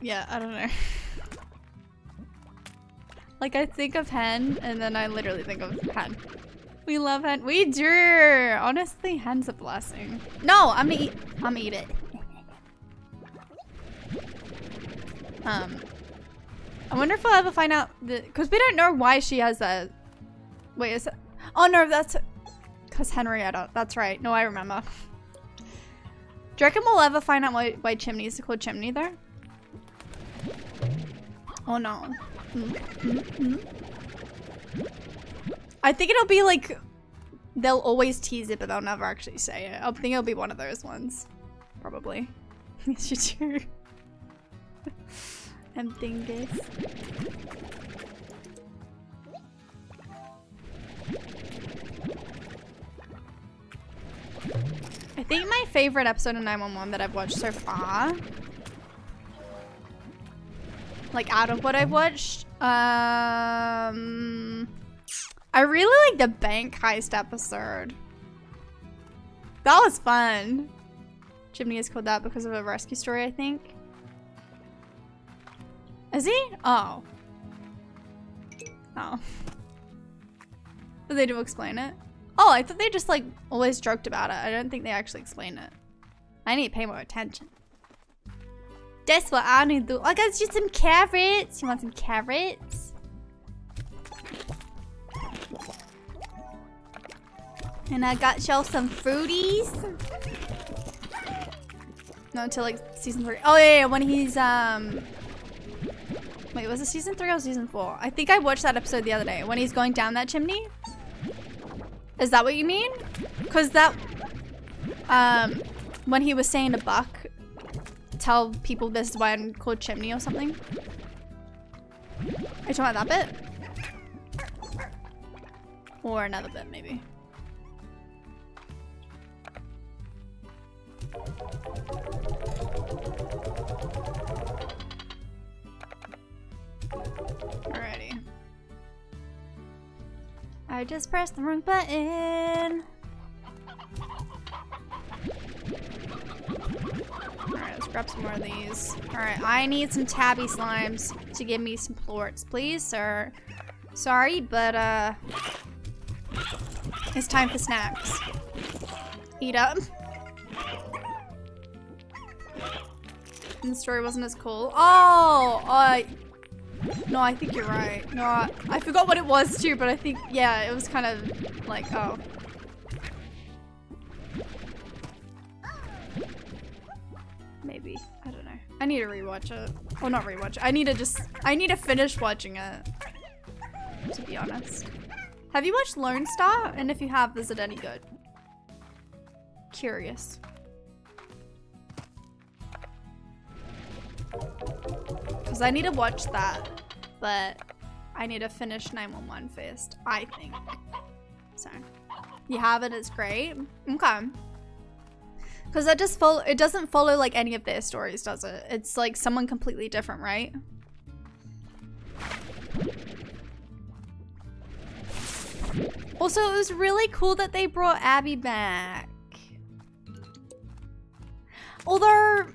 Yeah, I don't know. Like, I think of hen, and then I literally think of hen. We love hen. We do. Honestly, hen's a blessing. No, I'm gonna eat it. I wonder if I'll ever find out the, cause we don't know why she has that. Wait, is it? Oh no, that's cause Henrietta. That's right. No, I remember. Do you reckon we'll ever find out why chimneys are called chimney though? Oh no. I think it'll be like, they'll always tease it, but they'll never actually say it. I think it'll be one of those ones. Probably. Yes, you do. I'm thinking. I think my favorite episode of 9-1-1 that I've watched so far, like out of what I've watched, I really like the bank heist episode. That was fun. Chimney is called that because of a rescue story, I think. Is he? Oh. Oh. But they do explain it. Oh, I thought they just like always joked about it. I don't think they actually explained it. I need to pay more attention. That's what I need to do. I got you some carrots. You want some carrots? And I got y'all some fruities. Not until like season 3. Oh yeah, when he's Wait, was it season 3 or season 4? I think I watched that episode the other day when he's going down that chimney. Is that what you mean? Cause that when he was saying to Buck, tell people this is why I'm called chimney or something. Are you talking about that bit? Or another bit maybe. Alrighty. I just pressed the wrong button. Alright, let's grab some more of these. Alright, I need some tabby slimes to give me some plorts, please, sir. Sorry, but it's time for snacks. Eat up. The story wasn't as cool. Oh, no, I think you're right. No, I forgot what it was too, but I think, yeah, it was kind of like, oh. Maybe, I don't know. I need to rewatch it. Well, not rewatch it. I need to finish watching it, to be honest. Have you watched Lone Star? And if you have, is it any good? Curious. Because I need to watch that, but I need to finish 9-1-1 first, I think. So, you have it, it's great. Okay. Because it doesn't follow like any of their stories, does it? It's like someone completely different, right? Also, it was really cool that they brought Abby back. Although,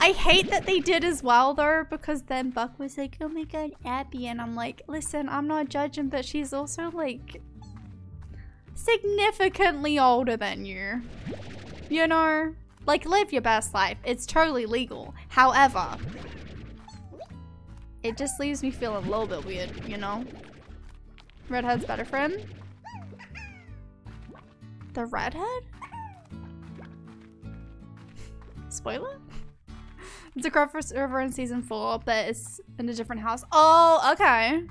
I hate that they did as well though, because then Buck was like, oh my god, Abby. And I'm like, listen, I'm not judging, but she's also like significantly older than you. You know? Like, live your best life. It's totally legal. However, it just leaves me feeling a little bit weird, you know? Redhead's better friend? The redhead? Spoiler? It's a crossover in season 4, but it's in a different house. Oh, okay.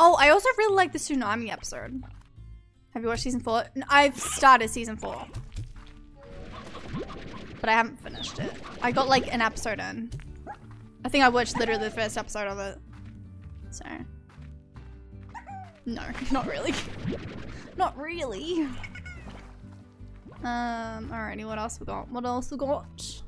Oh, I also really like the tsunami episode. Have you watched season 4? I've started season 4. But I haven't finished it. I got like an episode in. I think I watched literally the first episode of it. So. No, not really. Not really. Alrighty, what else we got? What else we got?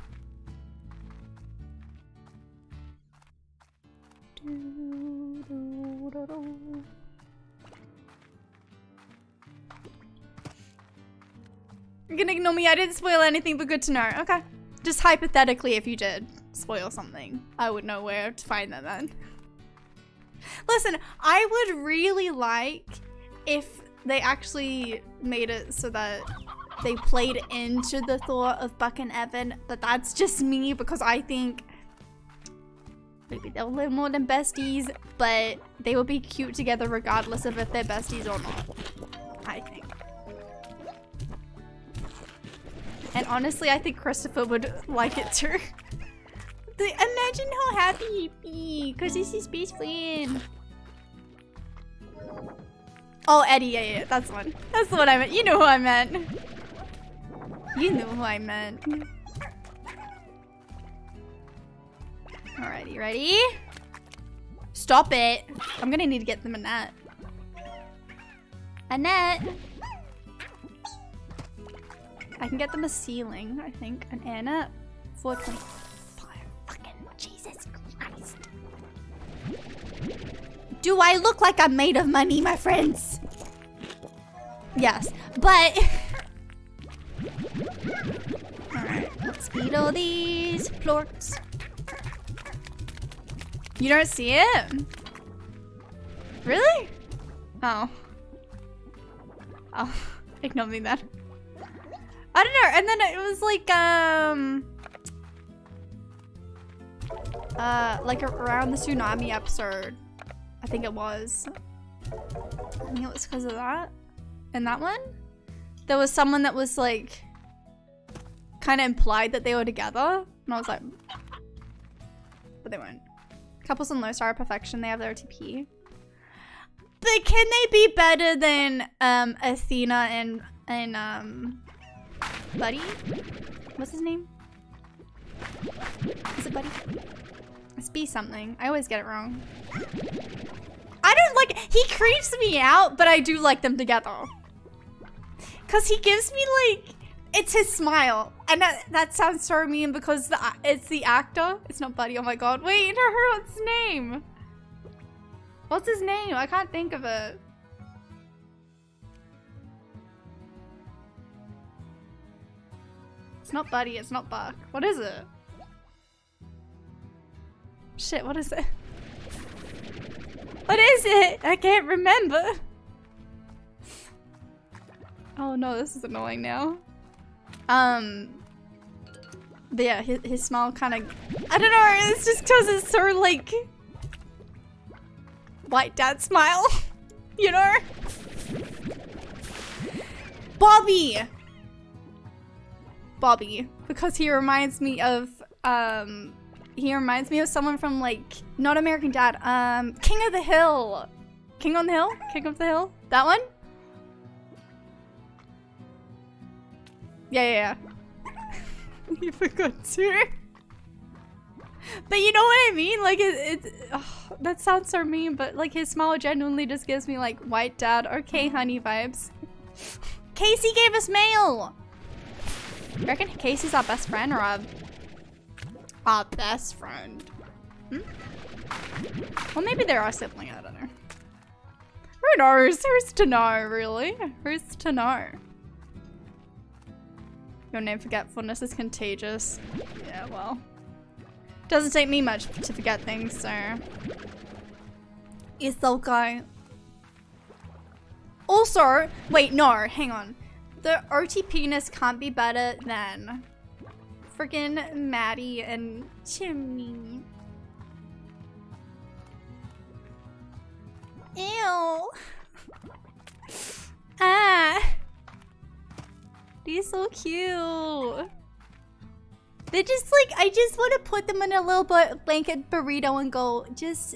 You're gonna ignore me. I didn't spoil anything, but good to know. Okay. Just hypothetically, if you did spoil something, I would know where to find that then. Listen, I would really like if they actually made it so that they played into the thought of Buck and Evan, but that's just me because I think maybe they'll live more than besties, but they will be cute together regardless of if they're besties or not, I think. And honestly, I think Christopher would like it too. Imagine how happy he'd be, because he's his best friend. Oh, Eddie, yeah, that's the one. That's the one I meant. You know who I meant. You know who I meant. Alrighty, ready? Stop it. I'm gonna need to get them a net. A net. I can get them a ceiling, I think. An air net. 4.5. Fucking Jesus Christ. Do I look like I'm made of money, my friends? Yes, but... Alright, let's eat all these plorts. You don't see it? Really? Oh. Oh, ignore me then. I don't know, and then it was like around the tsunami episode. I think it was. I think it was because of that. And that one? There was someone that was like, kind of implied that they were together. And I was like, but they weren't. Couples in Low Star Perfection, they have their OTP. But can they be better than Athena and Buddy? What's his name? Is it Buddy? It's B something. I always get it wrong. I don't like it. He creeps me out, but I do like them together. Cause he gives me like, it's his smile. And that sounds so mean because it's the actor. It's not Buddy, oh my God. Wait, no, what's his name? What's his name? I can't think of it. It's not Buddy, it's not Buck. What is it? Shit, what is it? What is it? I can't remember. Oh no, this is annoying now. But yeah, his smile kind of, I don't know, it's just cause it's so like, white dad smile, you know? Bobby, because he reminds me of, he reminds me of someone from like, not American Dad, King of the Hill. King on the Hill? King of the Hill? That one? Yeah. You forgot too. But you know what I mean? Like, oh, that sounds so mean, but like his smile genuinely just gives me like white dad, okay honey vibes. Casey gave us mail! You reckon Casey's our best friend or our best friend? Hmm? Well, maybe there are siblings, I don't know. Who knows? Who's to know, really? Who's to know? Your name forgetfulness is contagious. Yeah, well. Doesn't take me much to forget things, so. It's okay. Also, wait, no, hang on. The OTPness can't be better than freaking Maddie and Chimney. Ew. Ah. They're so cute. They're just like, I just want to put them in a little blanket burrito and go, just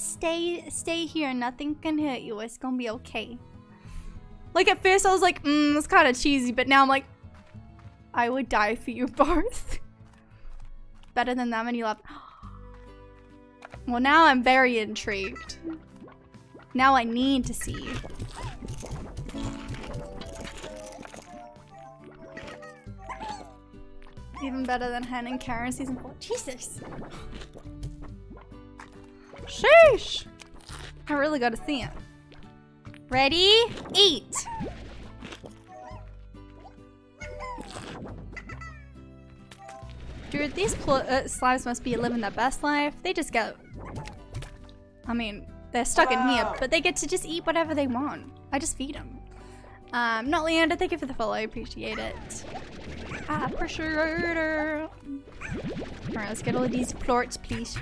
stay here. Nothing can hurt you. It's gonna be okay. Like at first I was like, it's kind of cheesy, but now I'm like, I would die for you both. Better than that many love. Well, now I'm very intrigued. Now I need to see. Even better than Hen and Karen season 4. Jesus. Sheesh. I really gotta see it. Ready? Eat. Dude, these slimes must be living their best life. They just go. I mean, they're stuck in here, but they get to just eat whatever they want. I just feed them. Not Leander, thank you for the follow. I appreciate it. I appreciate it. Alright, let's get all of these plorts, please.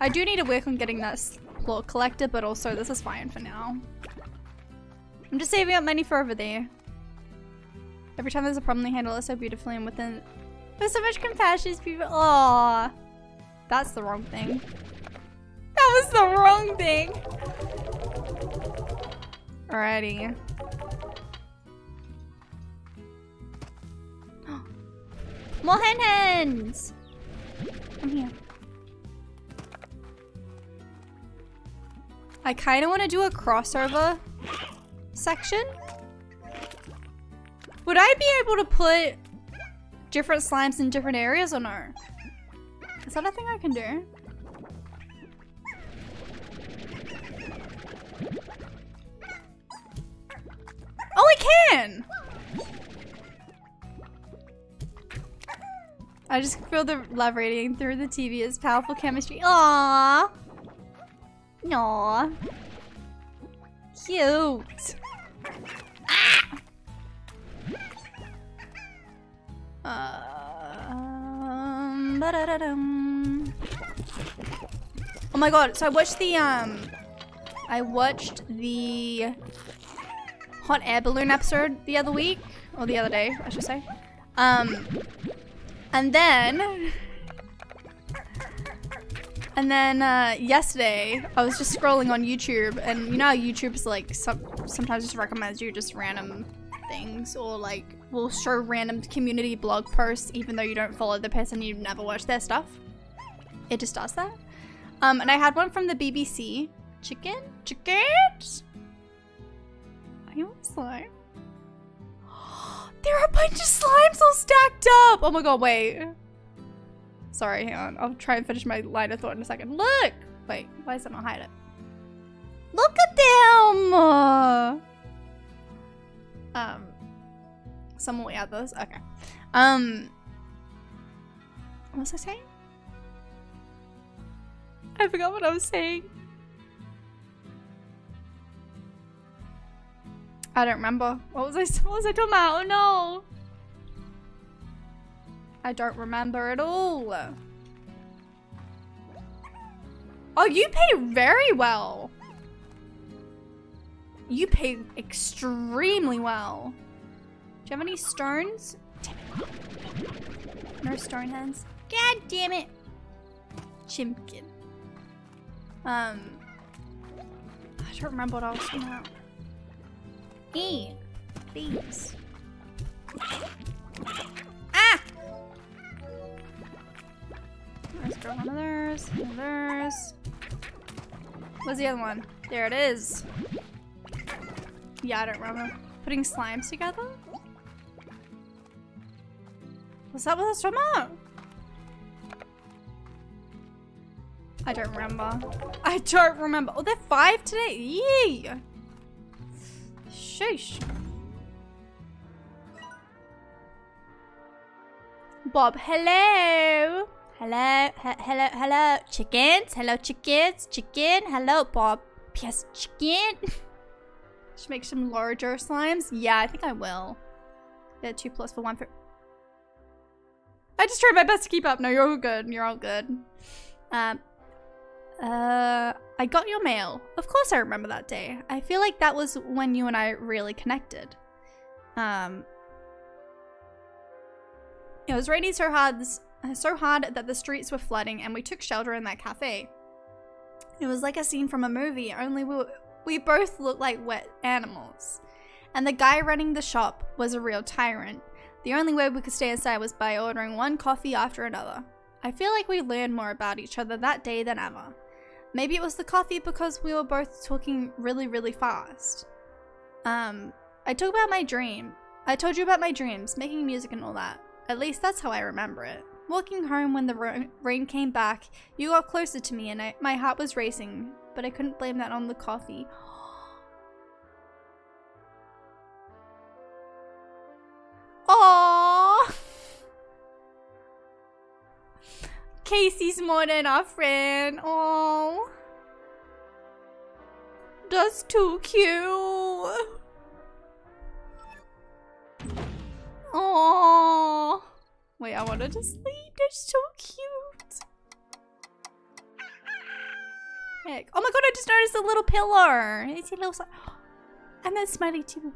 I do need to work on getting that plort collector, but also this is fine for now. I'm just saving up money for over there. Every time there's a problem, they handle it so beautifully and with so much compassion. People, aww, that's the wrong thing. That was the wrong thing. Alrighty. More hen-hens! I'm here. I kind of want to do a crossover section. Would I be able to put different slimes in different areas or no? Is that a thing I can do? Oh, I can! I just feel the love radiating through the TV is powerful chemistry. Aww! Aww. Cute! Ah! Oh my god, so I watched the hot air balloon episode the other week, or the other day, I should say. And then yesterday I was just scrolling on YouTube, and you know how YouTube's like sometimes just recommends you just random things, or like will show random community blog posts even though you don't follow the person, you've never watched their stuff. It just does that. And I had one from the BBC. Chickens? Are you on slime? There are a bunch of slimes all stacked up! Oh my god, wait. Sorry, hang on. I'll try and finish my line of thought in a second. Look! Wait, why does it not hide it? Look at them! Some will add those? Okay. What was I saying? I forgot what I was saying. I don't remember. What was I talking about? Oh no! I don't remember at all. Oh, you pay very well. You pay extremely well. Do you have any stones? Damn it. No stone hands. God damn it. Chimkin. I don't remember what I was talking about. E. These. Ah! Let's draw one of theirs, one of theirs. Where's the other one? There it is. Yeah, I don't remember. Putting slimes together? Was that what I was talking about? I don't remember. I don't remember. Oh, they're 5 today? Yee! Sheesh. Bob, hello! Hello, hello, hello. Chickens? Hello, chickens? Chicken? Hello, Bob. P.S. Chicken? Should make some larger slimes? Yeah, I think I will. They're 2 plus for 1. For... I just tried my best to keep up. No, you're all good. You're all good. I got your mail. Of course I remember that day. I feel like that was when you and I really connected. It was raining so hard that the streets were flooding, and we took shelter in that cafe. It was like a scene from a movie, only we both looked like wet animals. And the guy running the shop was a real tyrant. The only way we could stay inside was by ordering one coffee after another. I feel like we learned more about each other that day than ever. Maybe it was the coffee because we were both talking really, really fast. I talk about my dream. I told you about my dreams, making music and all that. At least that's how I remember it. Walking home when the rain came back, you got closer to me and my heart was racing, but I couldn't blame that on the coffee. Aww! Casey's more than our friend. Oh, that's too cute. Oh, wait, I wanted to sleep. That's so cute. Heck! Oh my god, I just noticed a little pillar. It's a little, and that's smiley too.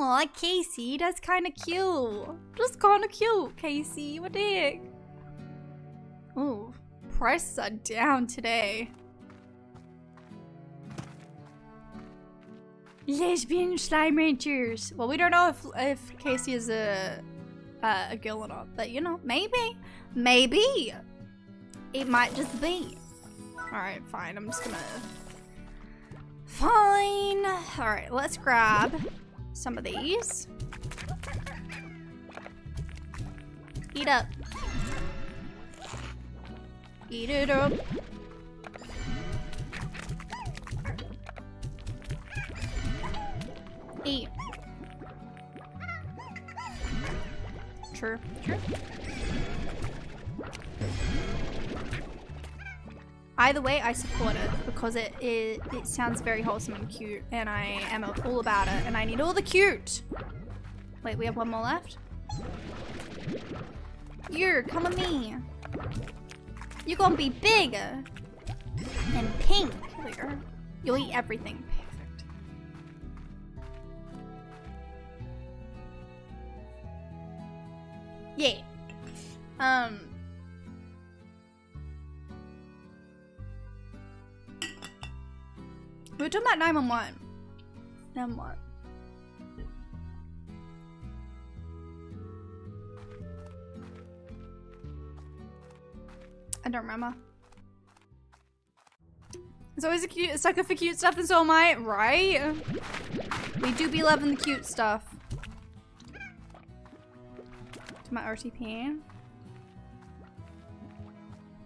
Aw, Casey, that's kind of cute. That's kind of cute, Casey. What the heck? Ooh, prices are down today. Lesbian slime ranchers. Well, we don't know if Casey is a girl or not, but you know, maybe it might just be. All right, fine. I'm just gonna. Fine. All right, let's grab some of these. Eat up. Eat it up. Eat. True. True. Either way, I support it because it sounds very wholesome and cute, and I am all about it, and I need all the cute. Wait, we have one more left. You come with me. You're gonna be big and pink. There. You'll eat everything. Perfect. Yeah. We were talking about 9-1-1. Then what? I don't remember. It's always a cute sucker for cute stuff, and so am I, right? We do be loving the cute stuff. To my RTP.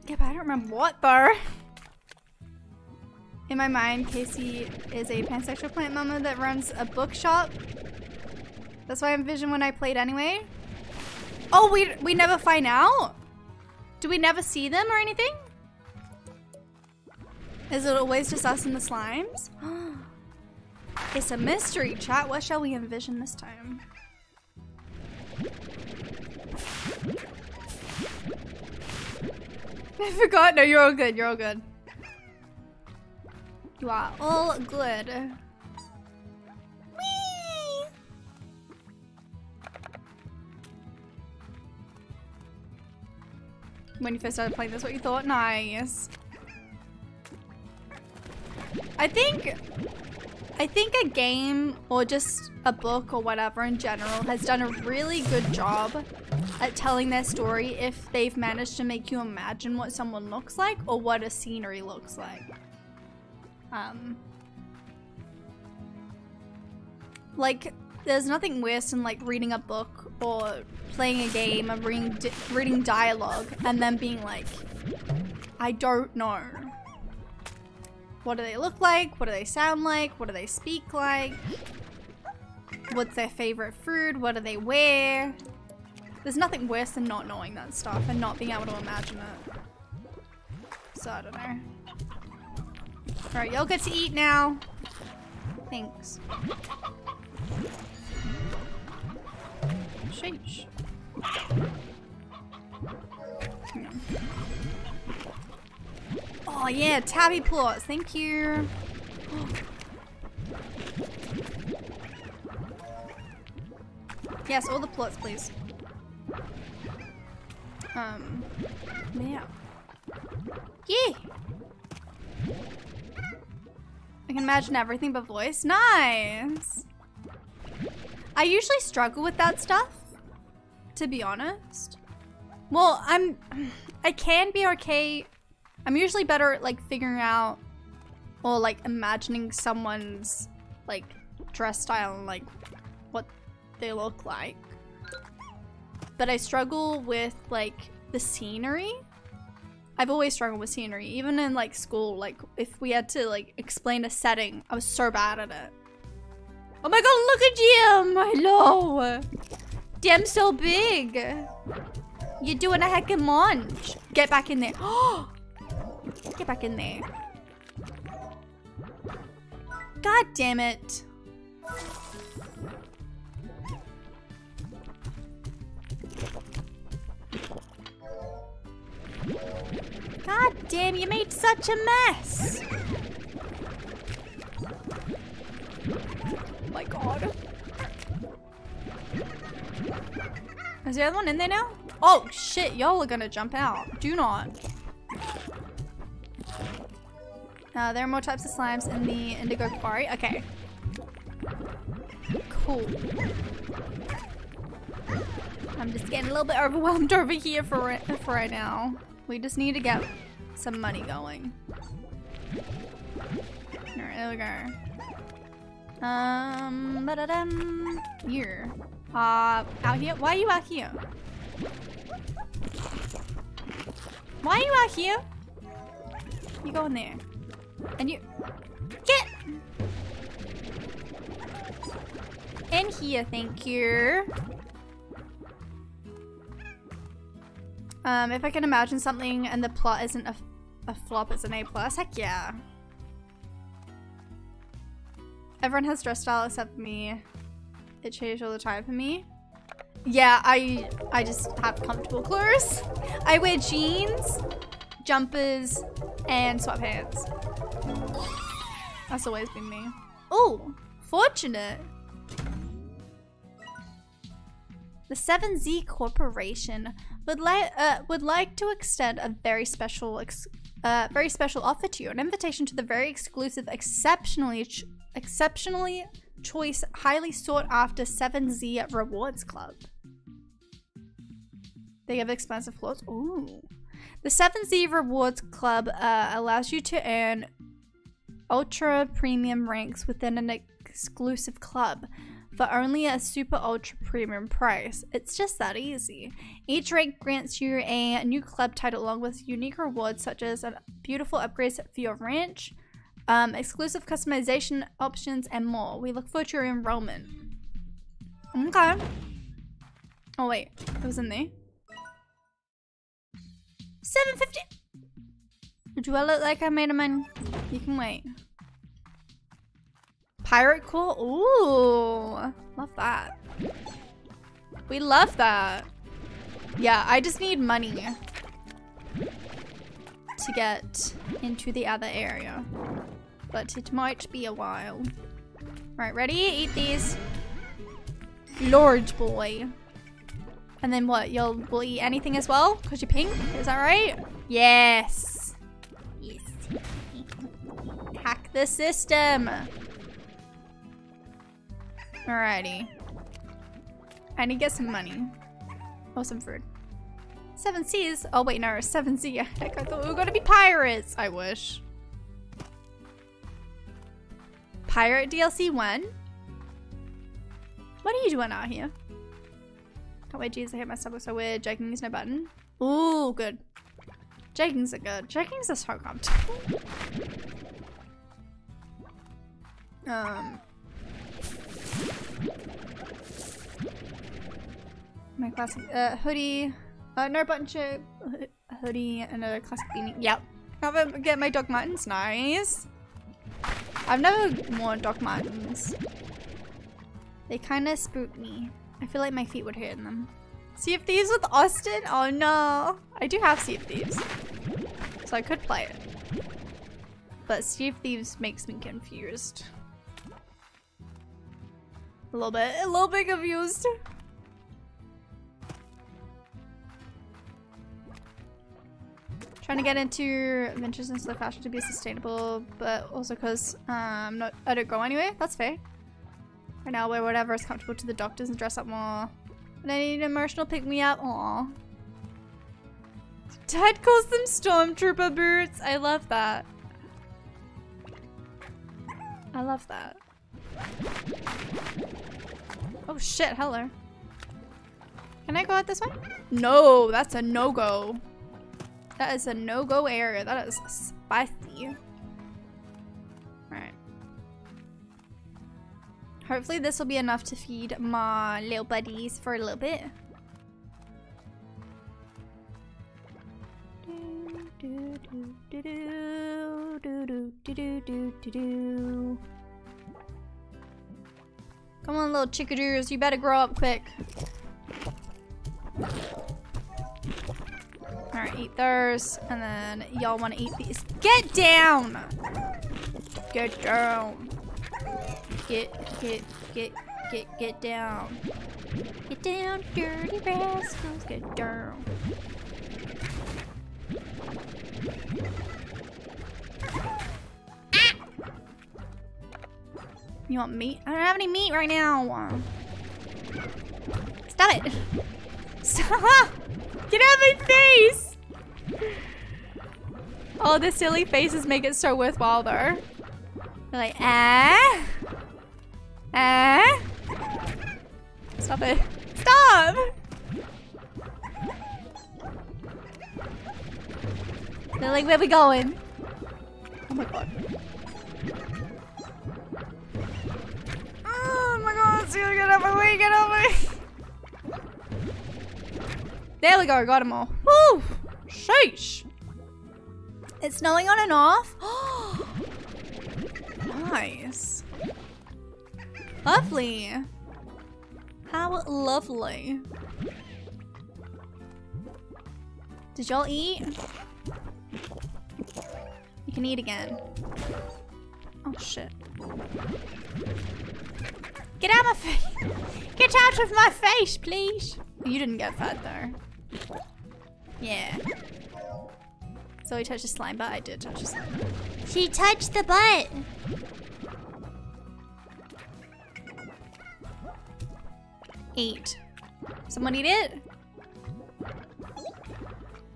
Yeah, but I don't remember what bar. In my mind, Casey is a pansexual plant mama that runs a bookshop. That's why I envisioned when I played anyway. Oh, we never find out? Do we never see them or anything? Is it always just us and the slimes? It's a mystery, chat. What shall we envision this time? I forgot. No, you're all good. You're all good. You are all good. Whee! When you first started playing this, what you thought? Nice. I think a game or just a book or whatever in general has done a really good job at telling their story if they've managed to make you imagine what someone looks like or what a scenery looks like. Like, there's nothing worse than like reading a book or playing a game and reading dialogue and then being like, I don't know. What do they look like? What do they sound like? What do they speak like? What's their favorite food? What do they wear? There's nothing worse than not knowing that stuff and not being able to imagine it. So I don't know. Alright, y'all get to eat now. Thanks. Sheesh. Oh yeah, tabby paws. Thank you. Yes, all the plots, please. Yeah. Yeah! I can imagine everything but voice. Nice! I usually struggle with that stuff, to be honest. Well, I can be okay. I'm usually better at, like, figuring out or, like, imagining someone's, like, dress style and, like, what they look like. But I struggle with, like, the scenery. I've always struggled with scenery, even in, like, school. Like, if we had to, like, explain a setting, I was so bad at it. Oh my god, look at Jim! Hello! Jim's so big! You're doing a heckin' munch! Get back in there. Get back in there. God damn it. God damn, you made such a mess! Oh my god. Is the other one in there now? Oh shit, y'all are gonna jump out. Do not. There are more types of slimes in the Indigo Quarry. Okay. Cool. I'm just getting a little bit overwhelmed over here for right now. We just need to get some money going. Alright, there we go. Here. Out here? Why are you out here? Why are you out here? You go in there. And you... Get! In here, thank you. If I can imagine something and the plot isn't a flop, it's an A+. Heck yeah. Everyone has dress style except me. It changed all the time for me. Yeah, I just have comfortable clothes. I wear jeans, jumpers, and sweatpants. That's always been me. Oh, fortunate. The 7Z Corporation would like to extend a very special offer to you. An invitation to the very exclusive, exceptionally choice, highly sought after 7Z Rewards Club. They have expensive floors. Ooh. The 7Z Rewards Club allows you to earn ultra premium ranks within an exclusive club. For only a super ultra premium price. It's just that easy. Each rank grants you a new club title along with unique rewards such as a beautiful upgrades for your ranch, exclusive customization options, and more. We look forward to your enrollment. Okay. Oh wait, it was in there. 750. Do I look like I made a man? You can wait. Pirate call? Ooh, love that. We love that. Yeah, I just need money to get into the other area, but it might be a while. Right, ready? Eat these. Large boy. And then what? You'll will eat anything as well? Cause you're pink? Is that right? Yes. Yes. Hack the system. Alrighty. I need to get some money. Oh, some food. 7Cs? Oh wait, no, 7Z. I thought we were gonna be pirates. I wish. Pirate DLC 1? What are you doing out here? Oh wait, jeez, I hit my stomach so weird. Joking is no button. Ooh, good. Jeggings are good. Jeggings are so comfortable. My classic hoodie, no button shirt, hoodie, and a classic beanie. Yep. Can't forget my Doc Martens. Nice. I've never worn Doc Martens. They kind of spook me. I feel like my feet would hurt in them. Sea of Thieves with Austin? Oh no. I do have Sea of Thieves, so I could play it. But Sea of Thieves makes me confused. A little bit confused. Trying to get into ventures into the fashion to be sustainable, but also because I don't go anywhere. That's fair. Right now, I'll wear whatever is comfortable to the doctors and dress up more. And I need an emotional pick-me-up. Aw. Dad calls them stormtrooper boots. I love that. I love that. Oh shit, hello. Can I go out this way? No, that's a no-go. That is a no-go area. That is spicy. Alright. Hopefully this will be enough to feed my little buddies for a little bit. Come on, little chickadoos. You better grow up quick. Alright, eat those. And then y'all want to eat these. Get down! Get down. Get down. Get down, dirty rascals. Get down. You want meat? I don't have any meat right now. Stop it. Stop. Get out of my face. Oh, the silly faces make it so worthwhile, though. They're like, ah. Ah. Stop it. Stop. They're like, where we going? Oh my god. Oh my god, it's gonna get up my way, get up my There we go, got them all. Woo! Sheesh! It's snowing on and off. Nice. Lovely. How lovely. Did y'all eat? You can eat again. Oh shit. Get out of my face! Get out of my face, please! You didn't get fat though. Yeah. Zoe touched a slime butt. I did touch a slime butt. She touched the butt! Eat. Someone eat it?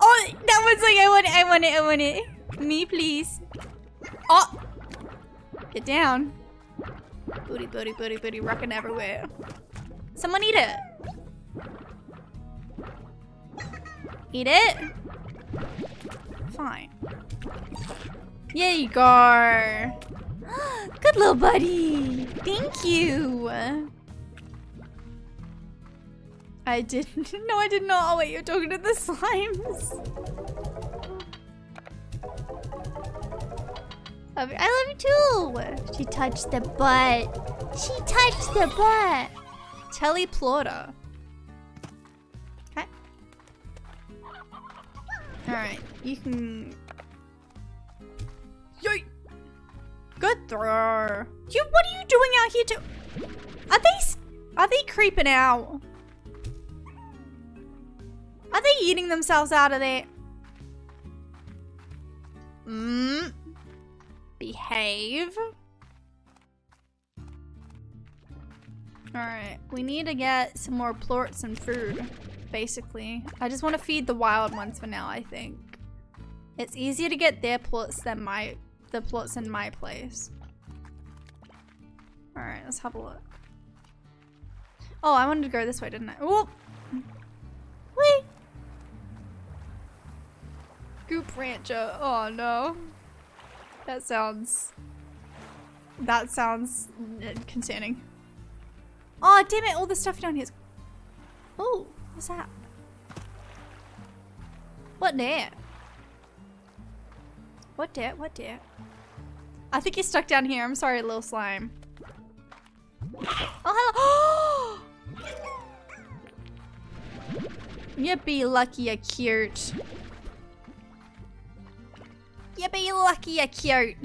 Oh! That one's like, I want it. Me, please. Oh! Get down. Booty, booty, booty, booty, rocking everywhere. Someone eat it. Eat it. Fine. There you go. Good little buddy. Thank you. I didn't. No, I did not. Oh wait, you're talking to the slimes. I love you too! She touched the butt. She touched the butt! Teleplauder. Okay. Alright, you can... Yoy! Good throw! You, what are you doing out here too? Are they creeping out? Are they eating themselves out of there? Mmm. Behave. Alright, we need to get some more plorts and food, basically. I just want to feed the wild ones for now, I think. It's easier to get their plorts than the plorts in my place. Alright, let's have a look. Oh, I wanted to go this way, didn't I? Whoop! Whee! Scoop Rancher. Oh no. That sounds concerning. Oh damn it, all the stuff down here is... Oh, what's that? What there? What there? What there? I think you're stuck down here. I'm sorry, little slime. Oh, hello! Yippee lucky, you're cute. Yippee lucky, you're cute.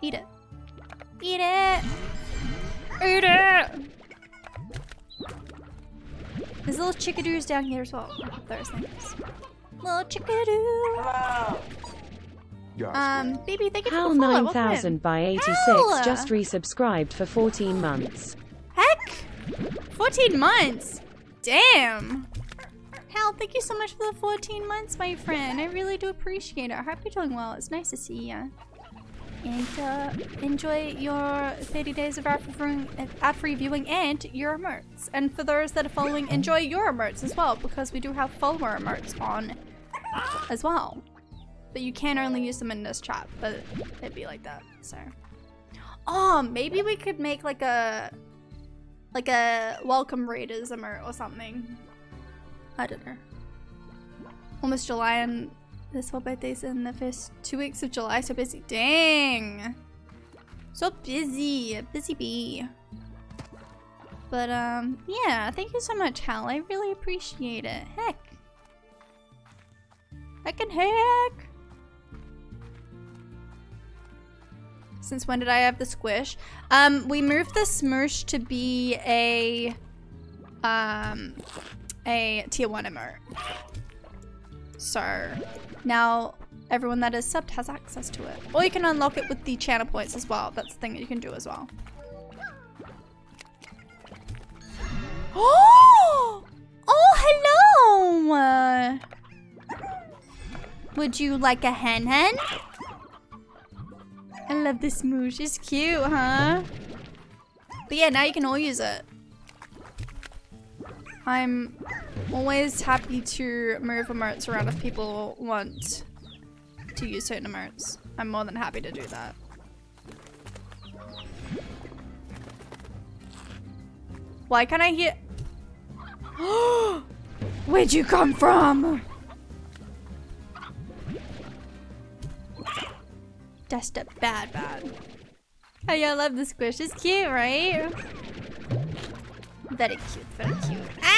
Eat it. Eat it! Eat it! There's little chickadoos down here as well. There's things. Little chickadoo! Baby, thank you for the follow, 9000 by 86 Hell. Just resubscribed for 14 months. Heck! 14 months? Damn! Hal, thank you so much for the 14 months, my friend. I really do appreciate it. I hope you're doing well. It's nice to see you. And enjoy your 30 days of ad-free viewing and your emotes. And for those that are following, enjoy your emotes as well, because we do have follower emotes on as well. But you can only use them in this chat, but it'd be like that, so. Oh, maybe we could make like a welcome raiders emote or something. I don't know. Almost July and this whole birthday's in the first 2 weeks of July, so busy. Dang! So busy. Busy bee. But, yeah. Thank you so much, Hal. I really appreciate it. Heck. Heckin' heck! Since when did I have the squish? We moved the smoosh to be a tier 1 emote. So now everyone that is subbed has access to it. Or you can unlock it with the channel points as well. That's the thing that you can do as well. Oh! Oh, hello! Would you like a hen? I love this moosh. It's cute, huh? But yeah, now you can all use it. I'm always happy to move emotes around if people want to use certain emotes. I'm more than happy to do that. Why can't I hear? Where'd you come from? Just a bad. Oh yeah, I love the squish. It's cute, right? Very cute, very cute. Ah!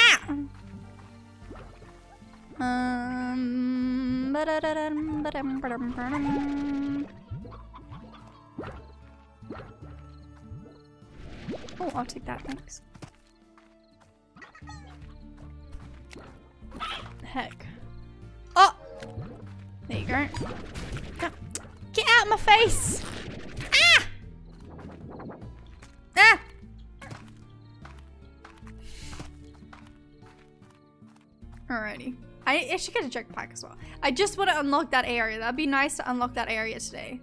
Oh, I'll take that, thanks. Heck. Oh! There you go. Get out of my face! Ah! Ah! Alrighty. I should get a jetpack as well. I just want to unlock that area. That'd be nice to unlock that area today.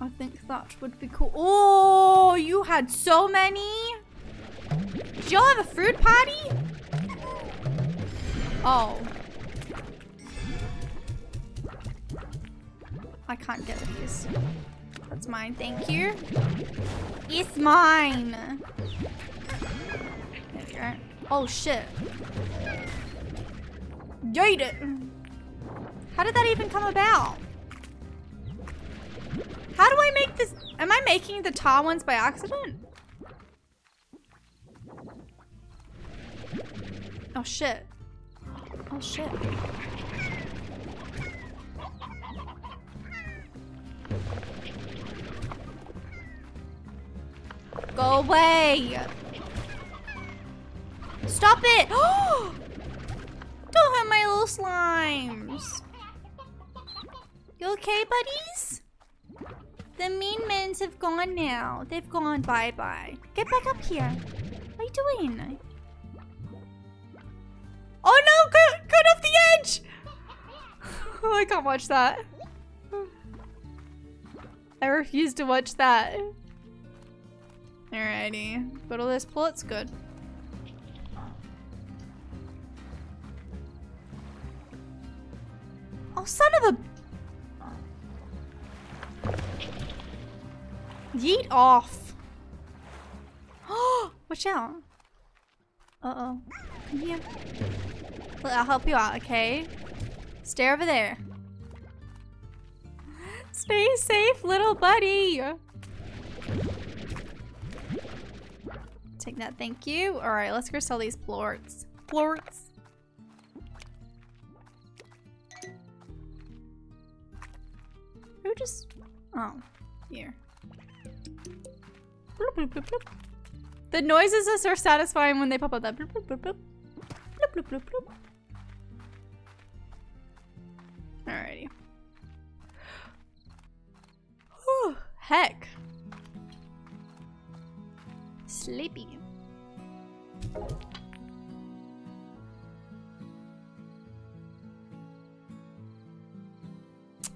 I think that would be cool. Oh, you had so many. Did y'all have a fruit party? Oh. I can't get these. That's mine, thank you. It's mine. Oh shit. Date it. How did that even come about? How do I make this? Am I making the tar ones by accident? Oh shit. Oh shit. Go away. Stop it! Don't hurt my little slimes. You okay, buddies? The mean mens have gone now. They've gone bye-bye. Get back up here. What are you doing? Oh no! Cut off the edge! Oh, I can't watch that. I refuse to watch that. Alrighty. But all this plot's good. Yeet off. Watch out. Uh-oh. Come here. Look, I'll help you out, okay? Stay over there. Stay safe, little buddy. Take that, thank you. All right, let's go sell these plorts. Plorts. Who just... Oh, here. Bloop, bloop, bloop, bloop. The noises are so satisfying when they pop up that bloop, bloop, bloop, bloop. Bloop, bloop, bloop, bloop. Alrighty. Whew, heck. Sleepy.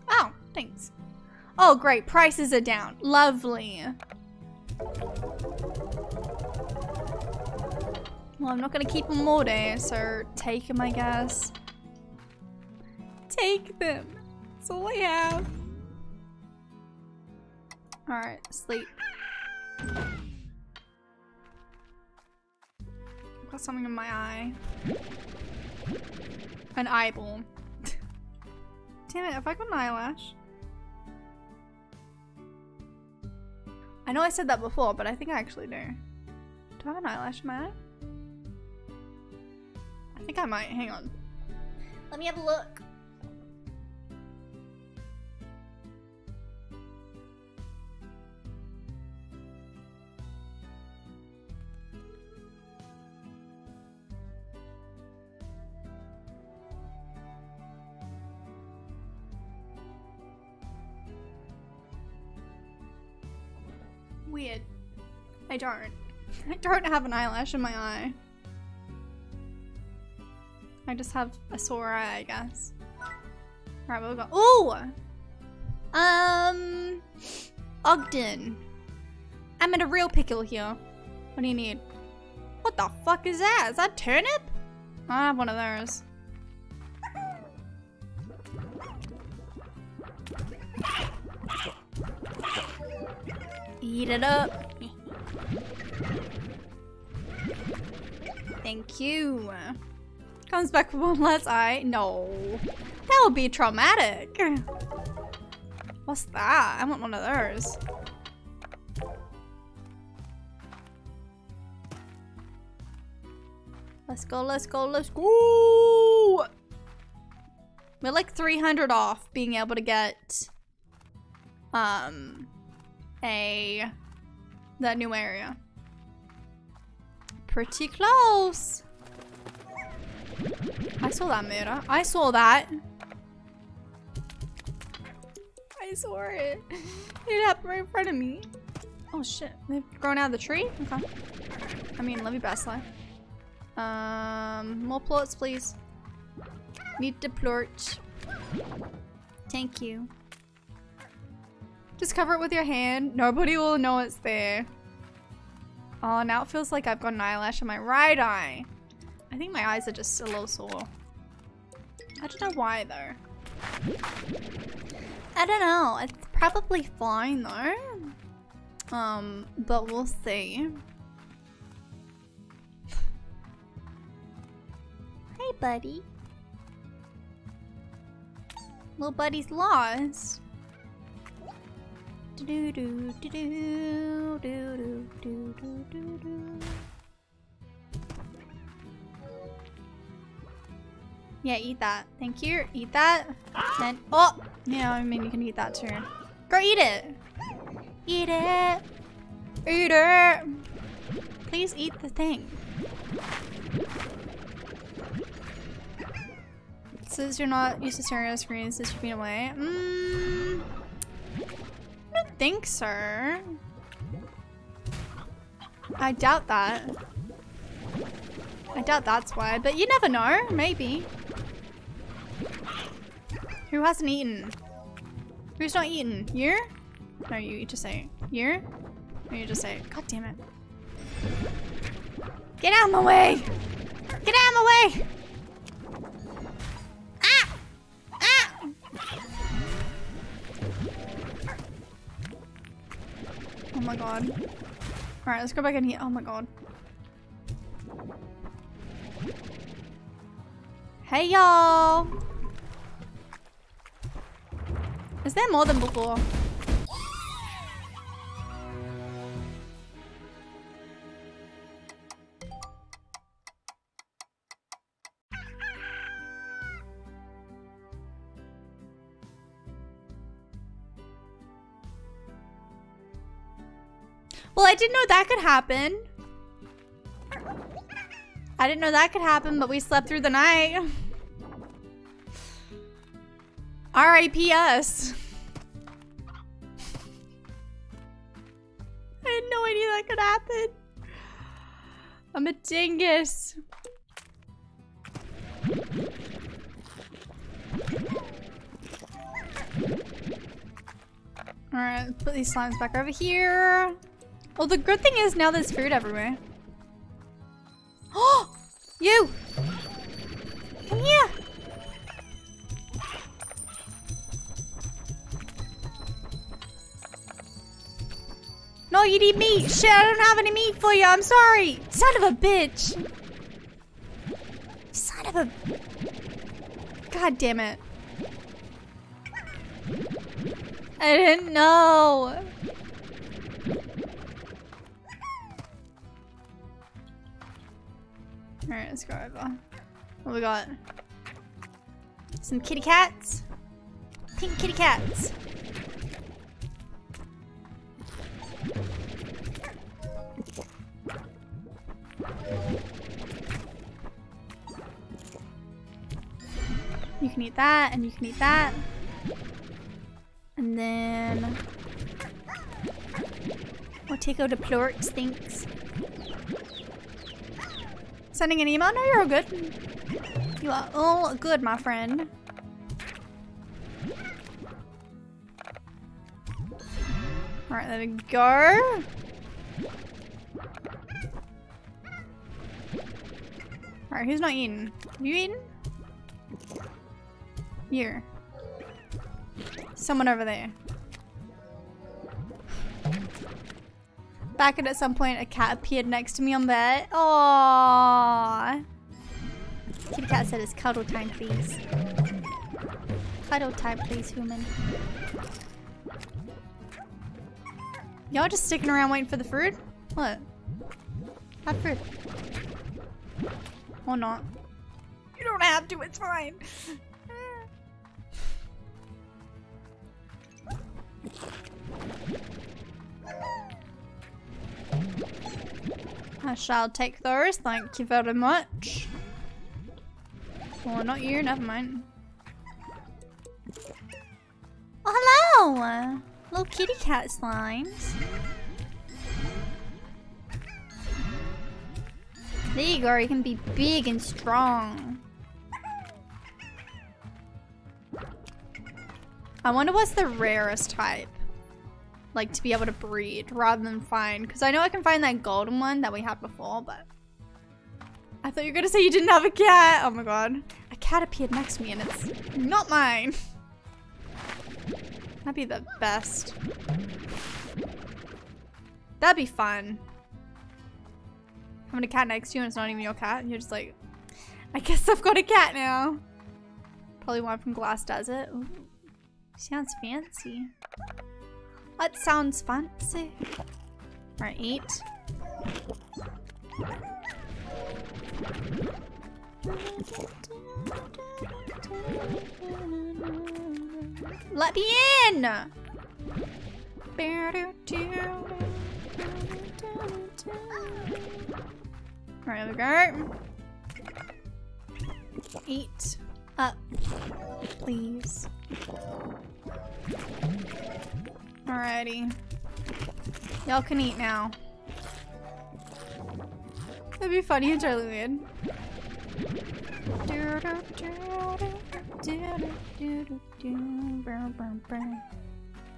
Oh, thanks. Oh, great. Prices are down. Lovely. Well, I'm not going to keep them all day, so take them, I guess. Take them. That's all I have. Alright, sleep. I've got something in my eye. An eyeball. Damn it, have I got an eyelash? I know I said that before, but I think I actually do. Do I have an eyelash in my eye? I think I might. Hang on. Let me have a look. Weird. I don't. I don't have an eyelash in my eye. I just have a sore eye, I guess. Alright, what we got? Ooh! Ogden. I'm in a real pickle here. What do you need? What the fuck is that? Is that a turnip? I have one of those. Eat it up. Thank you. Comes back with one last eye. No. That would be traumatic. What's that? I want one of those. Let's go, let's go, let's go. We're like 300 off being able to get that new area. Pretty close. I saw that mirror. I saw that. I saw it. It happened right in front of me. Oh shit. They've grown out of the tree? Okay. I mean, love you best life. More plots, please. Need the plort. Thank you. Just cover it with your hand. Nobody will know it's there. Oh, now it feels like I've got an eyelash on my right eye. I think my eyes are just a little sore. I don't know why, though. I don't know. It's probably fine, though. But we'll see. Hey, buddy. Little buddy's lost. Do do do do do do do do do do. Yeah, eat that. Thank you. Eat that. Then, oh! Yeah, I mean, you can eat that too. Girl, eat it! Eat it! Eat it! Please eat the thing. Since you're not used to stereo screens, this should be away. I don't think so. I doubt that. I doubt that's why, but you never know. Maybe. Who hasn't eaten? Who's not eaten? You? No, you just say it. You? No, you just say it. God damn it. Get out of my way! Get out of my way! Ah! Ah! Oh my god. Alright, let's go back in here. Oh my god. Hey y'all! Is there more than before? Well, I didn't know that could happen. I didn't know that could happen, but we slept through the night. R.I.P.S. I had no idea that could happen. I'm a dingus. Alright, let's put these slimes back over here. Well, the good thing is now there's food everywhere. Oh, you! Come here! No, you need meat! Shit, I don't have any meat for you, I'm sorry! Son of a bitch! Son of a... God damn it. I didn't know! Alright, let's go over. What we got? Some kitty cats. Pink kitty cats. You can eat that, and you can eat that. And then... I'll take out the Plorix, thanks. Sending an email? No, you're all good. You are all good, my friend. Alright, there we go. Alright, who's not eating? You eating? You. Someone over there. Back at some point, a cat appeared next to me on bed. Aww. Kitty cat said it's cuddle time, please. Cuddle time, please, human. Y'all just sticking around waiting for the food? What? Have food. Or not. You don't have to, it's fine. I shall take those, thank you very much. Well, not you, never mind. Oh, hello! Little kitty cat slimes. There you go, you can be big and strong. I wonder what's the rarest type? Like to be able to breed rather than find, because I know I can find that golden one that we had before, but I thought you were gonna say you didn't have a cat. Oh my god, a cat appeared next to me and it's not mine. That'd be the best. That'd be fun, having a cat next to you and it's not even your cat and you're just like, I guess I've got a cat now. Probably one from Glass Desert. Ooh. Sounds fancy. That sounds fancy. Alright, eat. Let me in! Alright, there we go. Eat up, please. Alrighty. Y'all can eat now. That'd be funny and totally weird.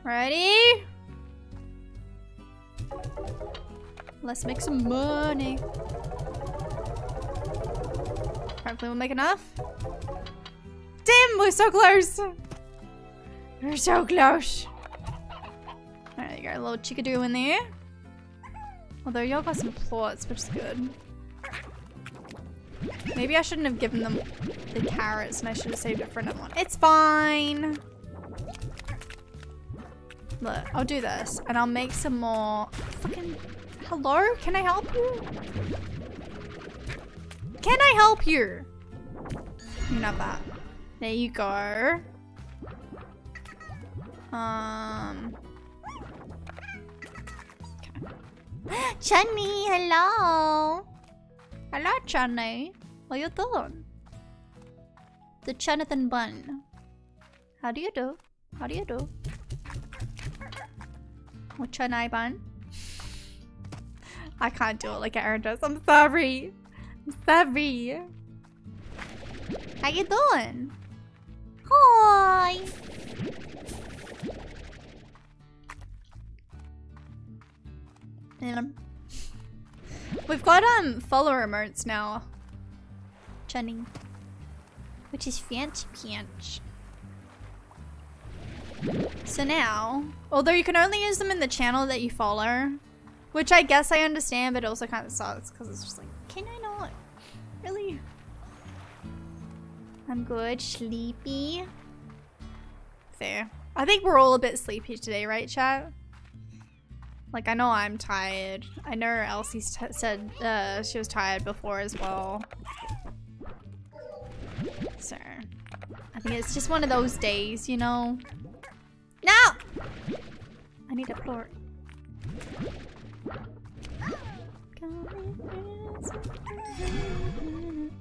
Ready? Let's make some money. Hopefully we'll make enough. Damn, we're so close! We're so close! Alright, you got a little chickadoo in there. Although y'all got some plots, which is good. Maybe I shouldn't have given them the carrots and I should have saved it for another one. It's fine. Look, I'll do this and I'll make some more fucking... Hello? Can I help you? Can I help you? Not that. There you go. Chunny, hello. Hello, Chunny. What you doing? The Jonathan bun. How do you do? How do you do? What Chunny bun? I can't do it like Aaron does. I'm sorry. I'm sorry. How you doing? Hi. We've got follower emotes now. Chunning. Which is fancy pants. So now, although you can only use them in the channel that you follow, which I guess I understand, but it also kind of sucks because it's just like, can I not? Really? I'm good. Sleepy. Fair. I think we're all a bit sleepy today, right, chat? Like, I know I'm tired. I know Elsie said she was tired before as well. So, I think it's just one of those days, you know? No! I need a plort.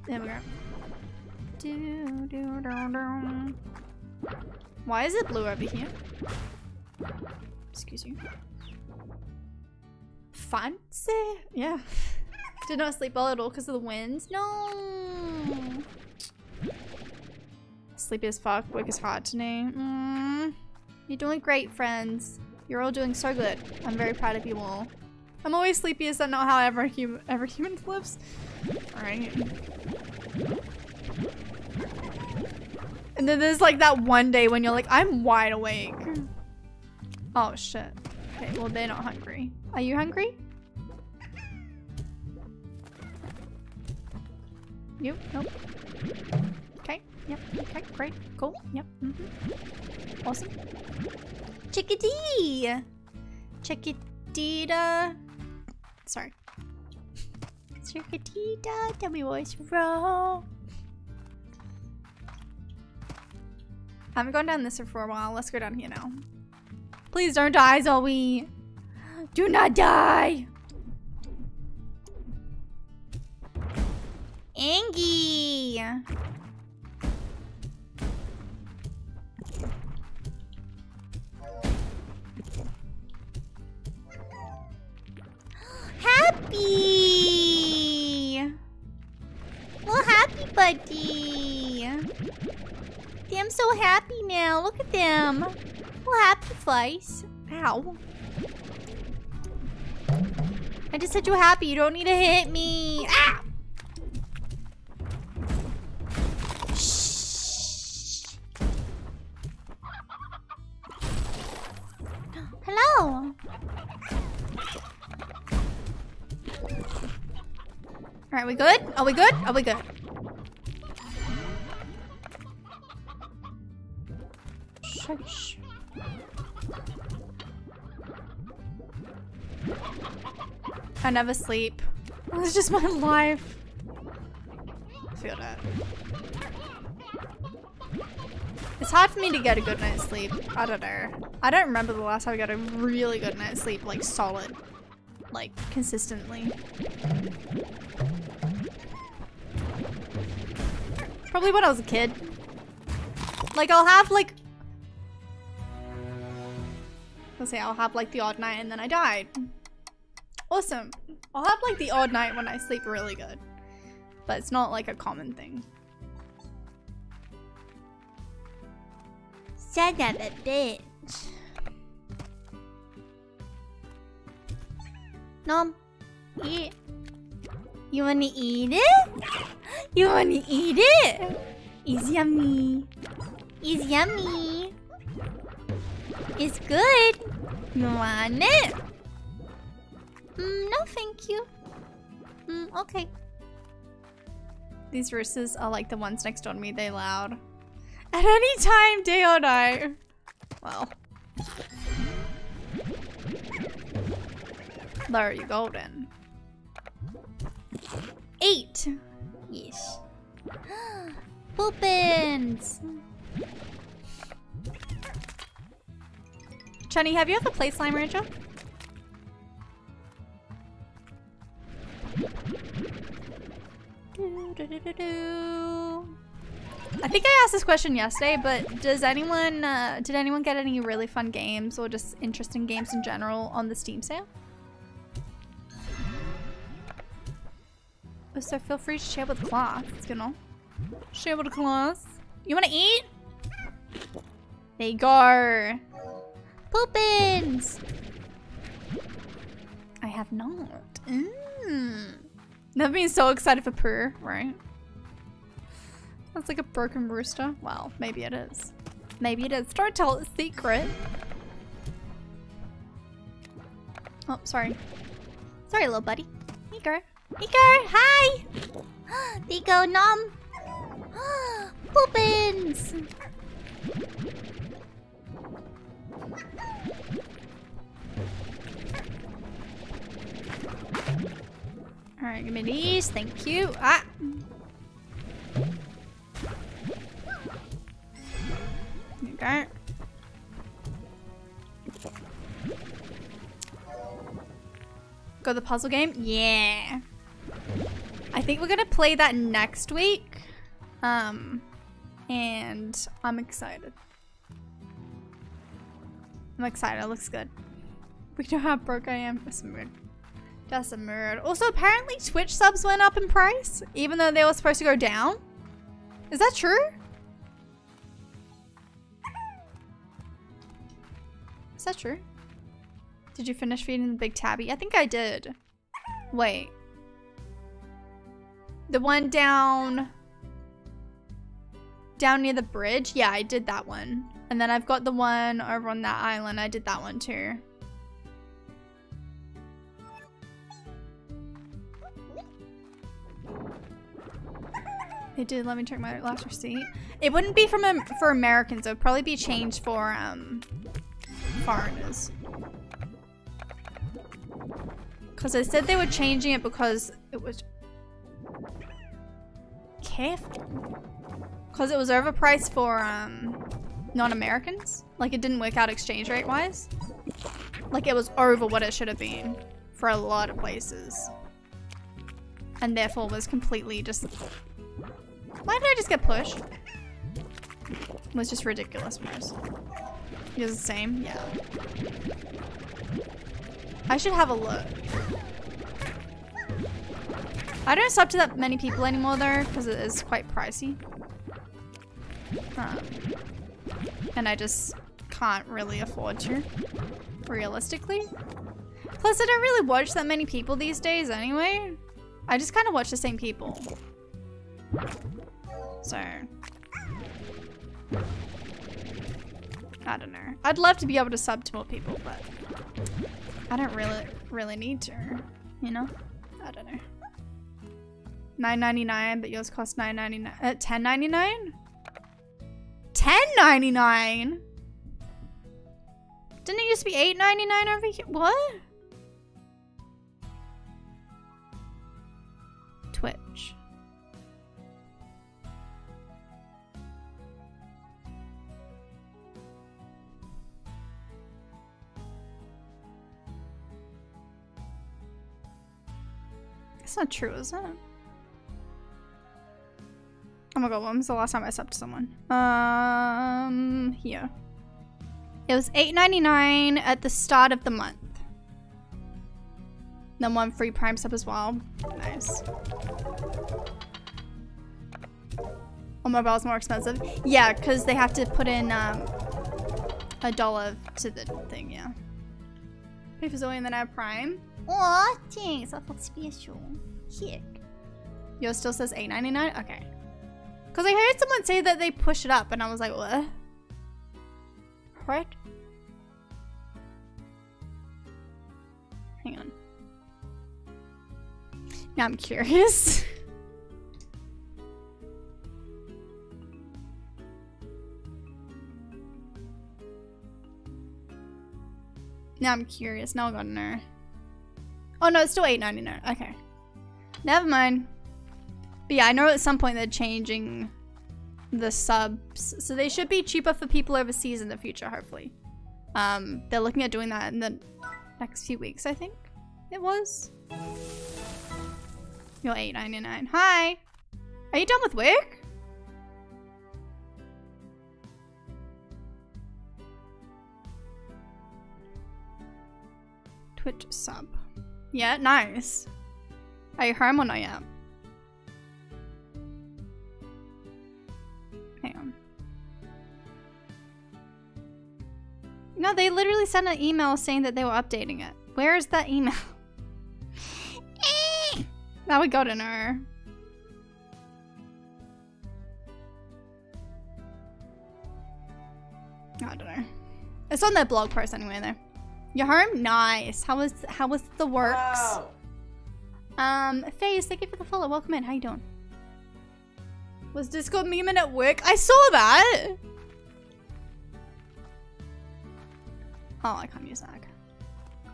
There we go. Why is it blue over here? Excuse you. Fancy? Yeah. Did not sleep well at all because of the winds. No. Sleepy as fuck. Work is hard today. You're doing great, friends. You're all doing so good. I'm very proud of you all. I'm always sleepy. Is that not how every human lives? All right. And then there's like that one day when you're like, I'm wide awake. Oh shit. Okay, well they're not hungry. Are you hungry? You? Nope. Okay. Yep. Okay. Great. Cool. Yep. Mm-hmm. Awesome. Chickadee! Chickadee-da. Sorry. Chickadee-da. Tell me what's wrong. I haven't gone down this for a while. Let's go down here now. Please don't die, Zoe. Do not die! Angie! Happy! Well, happy, buddy! I'm so happy now. Look at them. Well, happy face. Ow. I just said you're happy. You don't need to hit me. Ah! Shh. Hello. All right, we good? Are we good? Are we good? Shush. I never sleep. It's just my life. I feel that. It's hard for me to get a good night's sleep. I don't know. I don't remember the last time I got a really good night's sleep, like solid, like consistently. Probably when I was a kid. Like I'll have like, let's say I'll have like the odd night and then I died. Awesome. I'll have like the odd night when I sleep really good, but it's not like a common thing. Son of a bitch. Nom. Eat. You wanna eat it? You wanna eat it? It's yummy. It's yummy. It's good. You want it? No, thank you. Okay. These roosters are like the ones next on me. They're loud. At any time, day or night. Well. There you go then. 8. Yes. Poopins. Chunny, have you ever played Slime Rancher? I think I asked this question yesterday, but does anyone, did anyone get any really fun games or just interesting games in general on the Steam sale? So feel free to share with class, you know. Share with class. You wanna eat? There you go. Poopins! I have not. Never been so excited for purr, right? That's like a broken rooster. Well, maybe it is. Maybe it is. Don't tell it a secret. Oh, sorry. Sorry, little buddy. Here you go. Nico, hi! Nico, nom! Poopins! Alright, give me these, thank you. Ah! Okay. Go the puzzle game? Yeah! I think we're gonna play that next week, and I'm excited. I'm excited. It looks good. We know how broke I am. That's a mood. That's a mood. Also, apparently Twitch subs went up in price, even though they were supposed to go down. Is that true? Is that true? Did you finish feeding the big tabby? I think I did. Wait. The one down near the bridge? Yeah, I did that one. And then I've got the one over on that island. I did that one too. They did. Let me check my last receipt. It wouldn't be from for Americans. It would probably be changed for foreigners. Because they said they were changing it because it was... Careful. Because it was overpriced for non-Americans. Like, it didn't work out exchange rate wise. Like, it was over what it should have been for a lot of places. And therefore was completely just... Why did I just get pushed? It was just ridiculous for us. It was the same? Yeah. I should have a look. I don't sub to that many people anymore though, because it is quite pricey. And I just can't really afford to, realistically. Plus, I don't really watch that many people these days anyway. I just kind of watch the same people. So. I don't know. I'd love to be able to sub to more people, but I don't really need to, you know? I don't know. $9.99, but yours cost $9.99. $10.99? $10.99? Didn't it used to be $8.99 over here? What? Twitch. That's not true, is it? Oh my god, when was the last time I subbed to someone? Here. It was $8.99 at the start of the month. Then one free prime sub as well. Nice. Oh, mobile's more expensive. Yeah, because they have to put in $1 to the thing, yeah. Pay for Zoe and then I have prime. Aw, thanks, that looks special. Here. Yours still says $8.99? Okay. Because I heard someone say that they push it up, and I was like, what? Right? Hang on. Now I'm curious. Now I'm curious. Now I got an error. Oh no, it's still $8.99. Okay. Never mind. But yeah, I know at some point they're changing the subs, so they should be cheaper for people overseas in the future, hopefully. They're looking at doing that in the next few weeks, I think it was. You're $8.99. Hi! Are you done with work? Twitch sub. Yeah, nice. Are you home or not yet? Hang on. No, they literally sent an email saying that they were updating it. Where is that email? Now we got an error. I don't know. It's on their blog post anyway though. Your home? Nice. How was the works? Wow. FaZe, thank you for the follow. Welcome in. How you doing? Was Discord memeing at work? I saw that! Oh, I can't use that.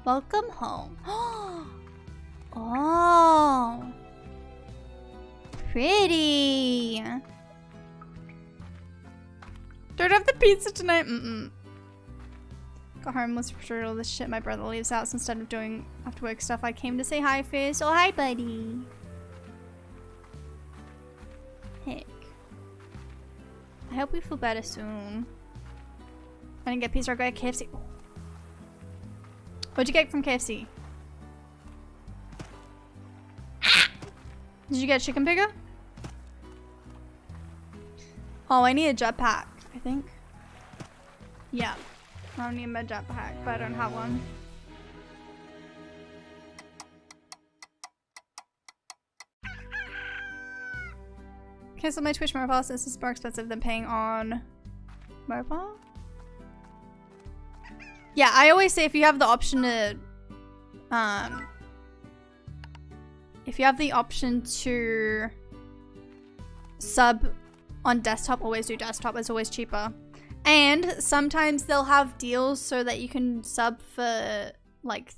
Welcome home. Oh! Pretty! Don't have the pizza tonight? Mm-mm. Got home, was for all this shit my brother leaves out, so instead of doing after work stuff, I came to say hi first. Oh, hi, buddy. Heck. I hope we feel better soon. I didn't get pizza, I got KFC. What'd you get from KFC? Did you get chicken bigger? Oh, I need a jetpack, I think. Yeah. I don't need my jetpack, but I don't have one. Cancel my Twitch mobile since it's more expensive than paying on mobile? Yeah, I always say if you have the option to sub on desktop, always do desktop. It's always cheaper. And sometimes they'll have deals so that you can sub for like,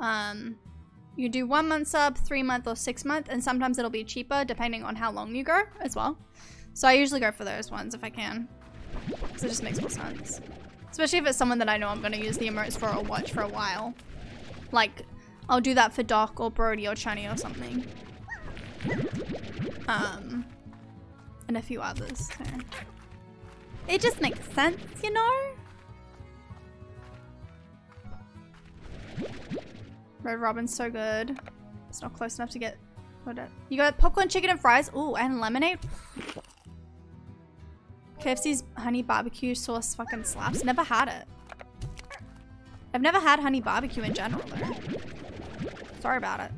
you do 1 month sub, 3 month or 6 month, and sometimes it'll be cheaper depending on how long you go as well. So I usually go for those ones if I can, because it just makes more sense. Especially if it's someone that I know I'm going to use the emotes for or watch for a while. Like, I'll do that for Doc or Brody or Chani or something. And a few others. So. It just makes sense, you know? Red Robin's so good. It's not close enough to get... You got popcorn, chicken, and fries. Ooh, and lemonade. KFC's honey barbecue sauce fucking slaps. Never had it. I've never had honey barbecue in general, though. Sorry about it.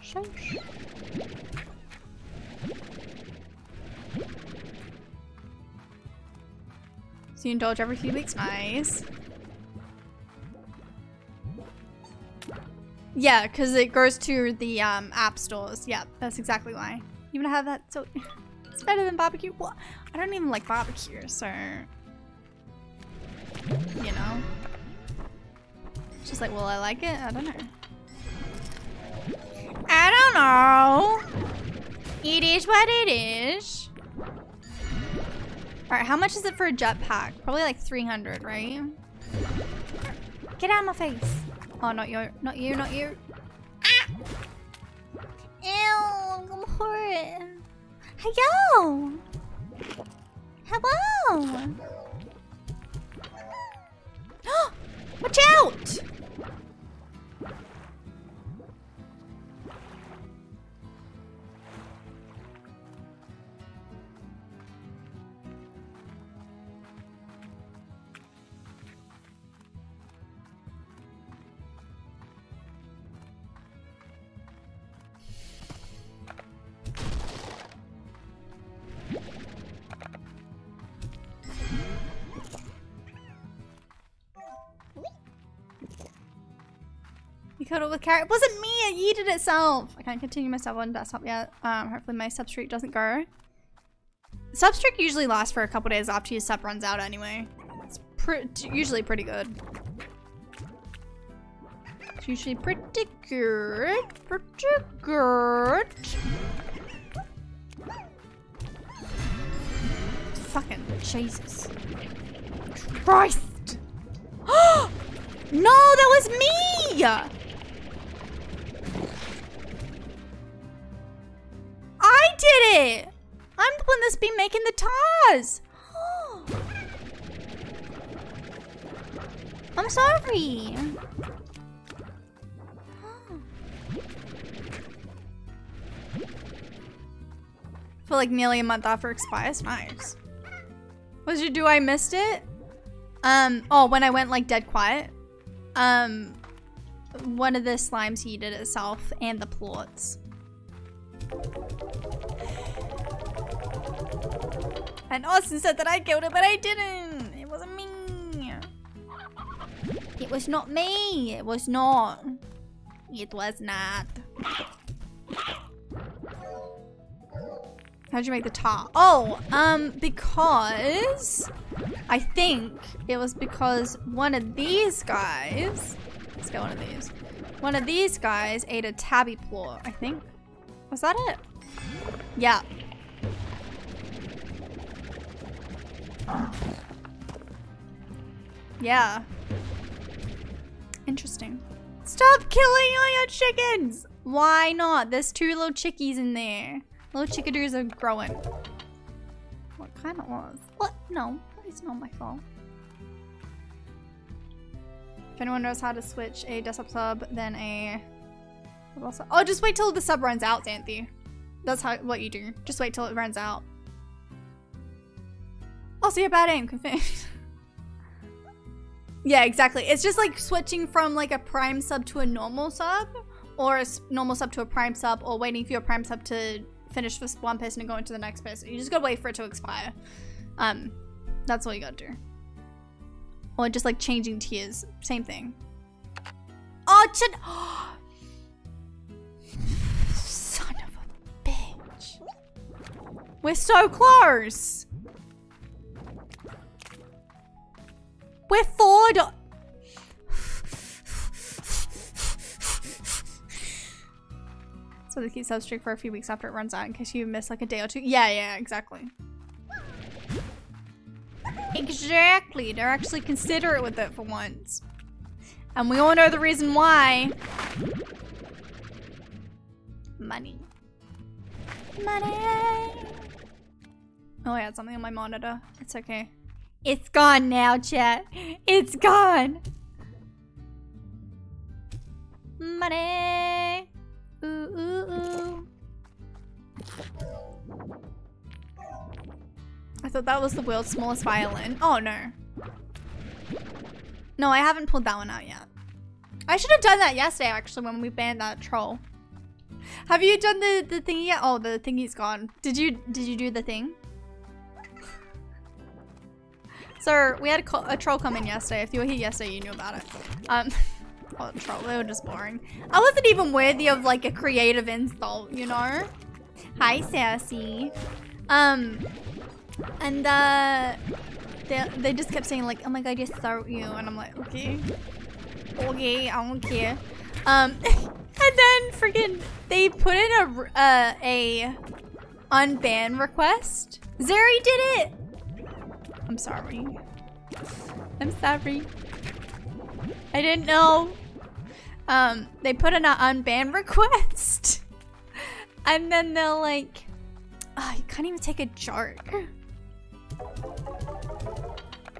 Shush. So you indulge every few weeks? Nice. Yeah, because it goes to the app stores. Yeah, that's exactly why. You want to have that? So it's better than barbecue. Well, I don't even like barbecue, so you know. It's just like, will I like it? I don't know. I don't know. It is what it is. All right, how much is it for a jetpack? Probably like 300, right? Get out of my face. Oh, not you. Ah! Ew, I'm horrid. Hello. Hello. Watch out. cuddle with carrot. It wasn't me, it yeeted itself. I can't continue my sub on desktop yet. Hopefully my sub streak doesn't go. Sub streak usually lasts for a couple days after your sub runs out anyway. It's usually pretty good. It's usually pretty good, pretty good. Fucking Jesus Christ. Oh! No, that was me! I did it! I'm the one that's been making the TARS! Oh. I'm sorry! Oh. For like nearly a month after it expires? Nice. What did you do? I missed it? Oh, when I went like dead quiet. One of the slimes heated itself and the plots. And Austin said that I killed it, but I didn't. It wasn't me. It was not me. It was not. It was not. How'd you make the tar? Oh, because I think it was because one of these guys, let's get one of these. One of these guys ate a tabby plot, I think. Was that it? Yeah. Yeah. Interesting. Stop killing all your chickens! Why not? There's two little chickies in there. Little chickadees are growing. What kind of was? What? No, it's not my fault. If anyone knows how to switch a desktop sub, then a... Oh, just wait till the sub runs out, Xanthi. That's how what you do. Just wait till it runs out. Also, your bad aim, confirmed. Yeah, exactly. It's just like switching from like a prime sub to a normal sub, or a normal sub to a prime sub, or waiting for your prime sub to finish with one person and go into the next person. You just gotta wait for it to expire. That's all you gotta do. Or just like changing tiers, same thing. Oh, son of a bitch. We're so close. We're forward. So they keep substreak for a few weeks after it runs out in case you miss like a day or two. Yeah, yeah, exactly. Exactly. They're actually considerate with it for once. And we all know the reason why. Money. Money. Oh, I had something on my monitor. It's okay. It's gone now, chat. It's gone. Money. Ooh, ooh, ooh. I thought that was the world's smallest violin. Oh, no. No, I haven't pulled that one out yet. I should have done that yesterday, actually, when we banned that troll. Have you done the thingy yet? Oh, the thingy's gone. Did you do the thing? So we had a troll come in yesterday. If you were here yesterday, you knew about it. Oh, troll, they were just boring. I wasn't even worthy of like a creative insult, you know? Hi, Sassy. And they just kept saying like, oh my god, you're so you. And I'm like, okay. Okay, I don't care. And then freaking, they put in a unban request. Zeri did it! I'm sorry. I'm sorry. I didn't know. They put in an unban request. And then they're like, oh, you can't even take a joke.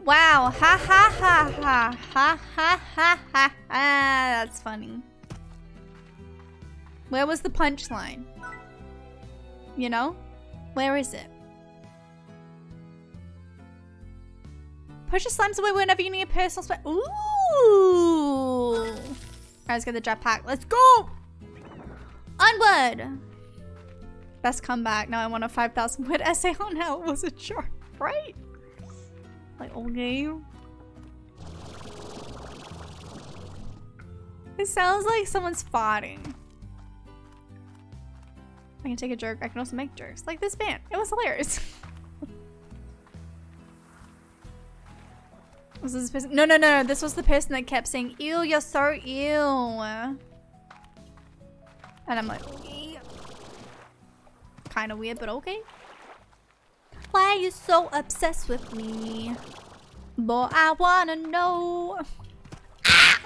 Wow, ha ha ha ha, ha ha ha ha ha, that's funny. Where was the punchline? You know? Where is it? Push your slimes away whenever you need a personal space. Ooh! Alright, let's get the jetpack. Let's go! Onward! Best comeback. Now I want a 5,000 word essay on how it was a joke, right? Like, okay. It sounds like someone's farting. I can take a jerk. I can also make jerks. Like this band. It was hilarious. Was this person? No, no, no, no. This was the person that kept saying, ew, you're so ew. And I'm like, ew. Kind of weird, but okay. Why are you so obsessed with me? Boy, I wanna know. Ah!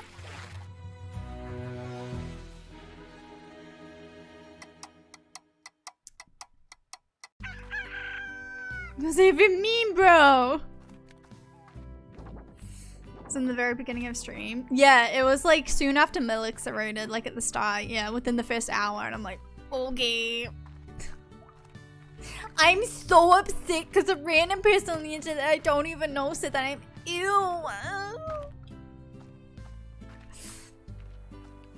Does it even mean, bro? It's in the very beginning of stream. Yeah, it was like soon after Milix eroded, like at the start. Yeah, within the first hour, and I'm like, okay. I'm so upset because a random person on the internet I don't even know said that I'm ew. Oh,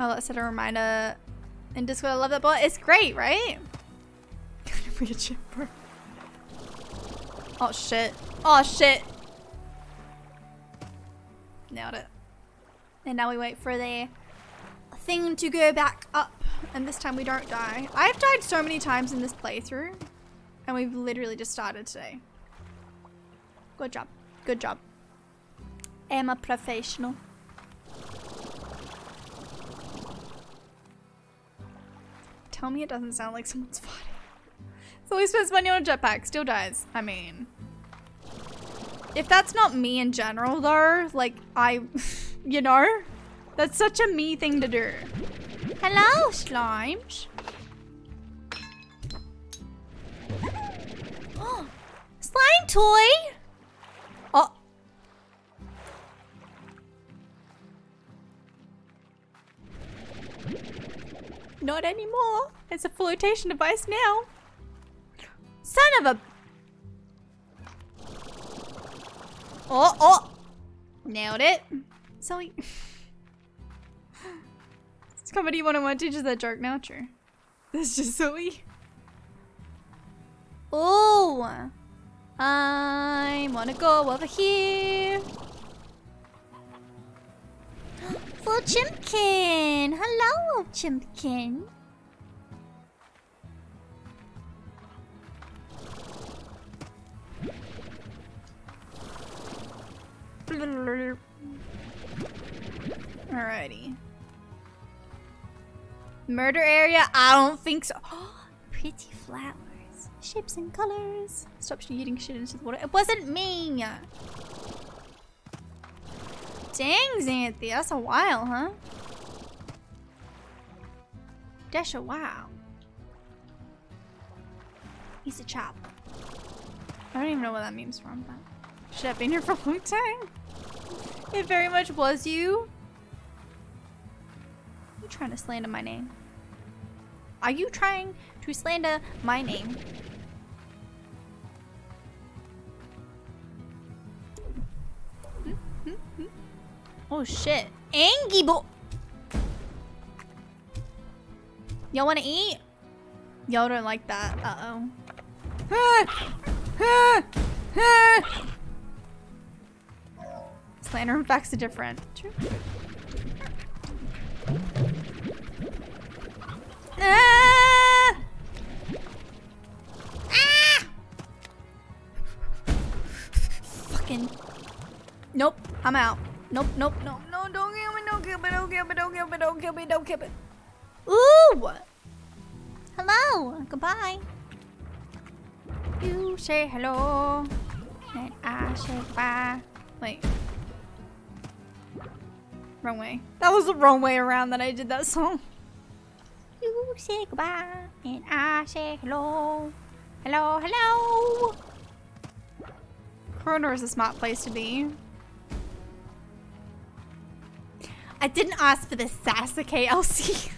let's set a reminder in Discord. I love that bot. It's great, right? Kind of weird shit, bro. Oh shit. Oh shit. Nailed it. And now we wait for the thing to go back up. And this time we don't die. I've died so many times in this playthrough. And we've literally just started today. Good job. Good job. I'm a professional. Tell me it doesn't sound like someone's fighting. So we spent money on a jetpack. Still dies. I mean, if that's not me in general though, like I, you know, that's such a me thing to do. Hello, slimes. Slime toy! Oh. Not anymore. It's a flotation device now. Son of a... Oh, oh. Nailed it. Zoe. It's Comedy 101 teaches that joke now, true. That's just Zoe. Oh. I wanna go over here. Full Chimpkin! Hello, Chimpkin! Alrighty. Murder area? I don't think so. Pretty flower. Shapes and colors. Stop shooting shit into the water. It wasn't me! Dang, Xanthi, that's a while, huh? Dash a while. He's a chop. I don't even know where that meme's from, but... Should I have been here for a long time? It very much was you. You trying to slander my name? Are you trying to slander my name? Oh shit. Angie boy. Y'all wanna eat? Y'all don't like that. Uh-oh. Slander and facts are different. True. Ah! Ah! Fucking. Nope. I'm out. Nope, nope, nope, no, don't kill me, don't kill me, don't kill me, don't kill me, don't kill me, don't kill me. Ooh! Hello! Goodbye. You say hello, and I say bye. Wait. Wrong way. That was the wrong way around that I did that song. You say goodbye, and I say hello. Hello, hello! Corridor is a smart place to be. I didn't ask for this sass, okay, Elsie?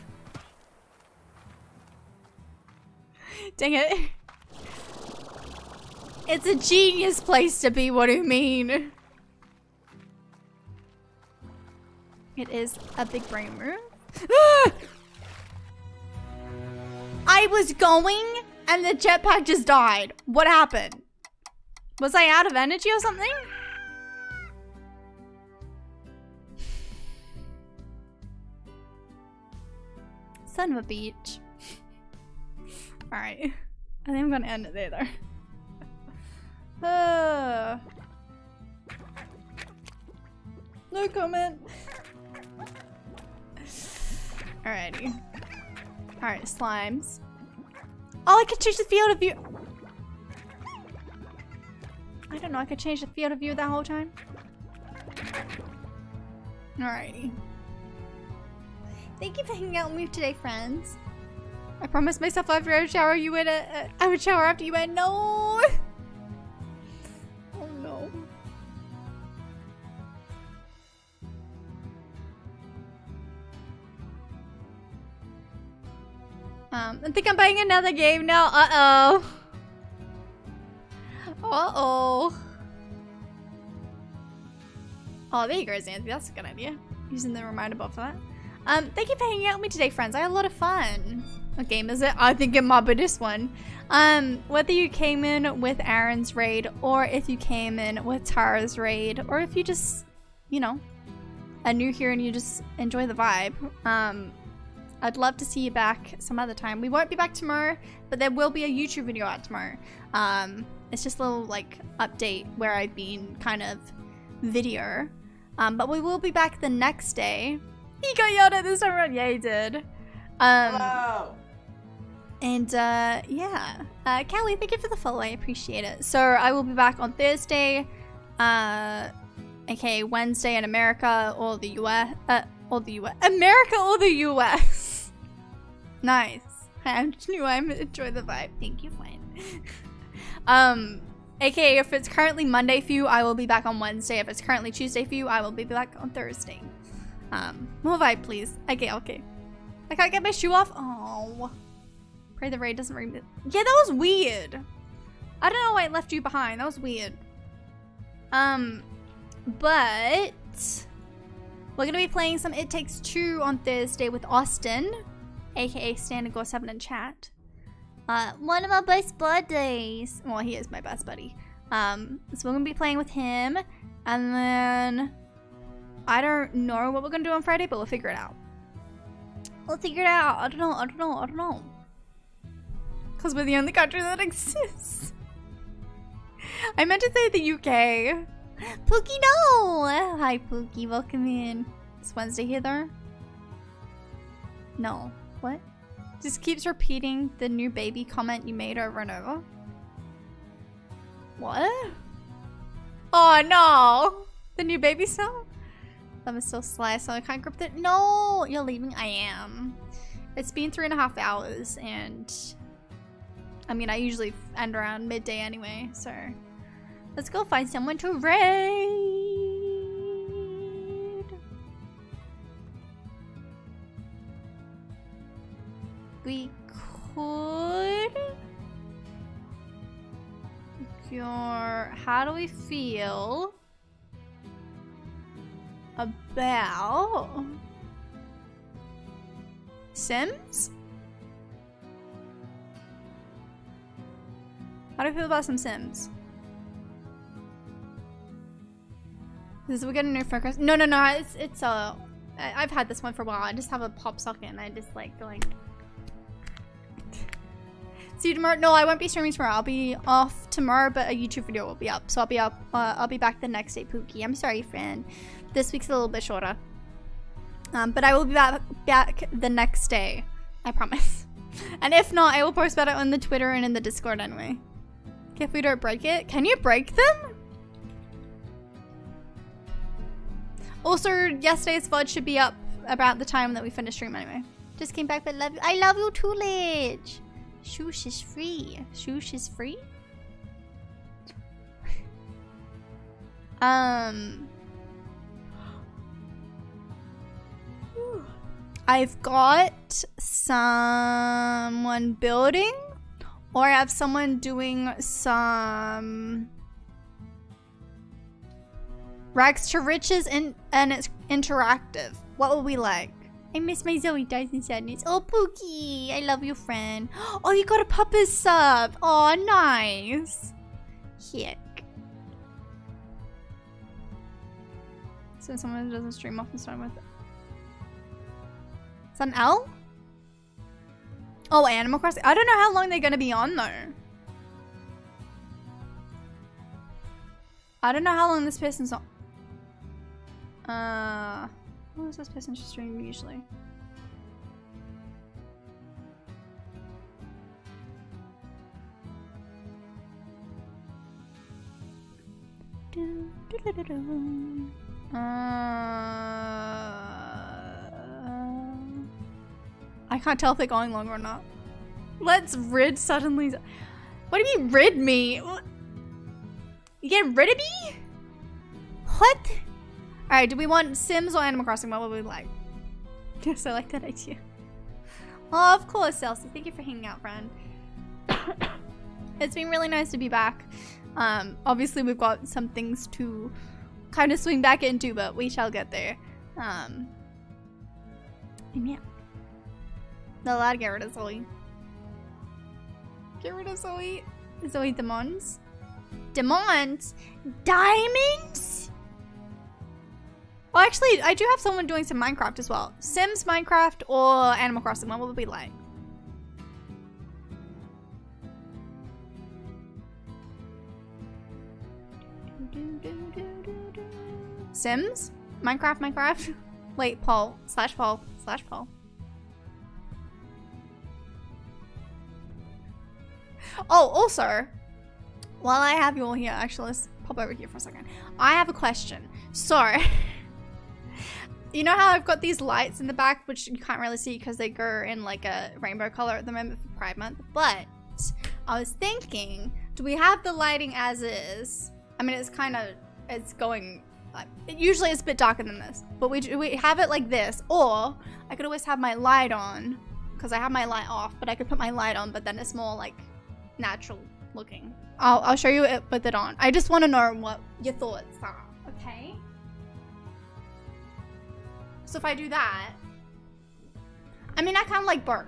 Dang it. It's a genius place to be, what do you mean? It is a big brain room. I was going and the jetpack just died. What happened? Was I out of energy or something? Son of a beach. Alright. I think I'm gonna end it there. No comment. Alrighty. Alright, slimes. Oh, I could change the field of view. I don't know, I could change the field of view that whole time. Alrighty. Thank you for hanging out with me today, friends. I promised myself after I would shower I would shower after you went. No! Oh no. I think I'm buying another game now. Uh-oh. Uh-oh. Oh, there you go, Xanthi. That's a good idea. Using the reminder bot for that. Thank you for hanging out with me today, friends. I had a lot of fun. What game is it? I think it might be this one. Whether you came in with Aaron's raid, or if you came in with Tara's raid, or if you just, you know, are new here and you just enjoy the vibe, I'd love to see you back some other time. We won't be back tomorrow, but there will be a YouTube video out tomorrow. It's just a little, like, update where I've been kind of video. But we will be back the next day. He got yelled at this time around. Yeah, he did. Hello. And, yeah. Callie, thank you for the follow. I appreciate it. So, I will be back on Thursday. Okay, Wednesday in America or the U.S. America or the U.S. Nice. I knew I enjoy the vibe. Thank you, Flynn. AKA, if it's currently Monday for you, I will be back on Wednesday. If it's currently Tuesday for you, I will be back on Thursday. More vibe, please. Okay, okay. I can't get my shoe off. Oh. Pray the raid doesn't remove. Yeah, that was weird. I don't know why I left you behind. That was weird. But we're gonna be playing some It Takes Two on Thursday with Austin, aka StandAndGore7 in chat. One of my best buddies. Well, he is my best buddy. So we're gonna be playing with him, and then I don't know what we're gonna do on Friday, but we'll figure it out. We'll figure it out. I don't know. Cause we're the only country that exists. I meant to say the UK. Pookie, no! Hi, Pookie. Welcome in. It's Wednesday here, though. No. What? Just keeps repeating the new baby comment you made over and over. What? Oh, no! The new baby sound? I'm still sly, so I can't grip it. No! You're leaving? I am. It's been 3.5 hours, and... I mean, I usually end around midday anyway, so... Let's go find someone to raid. We could... Your... How do we feel... about... Sims? How do we feel about some Sims? This is, we get a new focus. No, it's I've had this one for a while. I just have a pop socket and I just like going. See you tomorrow. No, I won't be streaming tomorrow. I'll be off tomorrow, but a YouTube video will be up. So I'll be up, I'll be back the next day, Pookie. I'm sorry, friend. This week's a little bit shorter. But I will be back the next day. I promise. And if not, I will post about it on the Twitter and in the Discord anyway. If we don't break it, can you break them? Also, yesterday's VOD should be up about the time that we finished stream anyway. Just came back, but love you. I love you too, Lidge. Shoosh is free. Shoosh is free? I've got someone building, or I have someone doing some... Rags to riches and it's interactive. What will we like? I miss my Zoe dies in sadness. Oh, Pookie, I love you, friend. Oh, you got a puppet sub. Oh, nice. Heck. So someone doesn't stream off and start with it. Is that an L? Oh, Animal Crossing. I don't know how long they're going to be on, though. I don't know how long this person's on. What was this person's stream usually? I can't tell if they're going longer or not. Let's rid suddenly. What do you mean rid me? You get rid of me? What? Alright, do we want Sims or Animal Crossing? What would we like? Yes, I like that idea. Oh, of course, Elsie. Thank you for hanging out, friend. It's been really nice to be back. Obviously we've got some things to kind of swing back into, but we shall get there. And yeah. Not allowed to get rid of Zoe. Get rid of Zoe. Zoe Demons. Demons? Diamonds? Well, actually, I do have someone doing some Minecraft as well. Sims, Minecraft, or Animal Crossing. What will it be like? Sims? Minecraft, Minecraft? Wait, poll. Slash poll. Slash poll. Oh, also, while I have you all here, actually, let's pop over here for a second. I have a question. So, you know how I've got these lights in the back, which you can't really see because they go in like a rainbow color at the moment for Pride Month, but I was thinking, do we have the lighting as is? I mean, it's kind of, it's going, like, it usually is a bit darker than this, but we have it like this, or I could always have my light on, because I have my light off, but I could put my light on, but then it's more like natural looking. I'll show you it with it on. I just want to know what your thoughts are, okay? So if I do that, I mean, I kind of like both.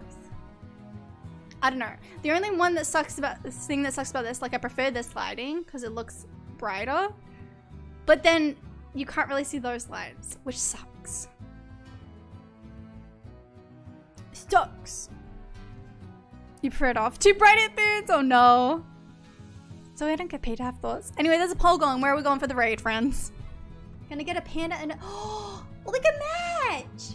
I don't know. The only one that sucks about this thing that sucks about this, like I prefer this lighting because it looks brighter, but then you can't really see those lights, which sucks. Sucks. You prefer it off. Too bright it burns! Oh no. So I don't get paid to have thoughts. Anyway, there's a poll going. Where are we going for the raid, friends? Gonna get a panda and a— oh, look at match!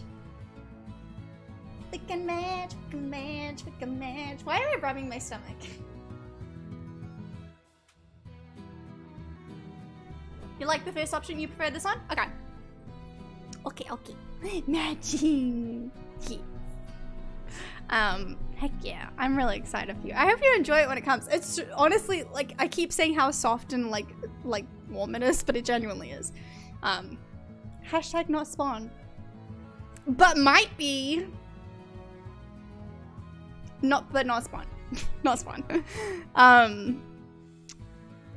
We can match, we can match, we can match. Why am I rubbing my stomach? You like the first option? You prefer this one? Okay. Okay, okay. Matching! Yeah. Heck yeah, I'm really excited for you. I hope you enjoy it when it comes. It's honestly, like, I keep saying how soft and like warm it is, but it genuinely is. Hashtag not spawn, but might be not, but not spawn. Not spawn. The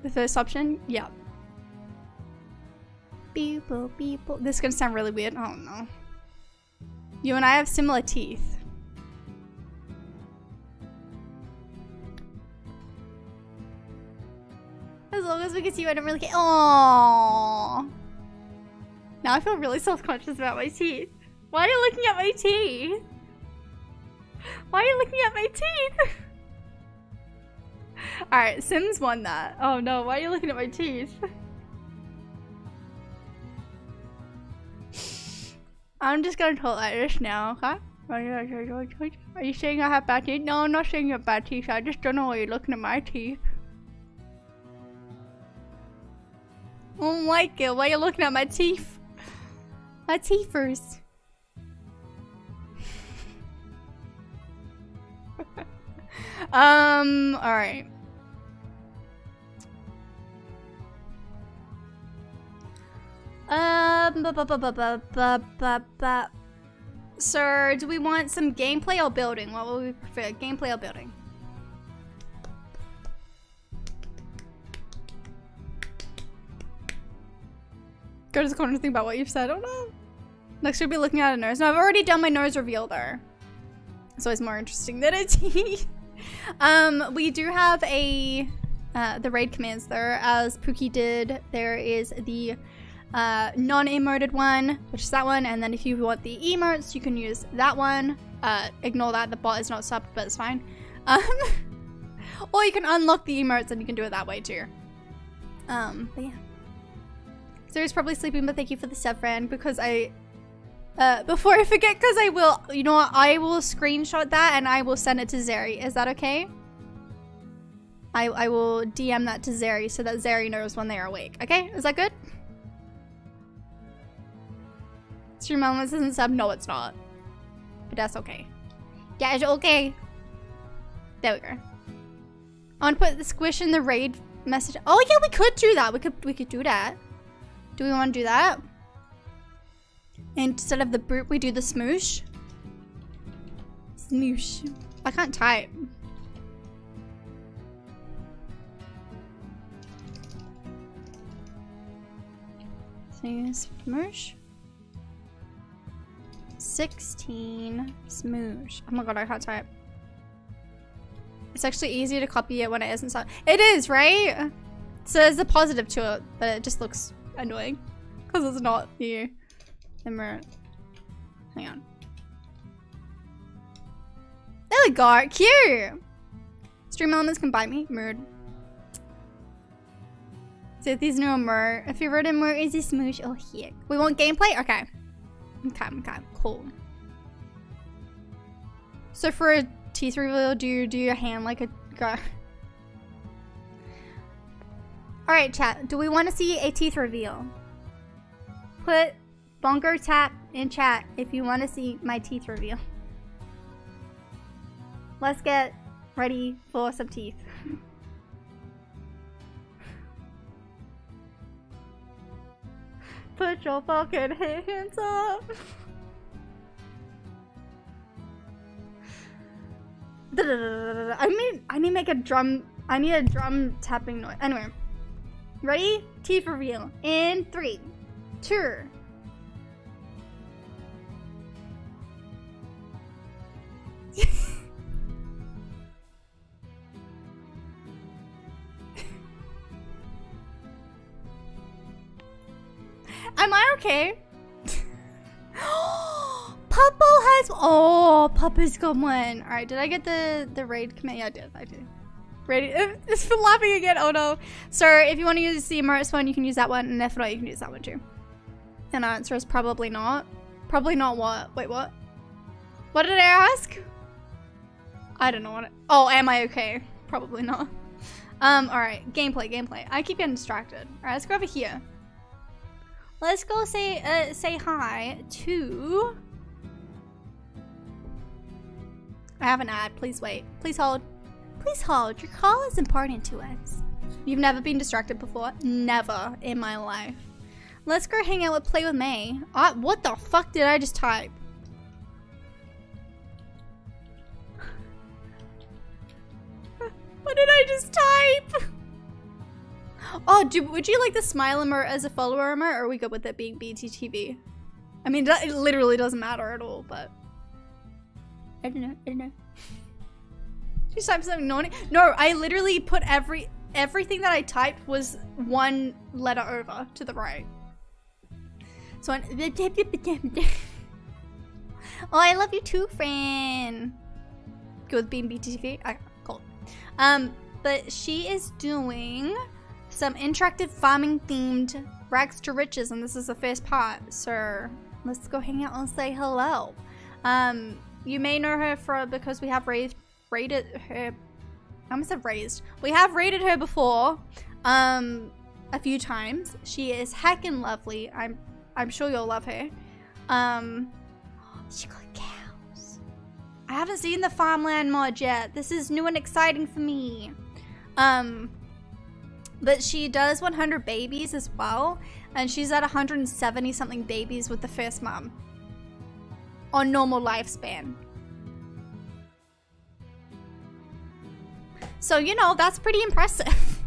first option, yeah. People, people. This is gonna sound really weird. Oh no. You and I have similar teeth. As long as we can see you, I don't really care. Aww. Now I feel really self-conscious about my teeth. Why are you looking at my teeth? Why are you looking at my teeth? Alright, Sims won that. Oh no, why are you looking at my teeth? I'm just gonna talk like this now, okay? Are you saying I have bad teeth? No, I'm not saying you have bad teeth. I just don't know why you're looking at my teeth. I don't like it. Why are you looking at my teeth? My teethers. Alright. Sir, do we want some gameplay or building? What would we prefer? Gameplay or building? Go to the corner and think about what you've said. Oh no. Next we'll be looking at a nose. No, I've already done my nose reveal though. It's always more interesting than a teeth. We do have a the raid commands though, as Pookie did. There is the non-emoted one, which is that one, and then if you want the emotes, you can use that one. Ignore that, the bot is not subbed, but it's fine. Or you can unlock the emotes and you can do it that way too. But yeah. Zeri's probably sleeping, but thank you for the sub, friend, because I... before I forget, because I will, you know what, I will screenshot that and I will send it to Zeri. Is that okay? I will DM that to Zeri so that Zeri knows when they are awake. Okay, is that good? Stream moments isn't sub? No, it's not. But that's okay. Yeah, it's okay. There we go. I want to put the squish in the raid message. Oh yeah, we could do that. We could do that. Do we want to do that? Instead of the boot, we do the smoosh. Smoosh. I can't type. Smoosh. 16. Smoosh. Oh my god, I can't type. It's actually easier to copy it when it isn't. It is, right? So there's a positive to it, but it just looks annoying because it's not you. Hang on. There we go. Cute. Stream elements can bite me. Mood. So these new more. If you wrote in more easy smoosh, oh here. We want gameplay? Okay. Okay, cool. So for a teeth reveal, do your hand like a guy. Alright chat, do we want to see a teeth reveal? Put Bongo Tap in chat if you want to see my teeth reveal. Let's get ready for some teeth. Put your fucking hands up. I need to make a drum. I need a drum tapping noise. Anyway, ready? Teeth reveal in 3, 2. Am I okay? Pupple has... Oh, Puppa's got one. Alright, did I get the raid command? Yeah, I did. I did. Raid... It's for laughing again. Oh, no. So, if you want to use the Emirates one, you can use that one. And if not, you can use that one, too. And our answer is probably not. Probably not what? Wait, what? What did I ask? I don't know what... Oh, am I okay? Probably not. Alright. Gameplay. I keep getting distracted. Alright, let's go over here. Let's go say hi to... I have an ad. Please wait. Please hold. Please hold. Your call is important to us. You've never been distracted before? Never in my life. Let's go hang out with Play With Me. What the fuck did I just type? What did I just type? Oh, would you like the smile emote as a follower emote, or are we good with it being BTTV? I mean, it literally doesn't matter at all, but... I don't know. Did you type something naughty? No, I literally put everything that I typed was one letter over to the right. So I... Oh, I love you too, friend. Good with being BTTV? Okay, cool. But she is doing... some interactive farming themed rags to riches, and this is the first part, so let's go hang out and say hello. You may know her because we have raided her. I almost said raised. We have raided her before a few times. She is heckin' lovely. I'm sure you'll love her. She got cows. I haven't seen the farmland mod yet. This is new and exciting for me. But she does 100 babies as well, and she's at 170 something babies with the first mom on normal lifespan. So, you know, that's pretty impressive.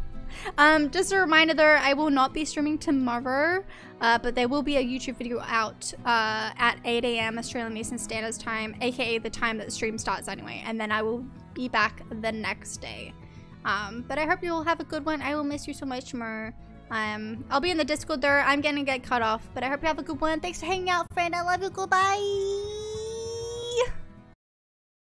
Just a reminder though, I will not be streaming tomorrow, but there will be a YouTube video out at 8 AM Australian Eastern Standard Time, aka the time that the stream starts anyway, and then I will be back the next day. But I hope you'll have a good one. I will miss you so much more. I'll be in the Discord there. I'm gonna get cut off, but I hope you have a good one. Thanks for hanging out, friend. I love you. Goodbye.